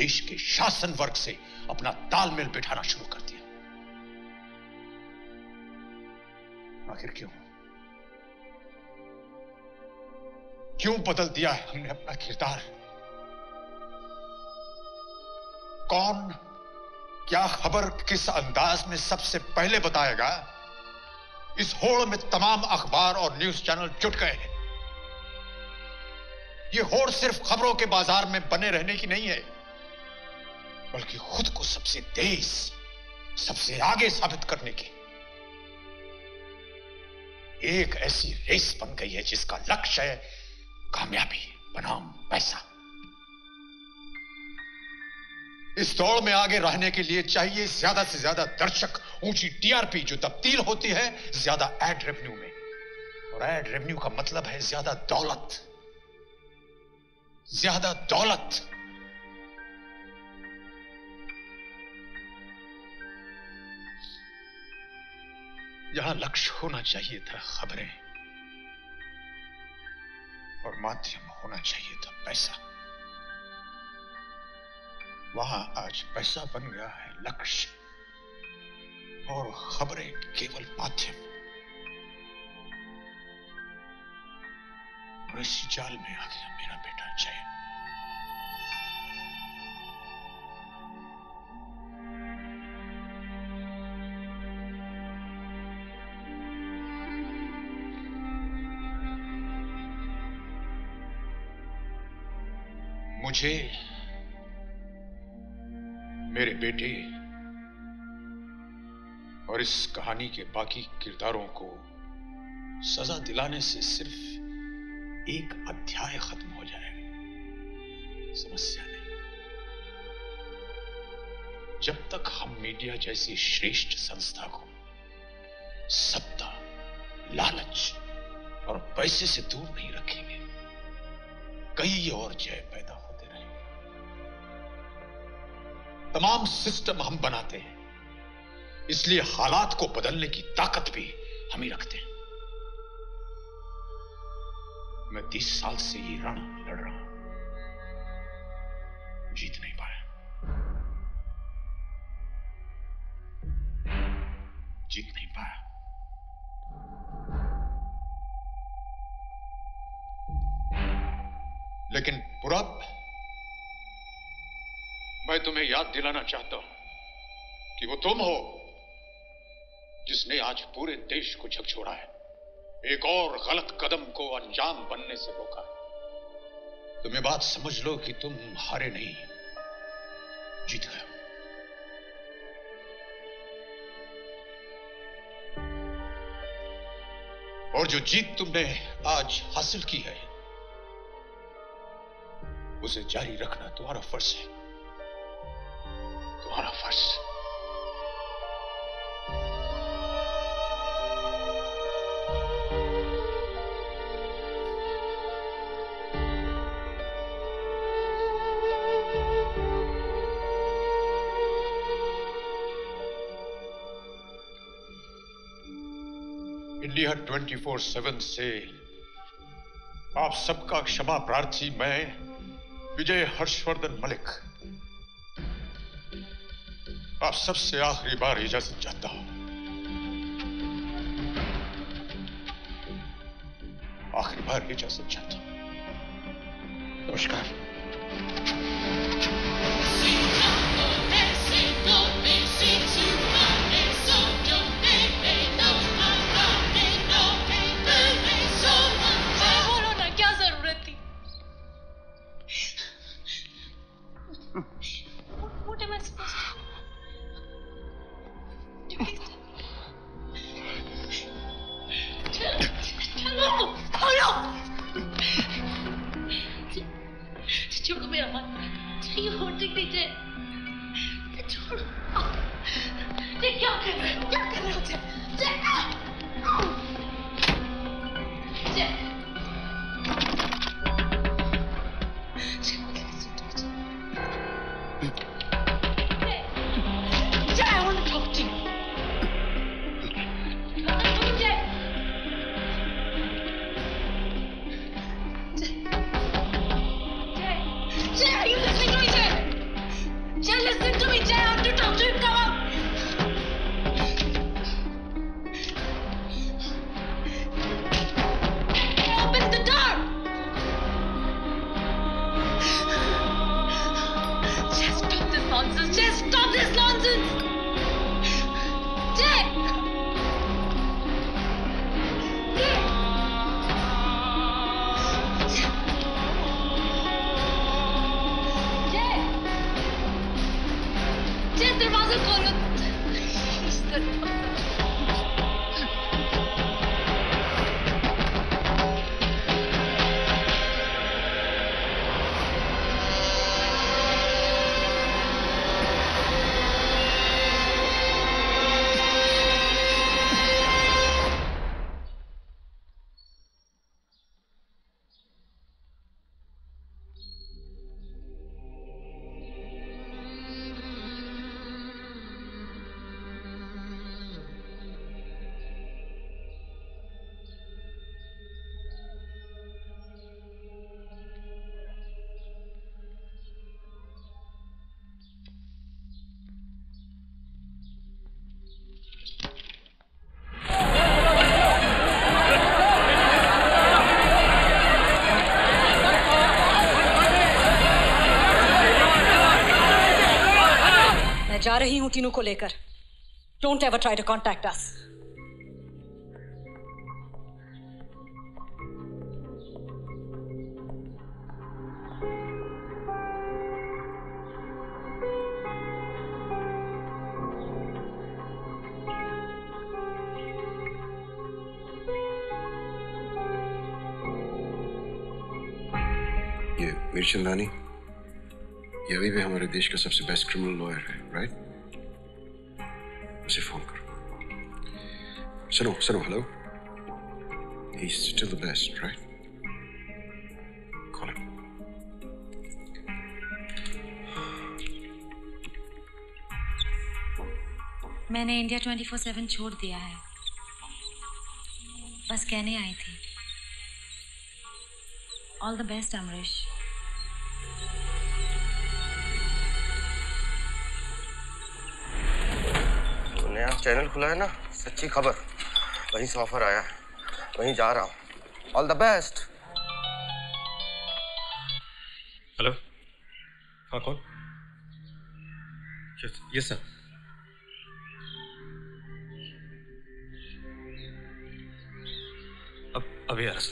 देश के शासन वर्ग से अपना तालमेल बिठाना शुरू कर दिया। आखिर क्यों क्यों बदल दिया है हमने अपना किरदार? कौन क्या खबर किस अंदाज में सबसे पहले बताएगा? इस होड़ में तमाम अखबार और न्यूज चैनल जुट गए हैं। ये होड़ सिर्फ खबरों के बाजार में बने रहने की नहीं है, बल्कि खुद को सबसे तेज, सबसे आगे साबित करने की एक ऐसी रेस बन गई है जिसका लक्ष्य है कामयाबी बनाम पैसा। इस दौड़ में आगे रहने के लिए चाहिए ज्यादा से ज्यादा दर्शक, ऊंची टीआरपी जो तब्दील होती है ज्यादा एड रेवेन्यू में, और एड रेवेन्यू का मतलब है ज्यादा दौलत। ज्यादा दौलत यहां लक्ष्य होना चाहिए था खबरें, और माध्यम होना चाहिए था पैसा। वहां आज पैसा बन गया है लक्ष्य, और खबरें केवल माध्यम। और इसी जाल में आ गया मेरा बेटा जय। मुझे मेरे बेटे और इस कहानी के बाकी किरदारों को सजा दिलाने से सिर्फ एक अध्याय खत्म हो जाएगा, समस्या नहीं। जब तक हम मीडिया जैसी श्रेष्ठ संस्था को सत्ता, लालच और पैसे से दूर नहीं रखेंगे, कई और जय पैदा हो। तमाम सिस्टम हम बनाते हैं, इसलिए हालात को बदलने की ताकत भी हम ही रखते हैं। मैं तीस साल से ये रण लड़ रहा हूं, जीत नहीं पाया। जीत नहीं पाया। लेकिन पुरब, मैं तुम्हें याद दिलाना चाहता हूं कि वो तुम हो जिसने आज पूरे देश को झकझोरा है, एक और गलत कदम को अंजाम बनने से रोका है। तुम ये बात समझ लो कि तुम हारे नहीं, जीत गए। और जो जीत तुमने आज हासिल की है उसे जारी रखना तुम्हारा फर्ज है, तुम्हारा फर्ज। इंडिया ट्वेंटी फोर सेवन से आप सबका क्षमा प्रार्थी मैं विजय हर्षवर्धन मलिक आप सबसे आखिरी बार इजाजत चाहता हूं। आखिरी बार इजाजत चाहता हूं। नमस्कार। किनू को लेकर, don't ever try to contact us. Mirchandani ये अभी भी हमारे देश का सबसे बेस्ट क्रिमिनल लॉयर है, राइट? उसे फोन करो। सुनो सुनो hello, he is still the best, right? Call him. मैंने इंडिया ट्वेंटी फोर सेवन छोड़ दिया है, बस कहने आई थी। All the best Amrish. नया चैनल खुला है ना, सच्ची खबर, वहीं से ऑफर आया, वहीं जा रहा हूँ। All the best. हेलो, हाँ कौन? Yes sir. अब अभी आ रहा सर।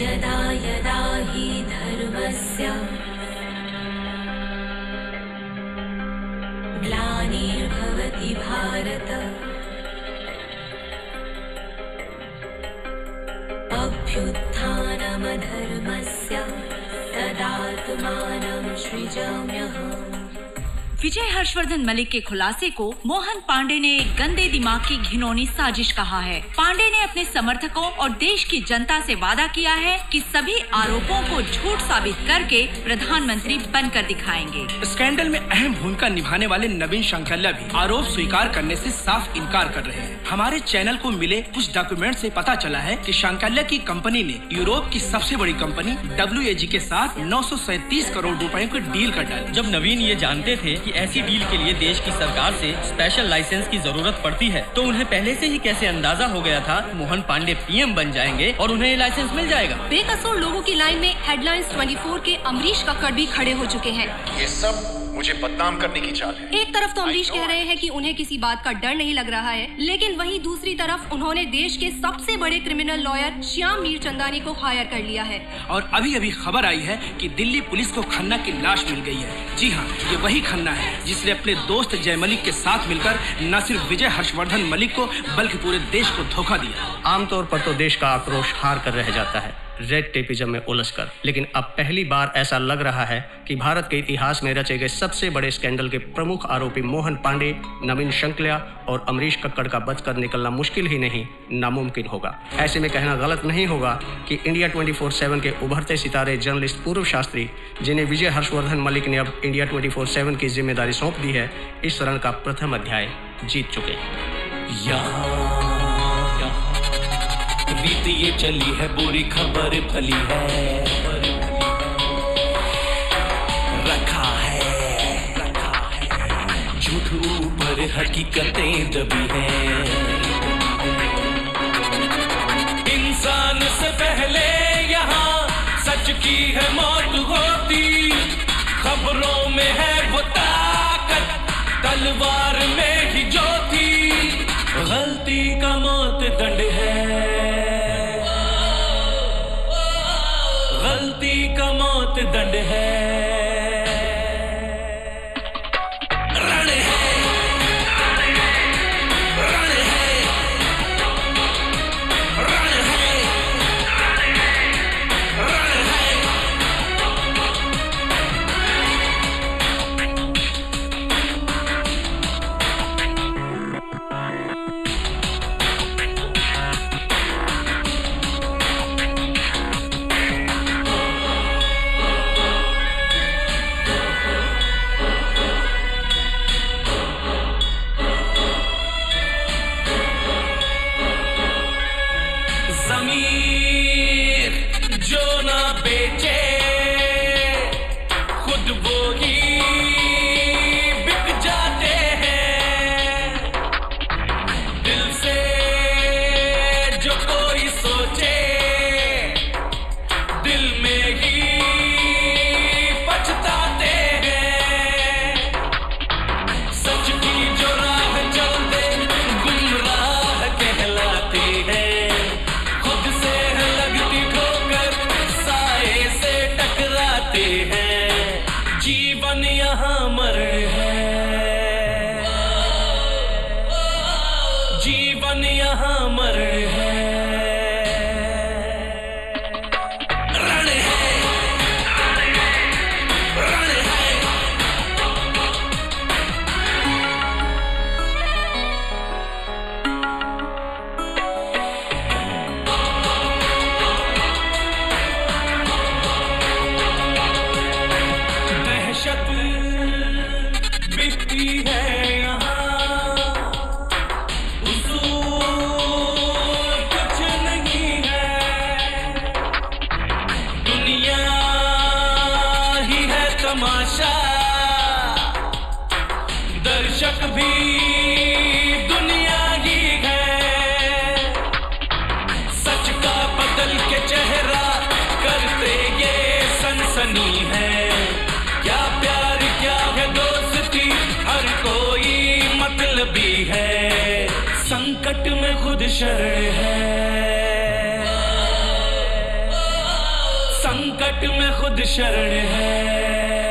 यदा यदा हि धर्मस्य ग्लानिर्भवति भारत अभ्युत्थानमधर्मस्य तदात्मानं सृजाम्यहम्। विजय हर्षवर्धन मलिक के खुलासे को मोहन पांडे ने एक गंदे दिमाग की घिनौनी साजिश कहा है। पांडे ने अपने समर्थकों और देश की जनता से वादा किया है कि सभी आरोपों को झूठ साबित करके प्रधानमंत्री बनकर दिखाएंगे। स्कैंडल में अहम भूमिका निभाने वाले नवीन शंकलिया भी आरोप स्वीकार करने से साफ इनकार कर रहे हैं। हमारे चैनल को मिले कुछ डॉक्यूमेंट से पता चला है कि शंकलिया की कंपनी ने यूरोप की सबसे बड़ी कंपनी डब्ल्यू ए जी के साथ नौ सौ सैंतीस करोड़ रुपए की डील कर डाली। जब नवीन ये जानते थे कि ऐसी डील के लिए देश की सरकार से स्पेशल लाइसेंस की जरूरत पड़ती है, तो उन्हें पहले से ही कैसे अंदाजा हो गया था मोहन पांडे पी एम बन जाएंगे और उन्हें ये लाइसेंस मिल जाएगा। बेकसूर लोगों की लाइन में हेडलाइंस ट्वेंटी फोर के अमरीश कक्कड़ भी खड़े हो चुके हैं। ये सब मुझे बदनाम करने की चाल है। एक तरफ तो अमरीश कह रहे हैं कि उन्हें किसी बात का डर नहीं लग रहा है, लेकिन वहीं दूसरी तरफ उन्होंने देश के सबसे बड़े क्रिमिनल लॉयर श्याम मीरचंदानी को हायर कर लिया है। और अभी अभी खबर आई है कि दिल्ली पुलिस को खन्ना की लाश मिल गई है। जी हाँ, ये वही खन्ना है जिसने अपने दोस्त जय मलिक के साथ मिलकर न सिर्फ विजय हर्षवर्धन मलिक को बल्कि पूरे देश को धोखा दिया। आमतौर पर तो देश का आक्रोश हार कर रह जाता है रेड टेपिज्म में उलझ कर, लेकिन अब पहली बार ऐसा लग रहा है कि भारत के इतिहास में रचे गए सबसे बड़े स्कैंडल के प्रमुख आरोपी मोहन पांडे, नवीन शंकलिया और अमरीश कक्कड़ का बचकर निकलना मुश्किल ही नहीं नामुमकिन होगा। ऐसे में कहना गलत नहीं होगा कि इंडिया ट्वेंटी फोर सेवन के उभरते सितारे जर्नलिस्ट पूरब शास्त्री, जिन्हें विजय हर्षवर्धन मलिक ने अब इंडिया ट्वेंटी फोर सेवन की जिम्मेदारी सौंप दी है, इस रन का प्रथम अध्याय जीत चुके हैं। बीत ये चली है बुरी खबर फली है, रखा है झूठ ऊपर हकीकतें दबी हैं। इंसान से पहले यहाँ सच की की है मौत होती, खबरों में है वो ताकत, तलवार में ही जो थी, गलती का मौत दंड है, गलती का मौत दंड है। संकट में खुद शरण है।